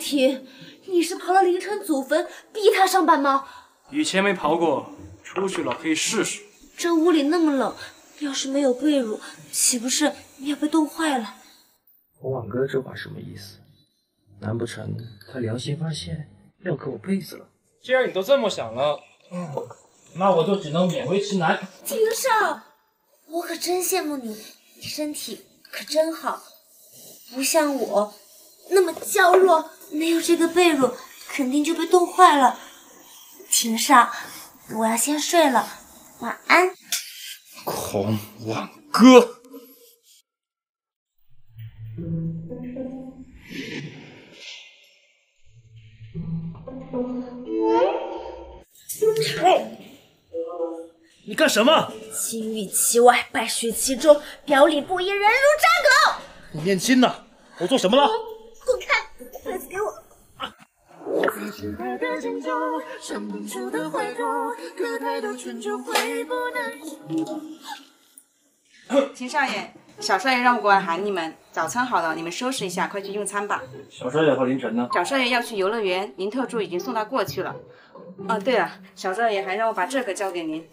婷，你是刨了凌晨祖坟逼他上班吗？以前没刨过，出去了可以试试。这屋里那么冷，要是没有被褥，岂不是你要被冻坏了？洪婉哥这话什么意思？难不成他良心发现要给我被子了？既然你都这么想了，那我就只能勉为其难。庭少，我可真羡慕你，你身体可真好，不像我那么娇弱。 没有这个被褥，肯定就被冻坏了。庭少，我要先睡了，晚安。孔晚哥，喂，你干什么？金玉其外，败絮其中，表里不一，人如渣狗。你念经呢？我做什么了？滚开！筷子给我。 在时代的郑州，生命处的怀中，可太多春秋悔不能。秦少爷，小少爷让我过来喊你们，早餐好了，你们收拾一下，快去用餐吧。小少爷和林晨呢？小少爷要去游乐园，林特助已经送他过去了。哦，对了，小少爷还让我把这个交给您。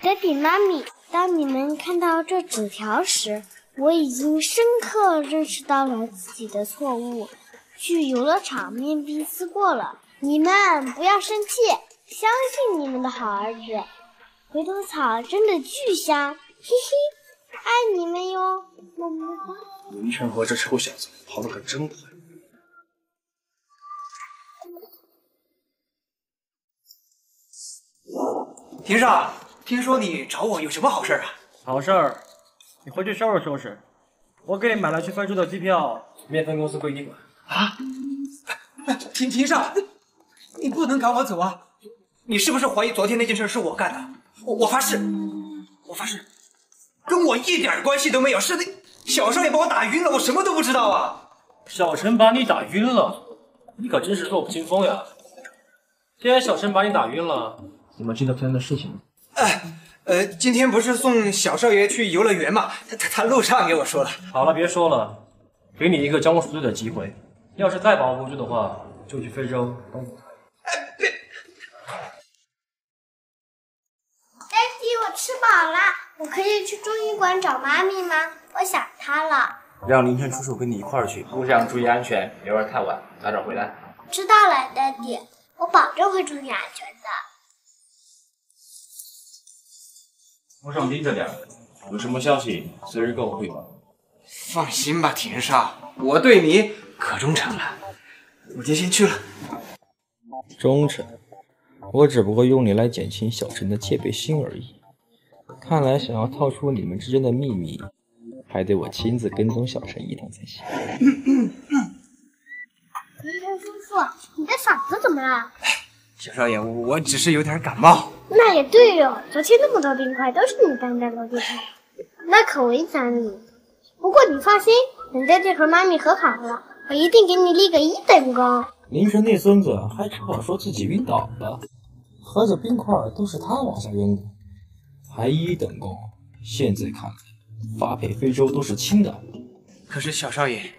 爹地妈咪，当你们看到这纸条时，我已经深刻认识到了自己的错误。 去游乐场面壁思过了，你们不要生气，相信你们的好儿子。回头草真的巨香，嘿嘿，爱你们哟，么么哒。林晨和这臭小子跑得可真快。庭上，听说你找我有什么好事啊？好事儿，你回去收拾收拾。我给你买了去非洲的机票，面分公司归你管。 啊！秦少，你不能赶我走啊！你是不是怀疑昨天那件事是我干的？我发誓，跟我一点关系都没有。是那小少爷把我打晕了，我什么都不知道啊！小陈把你打晕了，你可真是弱不禁风呀！既然小陈把你打晕了，怎么知道昨天的事情？今天不是送小少爷去游乐园嘛？他路上给我说了。好了，别说了，给你一个将我赎罪的机会。 要是再把我蒙住的话，就去非洲当奴才。别！爹地，我吃饱了，我可以去中医馆找妈咪吗？我想她了。让林晨叔叔跟你一块儿去，路上注意安全，别玩太晚，早点回来。知道了，爹地，我保证会注意安全的。路上盯着点，有什么消息随时跟我汇报。放心吧，田少，我对你。 可忠诚了，我爹先去了。忠诚，我只不过用你来减轻小陈的戒备心而已。看来想要套出你们之间的秘密，还得我亲自跟踪小陈一趟才行。林晨叔叔，你的嗓子怎么了？小少爷，我只是有点感冒。那也对哦，昨天那么多冰块都是你单单落地上，那可为难你。不过你放心，等爹爹和妈咪和好了。 我一定给你立个一等功。林晨那孙子还只好说自己晕倒了，合着冰块都是他往下扔的，还一等功。现在看来，发配非洲都是轻的。可是小少爷，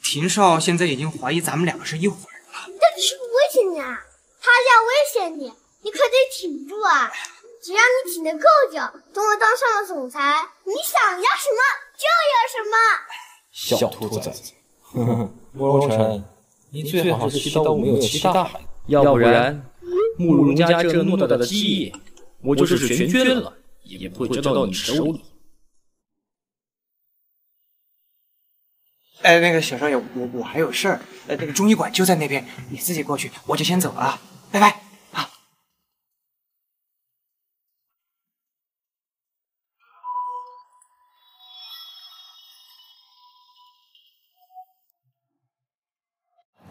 秦少现在已经怀疑咱们两个是一伙人了。那你是不威胁你啊？他要威胁你，你可得挺住啊！只要你挺得够久，等我当上了总裁，你想要什么就有什么。小兔崽子！ 呵呵，慕容晨，你最好是知道我没有欺大海，要不然慕容家这偌大的基业，我就是全捐了，也不会交到你手里。哎，那个小少爷，我还有事儿，那个中医馆就在那边，你自己过去，我就先走了，拜拜啊！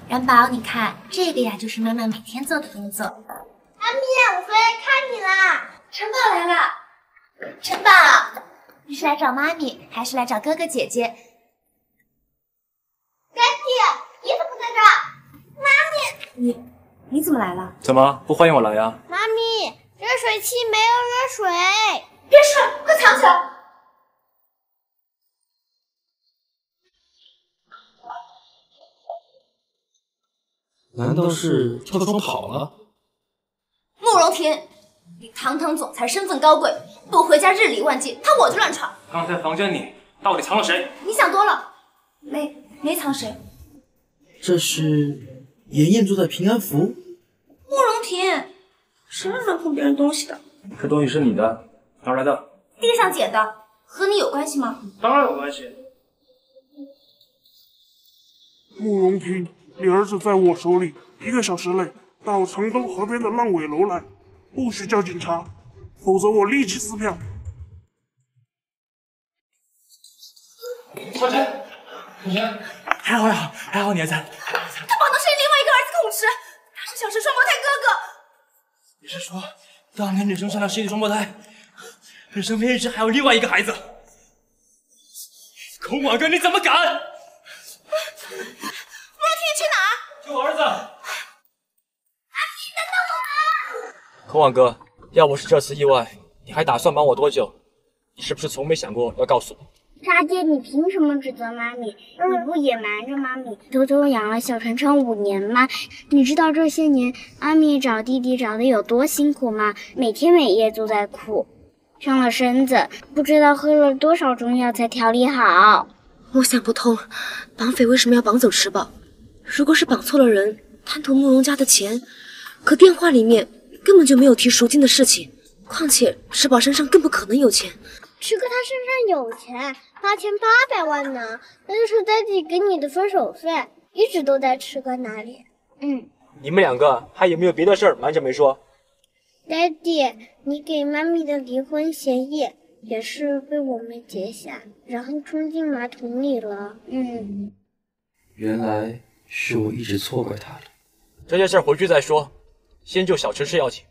元宝，你看这个呀，就是妈妈每天做的工作。妈咪，我回来看你啦！晨宝来了。晨宝，你是来找妈咪，还是来找哥哥姐姐？爹地，你怎么在这儿？妈咪，你怎么来了？怎么不欢迎我来呀？妈咪，热水器没有热水。别说了，快藏起来。 难道是跳窗跑了？慕容庭，你堂堂总裁身份高贵，不回家日理万机，他我就乱闯。刚才房间里到底藏了谁？你想多了，没藏谁。这是妍妍做的平安符。慕容庭，谁会乱碰别人东西的？这东西是你的，哪来的？地上捡的，和你有关系吗？当然有关系。慕容庭。 你儿子在我手里，1个小时内到城东河边的烂尾楼来，不许叫警察，否则我立即撕票。小陈，小陈，还好你还在。他绑的是另外一个儿子孔池，他是小陈双胞胎哥哥。你是说当年女生上她是一对双胞胎，可身边一直还有另外一个孩子。孔广哥，你怎么敢？我要替你去哪儿？去我儿子。阿姨，等等我们！孔广哥，要不是这次意外，你还打算瞒我多久？你是不是从没想过要告诉我？ 大姐，你凭什么指责妈咪？你不也瞒着妈咪偷偷养了小晨晨5年吗？你知道这些年阿咪找弟弟找的有多辛苦吗？每天每夜都在哭，伤了身子，不知道喝了多少中药才调理好。我想不通，绑匪为什么要绑走池宝？如果是绑错了人，贪图慕容家的钱，可电话里面根本就没有提赎金的事情。况且池宝身上更不可能有钱。 池哥他身上有钱，8800万呢，那就是爹地给你的分手费，一直都在池哥那里。嗯，你们两个还有没有别的事儿瞒着没说？爹地，你给妈咪的离婚协议也是被我们截下，然后冲进马桶里了。嗯，原来是我一直错怪他了。这件事回去再说，先救小池是要紧。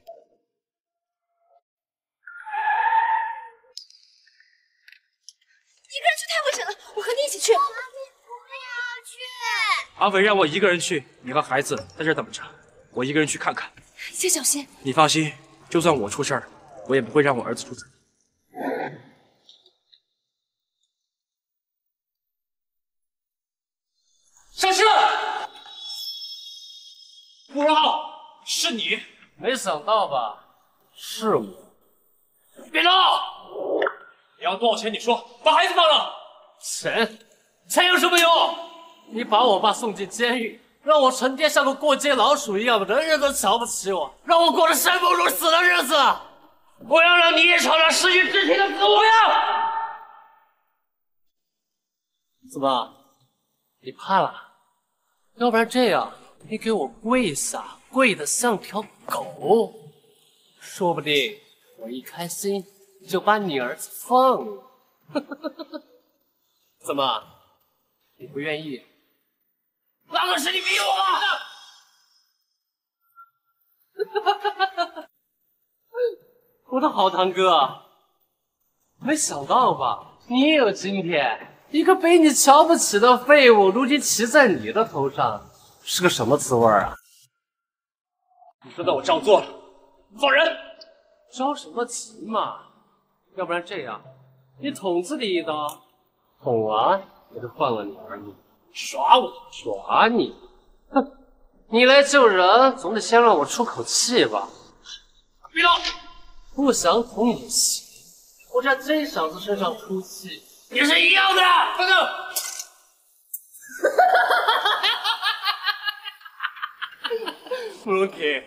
去，我也要去。绑匪让我一个人去，你和孩子在这等着，我一个人去看看。一切小心。你放心，就算我出事儿，我也不会让我儿子出事。上车！穆荣浩，是你？没想到吧？是我。别闹！你要多少钱？你说，把孩子放了。 钱有什么用？你把我爸送进监狱，让我成天像个过街老鼠一样，人人都瞧不起我，让我过着生不如死的日子。我要让你也尝尝失去肢体的滋味啊！怎么，你怕了？要不然这样，你给我跪下，跪得像条狗，说不定我一开心就把你儿子放了。怎么，你不愿意？那可是你逼我！我的好堂哥，没想到吧？你也有今天。一个被你瞧不起的废物，如今骑在你的头上，是个什么滋味啊？你知道我照做了，放人！着什么急嘛？要不然这样，你捅自己一刀。 捅完我就放了你儿子，耍我耍你，哼！你来救人，总得先让我出口气吧。别动，不想捅也行，我在真小子身上出气也是一样的。放手！慕容婷，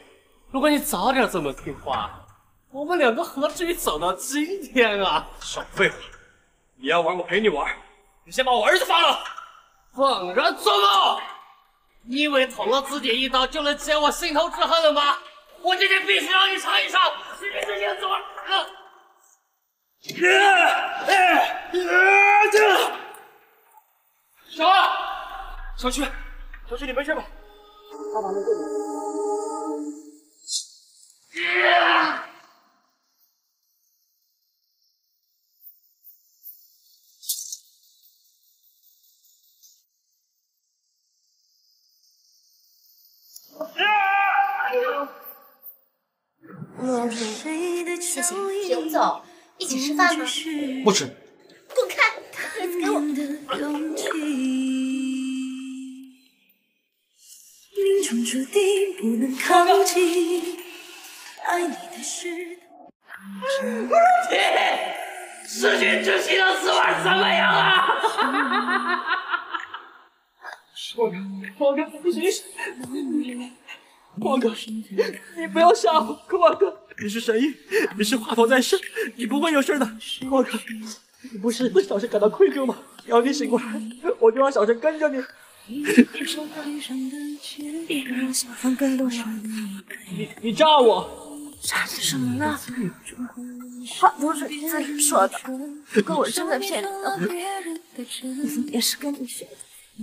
如果你早点这么听话，我们两个何至于走到今天啊！少废话。 你要玩，我陪你玩。你先把我儿子放了，放人做梦！你以为捅了自己一刀就能解我心头之恨了吗？我今天必须让你尝一尝失去自己的滋味！小安，小曲，你没事吧？爸爸没事吧？ 慕容婷，谢谢，别走，一起吃饭吗？不吃，滚开！儿子给我。慕容婷，失去窒息的滋味怎么样啊？我靠！ 光哥，你不要吓我！光哥，你是神医，你是华佗在世，你不会有事的。光哥，你不是为小陈感到愧疚吗？只要你醒过来，我就让小陈跟着你。你炸我！炸你什么了？话都是自己说的，哥，我真的骗你的，也是跟你学的。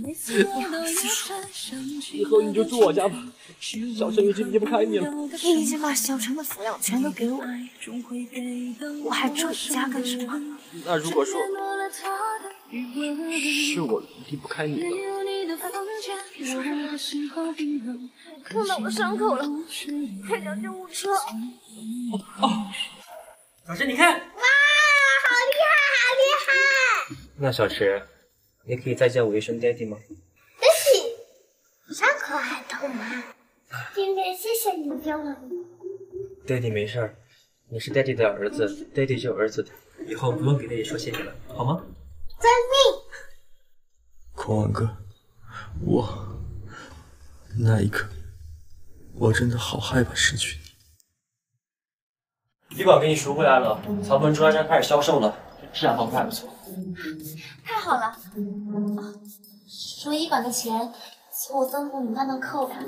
以后你就住我家吧，小城已经离不开你了。你已经把小城的抚养权都给我，我还住你家干什么？那如果说是我离不开你的，碰到我伤口了，快叫救护车！哦，小池，你看，哇，好厉害，好厉害！那小池。 你可以再叫我一声 daddy 吗？ daddy， 伤口还痛吗？今天谢谢你救我。daddy 没事儿，你是 daddy 的儿子 ，daddy 就有儿子的，以后不用给 daddy 说谢谢了，好吗？遵命。孔晚哥，我那一刻，我真的好害怕失去你。医保给你赎回来了，草本猪肝参开始销售了，质量方面还不错。 太好了！赎医保的钱，请我吩咐你帮忙扣他。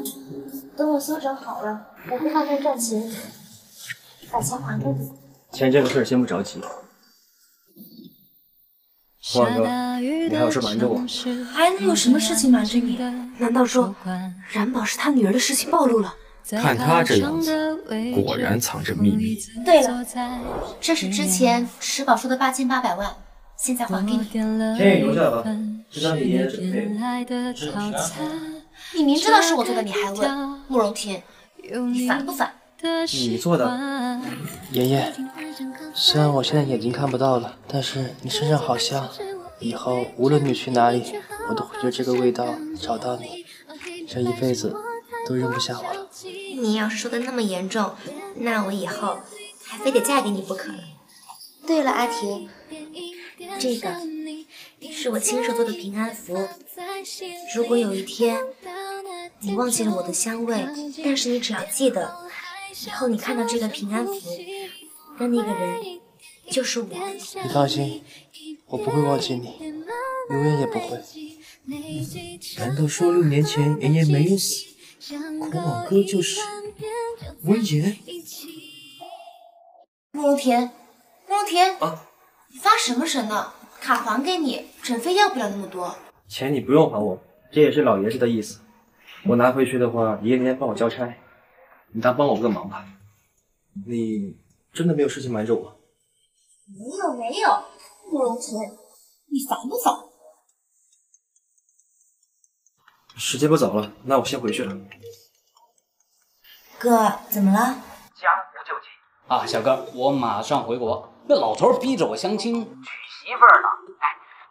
等我休整好了，我会慢慢赚钱，把钱还给你。钱这个事先不着急，黄二哥，你还有事瞒着我？还能有什么事情瞒着你？难道说冉宝是他女儿的事情暴露了？看他这样子，果然藏着秘密。对了，这是之前石宝说的8800万。 现在还给你，先留下吧，这张给爷爷准备。你明知道是我做的，你还问？慕容天，你烦不烦？你做的，爷爷。虽然我现在眼睛看不到了，但是你身上好香，以后无论你去哪里，我都会觉得这个味道找到你，这一辈子都扔不下我了。你要是说的那么严重，那我以后还非得嫁给你不可了。对了，阿婷。 这个是我亲手做的平安符。如果有一天你忘记了我的香味，但是你只要记得，以后你看到这个平安符，那个人就是我。你放心，我不会忘记你，永远也不会。难道说6年前妍妍没死，孔老哥就是温爷？慕容田啊！ 你发什么神呢？卡还给你，诊费要不了那么多。钱你不用还我，这也是老爷子的意思。我拿回去的话，爷爷明天帮我交差，你当帮我个忙吧。你真的没有事情瞒着我？没有没有，慕容晨，你烦不烦？时间不早了，那我先回去了。哥，怎么了？家无救急啊，小哥，我马上回国。 那老头逼着我相亲，娶媳妇儿呢。哎，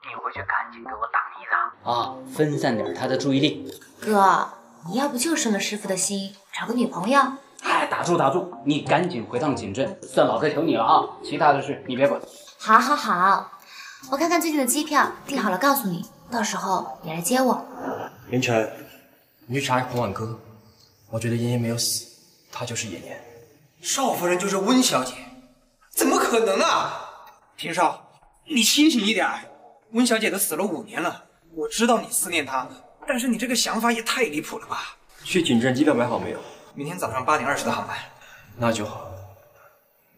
你回去赶紧给我打一打啊，分散点他的注意力。哥，你要不就顺了师傅的心，找个女朋友？哎，打住打住，你赶紧回趟锦镇，算老哥求你了啊！其他的事你别管。好，好，好，我看看最近的机票，订好了告诉你，到时候你来接我。凌晨，你去查孔晚歌，我觉得妍妍没有死，她就是妍妍。少夫人就是温小姐。 怎么可能啊！平少，你清醒一点。温小姐都死了5年了，我知道你思念她，但是你这个想法也太离谱了吧！去锦镇机票买好没有？明天早上8点20的航班。那就好。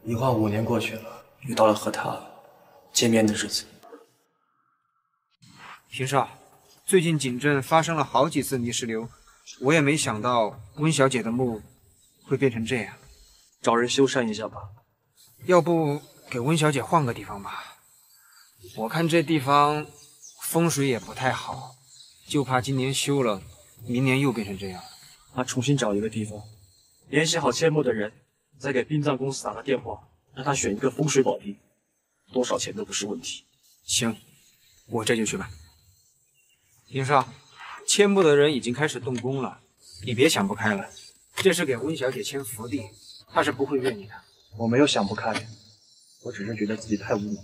一晃5年过去了，又到了和她见面的日子。平少，最近锦镇发生了好几次泥石流，我也没想到温小姐的墓会变成这样。找人修缮一下吧。 要不给温小姐换个地方吧，我看这地方风水也不太好，就怕今年修了，明年又变成这样。那重新找一个地方，联系好迁墓的人，再给殡葬公司打个电话，让他选一个风水宝地，多少钱都不是问题。行，我这就去办。林少，迁墓的人已经开始动工了，你别想不开了，这是给温小姐迁福地，她是不会怨你的。 我没有想不开，我只是觉得自己太无能了。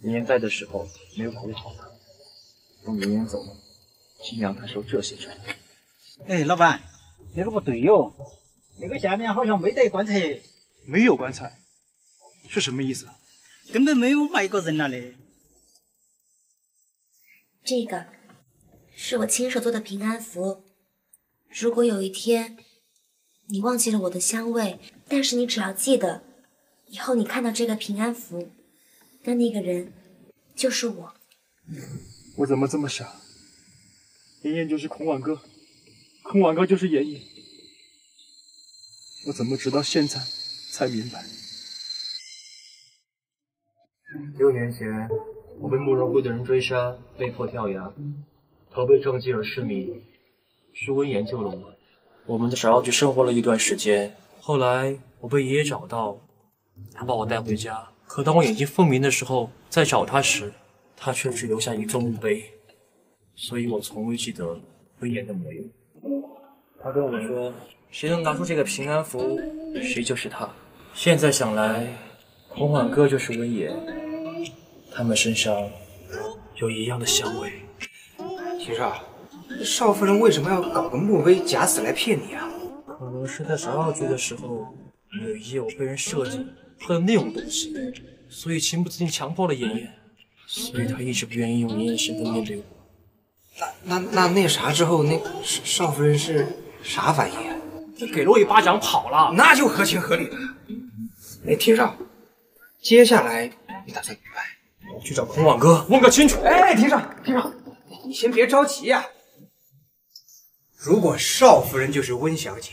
妍妍在的时候没有考虑好她，等妍妍走了，竟让她受这些罪。哎，老板，你这不对哟，那个下面好像没带棺材。没有棺材是什么意思？根本没有埋过人了嘞。这个是我亲手做的平安符，如果有一天。 你忘记了我的香味，但是你只要记得，以后你看到这个平安符，那个人就是我。我怎么这么傻？妍妍就是孔婉歌，孔婉歌就是妍妍。我怎么直到现在才明白？6年前，我被慕容会的人追杀，被迫跳崖，逃避撞击而失明，是温言救了我。我们在石澳局生活了一段时间，后来我被爷爷找到，他把我带回家。 可当我眼睛分明的时候，在找他时，他却只留下一座墓碑，所以我从未记得威严的模样。他跟我说，谁能拿出这个平安符，谁就是他。现在想来，孔婉歌就是威严，他们身上有一样的香味。秦少，少夫人为什么要搞个墓碑假死来骗你啊？可能是在12局的时候，有一夜我被人设计。 喝的那种东西，所以情不自禁强暴了妍妍，所以她一直不愿意用妍妍的身份面对我。那啥之后，那少夫人是啥反应啊？就给了我一巴掌跑了，那就合情合理了。哎，听少，接下来你打算怎么办？去找孔网哥问个清楚。哎，听少，你先别着急呀。如果少夫人就是温小姐，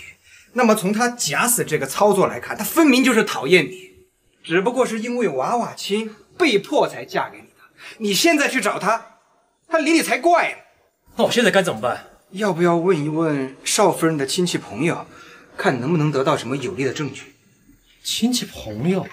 那么从她假死这个操作来看，她分明就是讨厌你。 只不过是因为娃娃亲被迫才嫁给你的，你现在去找他，他理你才怪呢。那我现在该怎么办？要不要问一问少夫人的亲戚朋友，看能不能得到什么有力的证据？亲戚朋友，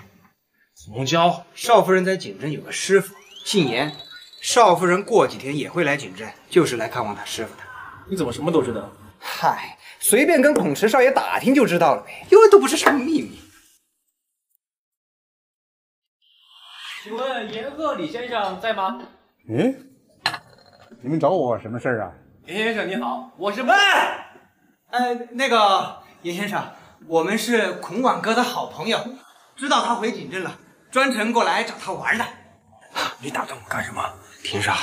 孟娇，少夫人在景镇有个师傅，姓严，少夫人过几天也会来景镇，就是来看望他师傅的。你怎么什么都知道？嗨，随便跟孔池少爷打听就知道了呗，因为都不是什么秘密。 请问严鹤李先生在吗？咦，你们找我什么事儿啊？严先生你好，我是哎，那个严先生，我们是孔婉哥的好朋友，知道他回景镇了，专程过来找他玩的。你打断我干什么？庭少，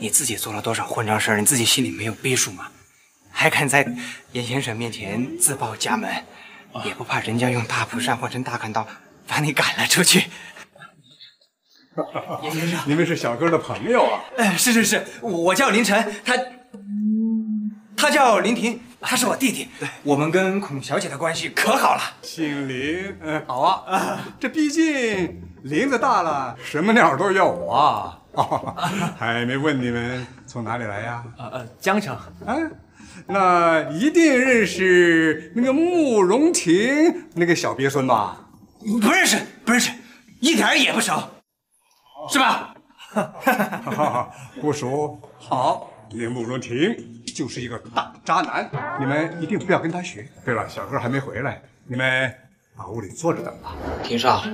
你自己做了多少混账事儿，你自己心里没有逼数吗？还敢在严先生面前自报家门，也不怕人家用大蒲扇换成大砍刀把你赶了出去？ 严先生，你们是小哥的朋友啊？哎，是，我叫林晨，他叫林婷，他是我弟弟。对，我们跟孔小姐的关系可好了。姓林，好啊。这毕竟林子大了，什么鸟都要我啊。还没问你们从哪里来呀？江城。哎，那一定认识那个慕容婷那个小鳖孙吧？不认识，一点也不熟。 是吧？不熟。好，那慕容庭就是一个大渣男，你们一定不要跟他学。对了，小哥还没回来，你们把屋里坐着等吧。庭少，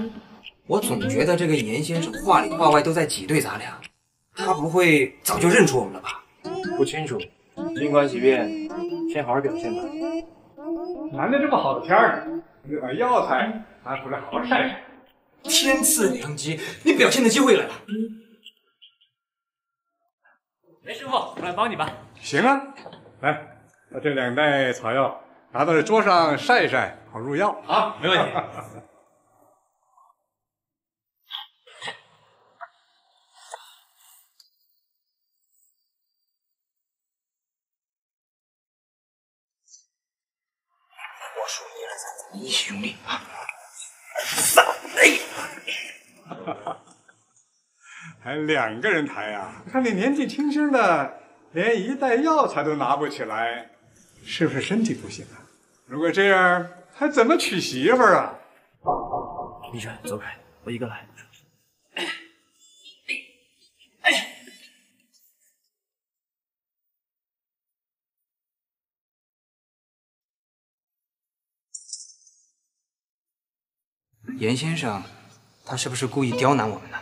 我总觉得这个严先生话里话外都在挤兑咱俩，他不会早就认出我们了吧？不清楚，静观其变，先好好表现吧。难得这么好的天儿，你把药材拿出来好好晒晒。 天赐良机，你表现的机会来了。哎，师傅，我来帮你吧。行啊，来，把这2袋草药拿到这桌上晒一晒，好入药。好，没问题。我数1、2、3，咱们一起用力啊！1、2、3，哎！ 还2个人抬呀、啊？看你年纪轻轻的，连1袋药材都拿不起来，是不是身体不行啊？如果这样，还怎么娶媳妇儿啊？李晨，走开，我一个来。哎，严先生。 他是不是故意刁难我们呢？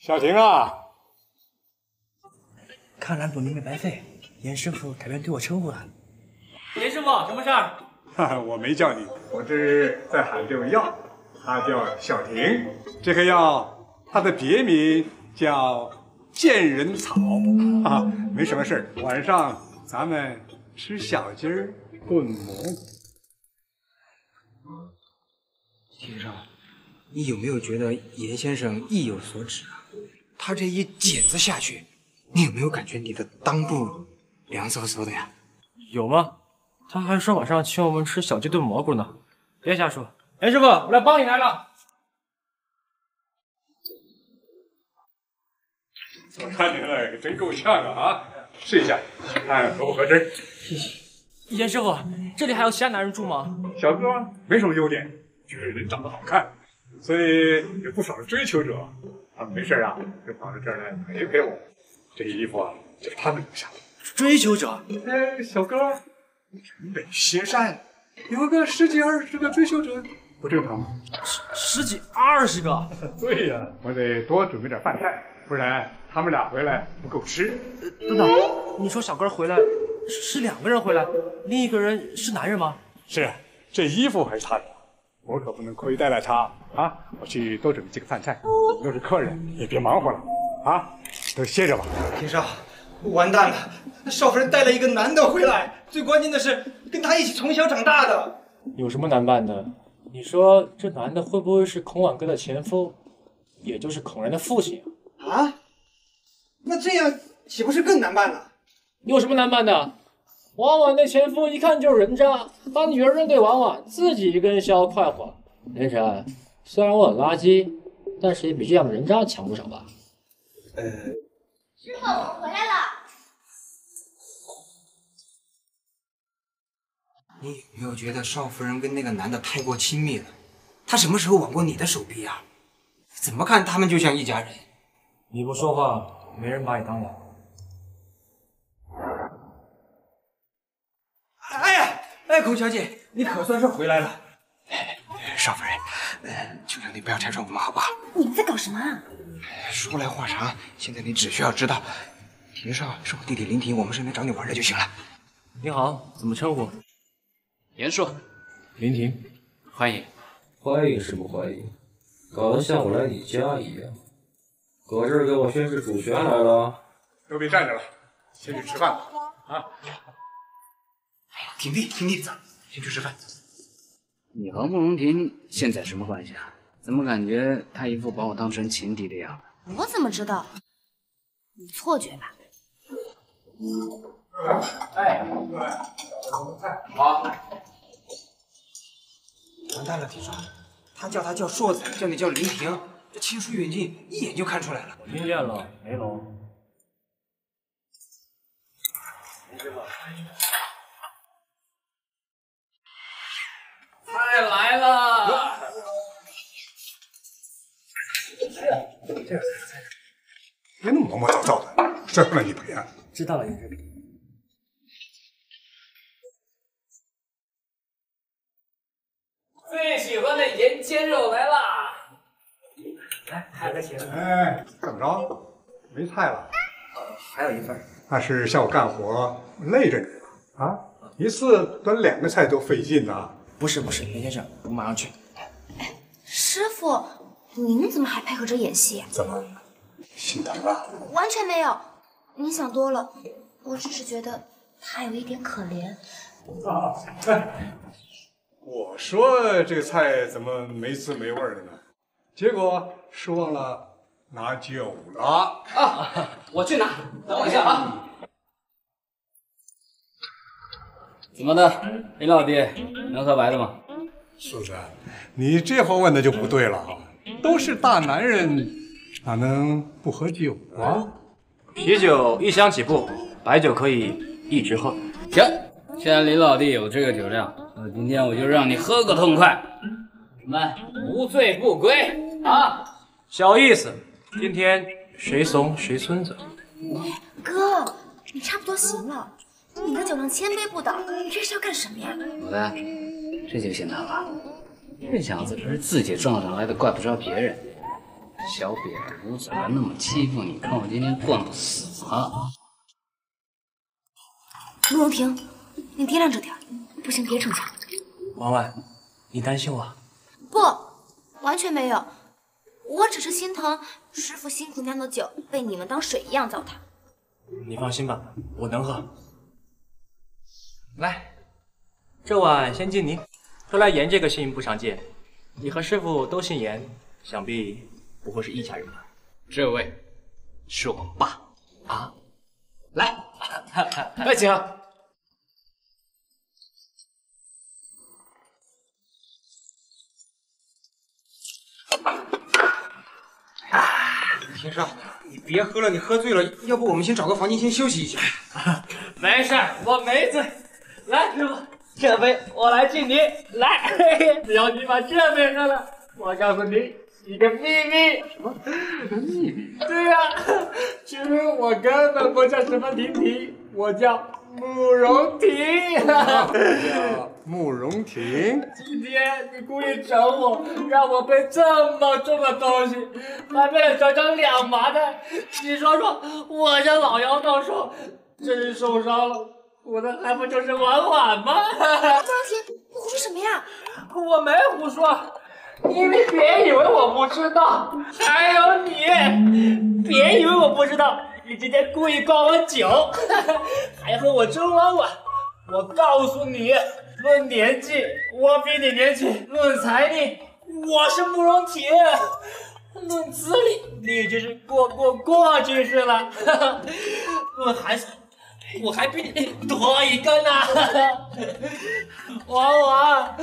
小婷啊，看来努力没白费，严师傅改变对我称呼了。严师傅，什么事儿？哈，我没叫你，我这是在喊这味药，它叫小婷。这个药它的别名叫健人草啊，没什么事儿。晚上咱们吃小鸡儿炖蘑菇。 先生，你有没有觉得严先生意有所指啊？他这一剪子下去，你有没有感觉你的裆部凉飕飕的呀？有吗？他还说晚上请我们吃小鸡炖蘑菇呢。别瞎说。哎，师傅，我来帮你来了。我看你那可真够呛啊！试一下，看合不合身。谢谢。 严师傅，这里还有其他男人住吗？小哥没什么优点，就是人长得好看，所以有不少的追求者。他们没事啊，就跑到这儿来陪陪我。这些衣服啊，就是他们留下的。追求者？哎，小哥，你美邪善，有个10几20个追求者，不正常吗？十几二十个？对呀、啊，我得多准备点饭菜，不然他们俩回来不够吃。等等，你说小哥回来？ 是2个人回来，另一个人是男人吗？是，这衣服还是他的，我可不能亏待了他啊！我去多准备几个饭菜，都是客人，也别忙活了啊，都歇着吧。秦少，完蛋了，少夫人带了一个男的回来，最关键的是跟他一起从小长大的。有什么难办的？你说这男的会不会是孔婉哥的前夫，也就是孔然的父亲啊？啊？那这样岂不是更难办了？ 有什么难办的？婉婉的前夫一看就是人渣，把女儿扔给婉婉，自己一根削快活。林晨，虽然我很垃圾，但是也比这样的人渣强不少吧？师傅，我回来了。你有没有觉得少夫人跟那个男的太过亲密了？他什么时候挽过你的手臂啊？怎么看他们就像一家人。你不说话，没人把你当人。 哎呀，哎，孔小姐，你可算是回来了。少夫人，求求你不要拆穿我们好不好？你们在搞什么啊？说来话长，现在你只需要知道，林少是我弟弟林婷，我们是来找你玩的就行了。你好，怎么称呼？严硕，林婷，欢迎。欢迎是不欢迎？搞得像我来你家一样。搁这儿给我宣誓主权来了。都别站着了，先去吃饭吧。啊。 婷弟，走，先去吃饭。你和慕容婷现在什么关系啊？怎么感觉她一副把我当成情敌的样子？我怎么知道？你错觉吧。哎，好。完蛋了，婷少，他叫硕子，叫你叫林婷，这亲疏远近一眼就看出来了。我听见了，梅龙。来了，这个别那么磨磨叨叨的，摔坏了你赔啊！知道了，严师。最喜欢的盐煎肉来了，来，还在切。哎，怎么着？没菜了？还有一份。那是下午干活累着你了啊？一次端2个菜都费劲呐。 不是，梅先生，我马上去。师傅，你们怎么还配合着演戏？怎么，心疼了？完全没有，你想多了。我只是觉得他有一点可怜。啊！哎，我说这菜怎么没滋没味的呢？结果是忘了拿酒了。啊！我去拿，等我一下啊。 怎么的，林老弟，能喝白的吗？素子，你这话问的就不对了啊！都是大男人，哪能不喝酒啊？啤酒1箱起步，白酒可以一直喝。行，既然林老弟有这个酒量，今天我就让你喝个痛快，我们无醉不归啊！小意思，今天谁怂谁孙子。哥，你差不多行了。 你的酒量千杯不倒，你这是要干什么呀？老大，这就嫌他了。这小子可是自己撞上来的，怪不着别人。小瘪犊子还那么欺负你，看我今天惯不死他！慕容婷，你掂量着点，不行别逞强。婉婉，你担心我？不，完全没有，我只是心疼师傅辛苦酿的酒被你们当水一样糟蹋。你放心吧，我能喝。 来，这碗先敬您。说来盐这个姓不常见，你和师傅都姓盐，想必不会是一家人吧？这位是我爸啊！来，来请。先生，你别喝了，你喝醉了，要不我们先找个房间先休息一下。没事，我没醉。来，师傅，这杯我来敬您。来，只要你把这杯喝了，我告诉你。 一个秘密？什么秘密？对呀、啊，其实我根本不叫什么婷婷，我叫慕容婷。慕容婷，今天你故意整我，让我背这么重的东西，还背了整整2麻袋。你说说，我这老妖到手，真是受伤了，我的还不就是婉婉吗？张婷，你胡说什么呀？我没胡说。 你别以为我不知道，还有你，别以为我不知道，你今天故意灌我酒，还和我争婉婉。我告诉你，论年纪我比你年轻，论财力我是慕容铁，论资历你就是过去式了，论寒酸我还比你多一个呢。婉婉。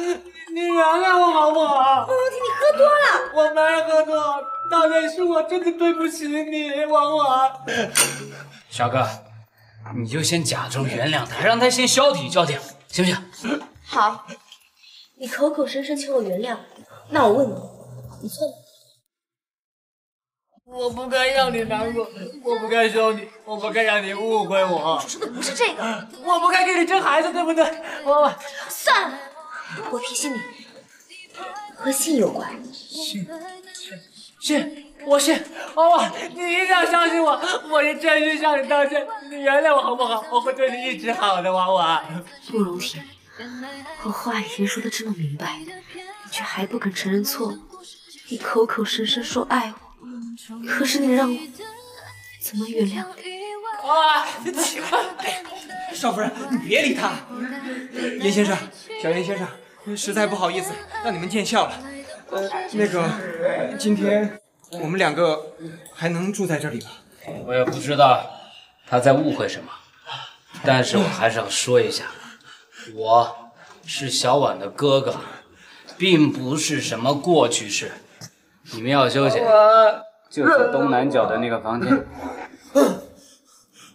你原谅我好不好？慕容婷，你喝多了。我没喝多，大概是我真的对不起你，婉婉。小哥，你就先假装原谅他，让他先消停消停，行不行？好，你口口声声求我原谅，那我问你，你错了？我不该让你难过，我不该凶你，我不该让你误会我。我说的不是这个，我不该给你争孩子，对不对？我算了。 我提醒你，和信有关。信，我信。哦，你一定要相信我，我是真心向你道歉，你原谅我好不好？我会对你一直好的，婉婉。慕容婷，我话已经说的这么明白，你却还不肯承认错误。你口口声声说爱我，可是你让我怎么原谅你？啊，奇怪。 少夫人，你别理他。严先生，小严先生，实在不好意思，让你们见笑了。那个，今天我们2个还能住在这里吧？我也不知道他在误会什么，但是我还是要说一下，我是小婉的哥哥，并不是什么过去式。你们要休息，就在东南角的那个房间。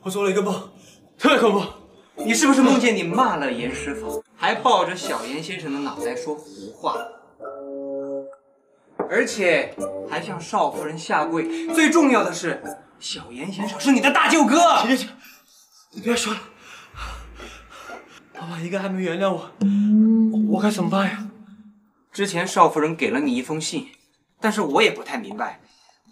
我做了一个梦，特别恐怖。 你是不是梦见你骂了严师傅，还抱着小严先生的脑袋说胡话，而且还向少夫人下跪？最重要的是，小严先生是你的大舅哥。行行行，你不要说了，爸爸一个还没原谅我该怎么办呀？之前少夫人给了你一封信，但是我也不太明白，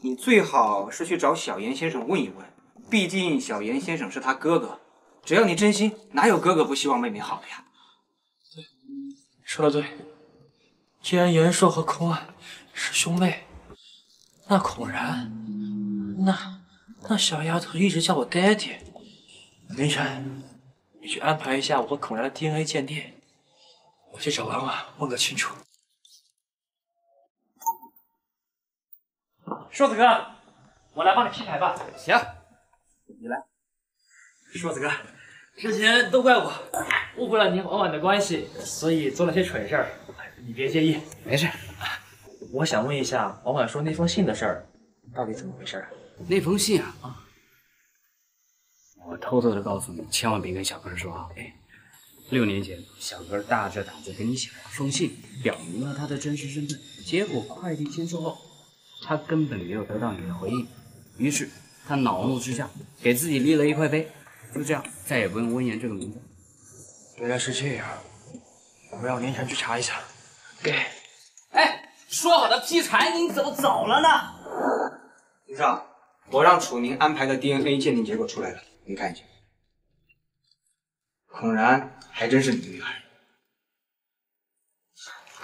你最好是去找小严先生问一问，毕竟小严先生是他哥哥。 只要你真心，哪有哥哥不希望妹妹好的呀？对，说的对。既然严硕和空暗是兄妹，那孔然，那小丫头一直叫我爹爹。凌晨，你去安排一下我和孔然的 DNA 鉴定，我去找婉婉问个清楚。硕子哥，我来帮你拼牌吧。行，你来。硕子哥。 之前都怪我误会了你和婉婉的关系，所以做了些蠢事儿，你别介意。没事。我想问一下，婉婉说那封信的事儿，到底怎么回事啊？那封信啊，我偷偷的告诉你，千万别跟小哥说啊。哎，6年前，小哥大着胆子给你写了封信，表明了他的真实身份，结果快递签收后，他根本没有得到你的回应，于是他恼怒之下，给自己立了一块碑。 就这样，再也不用温言这个名字。原来是这样，我让凌晨去查一下。给，哎，说好的劈柴，你怎么走了呢？先生，我让楚宁安排的 DNA 鉴定结果出来了，你看一下。孔然还真是你的女儿。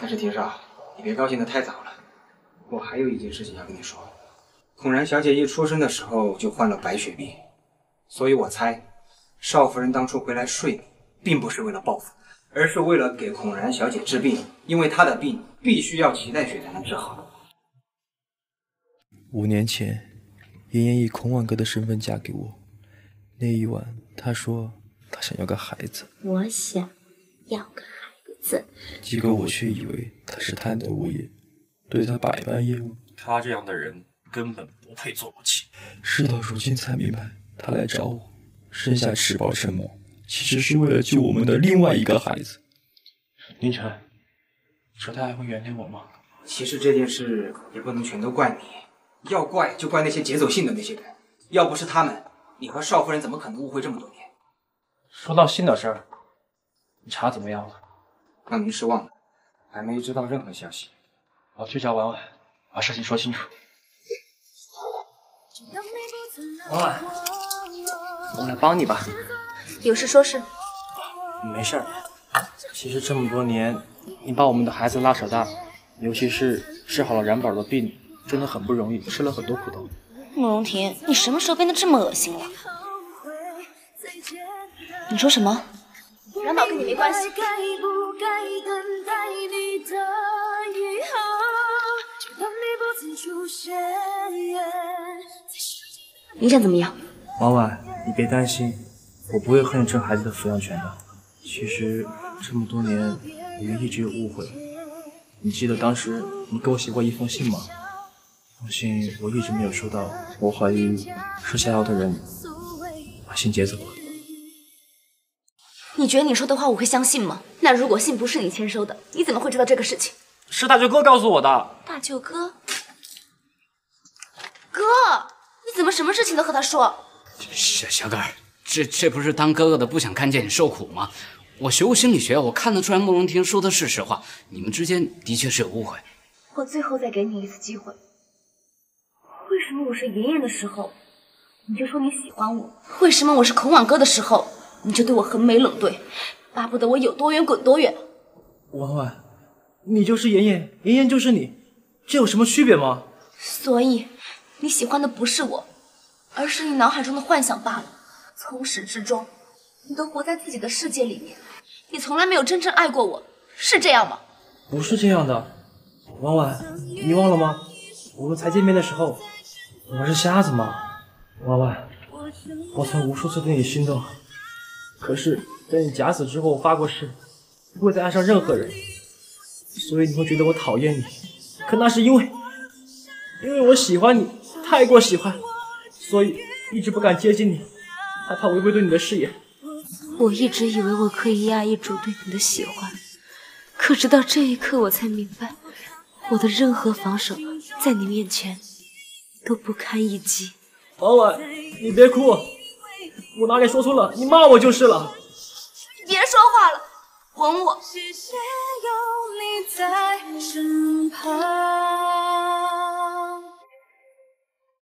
但是庭少，你别高兴得太早了，我还有一件事情要跟你说。孔然小姐一出生的时候就患了白血病，所以我猜。 少夫人当初回来睡你，并不是为了报复，而是为了给孔然小姐治病，因为她的病必须要脐带血才能治好。5年前，妍妍以孔婉哥的身份嫁给我，那一晚，他说他想要个孩子。我想要个孩子。结果我却以为他是贪得无厌，对他百般厌恶。他这样的人根本不配做母亲。事到如今才明白，他来找我，生下赤豹神魔，其实是为了救我们的另外一个孩子。凌晨，你说他还会原谅我吗？其实这件事也不能全都怪你，要怪就怪那些劫走信的那些人。要不是他们，你和少夫人怎么可能误会这么多年？说到信的事儿，你查怎么样了？让您失望了，还没知道任何消息。我去找婉婉，把事情说清楚。婉婉，我来帮你吧。有事说事。没事儿。其实这么多年，你把我们的孩子拉扯大，尤其是治好了冉宝的病，真的很不容易，吃了很多苦头。慕容婷，你什么时候变得这么恶心了？你说什么？冉宝跟你没关系。你想怎么样？婉婉，你别担心，我不会恨这孩子的抚养权的。其实这么多年，我们一直有误会。你记得当时你给我写过一封信吗？那封信我一直没有收到，我怀疑是下药的人把信劫走了。你觉得你说的话我会相信吗？那如果信不是你签收的，你怎么会知道这个事情？是大舅哥告诉我的。大舅哥？哥，你怎么什么事情都和他说？小盖儿，这不是当哥哥的不想看见你受苦吗？我学过心理学，我看得出来慕容婷说的是实话，你们之间的确是有误会。我最后再给你一次机会，为什么我是妍妍的时候，你就说你喜欢我？为什么我是孔婉哥的时候，你就对我横眉冷对，巴不得我有多远滚多远？婉婉，你就是妍妍，妍妍就是你，这有什么区别吗？所以你喜欢的不是我，而是你脑海中的幻想罢了。从始至终，你都活在自己的世界里面。你从来没有真正爱过我，是这样吗？不是这样的，婉婉，你忘了吗？我们才见面的时候，我是瞎子吗？婉婉，我曾无数次对你心动，可是在你假死之后，我发过誓，不会再爱上任何人，所以你会觉得我讨厌你。可那是因为我喜欢你，太过喜欢，所以一直不敢接近你，害怕违背对你的誓言。我一直以为我可以压抑住对你的喜欢，可直到这一刻我才明白，我的任何防守在你面前都不堪一击。婉婉，你别哭，我哪里说错了，你骂我就是了。你别说话了，吻我。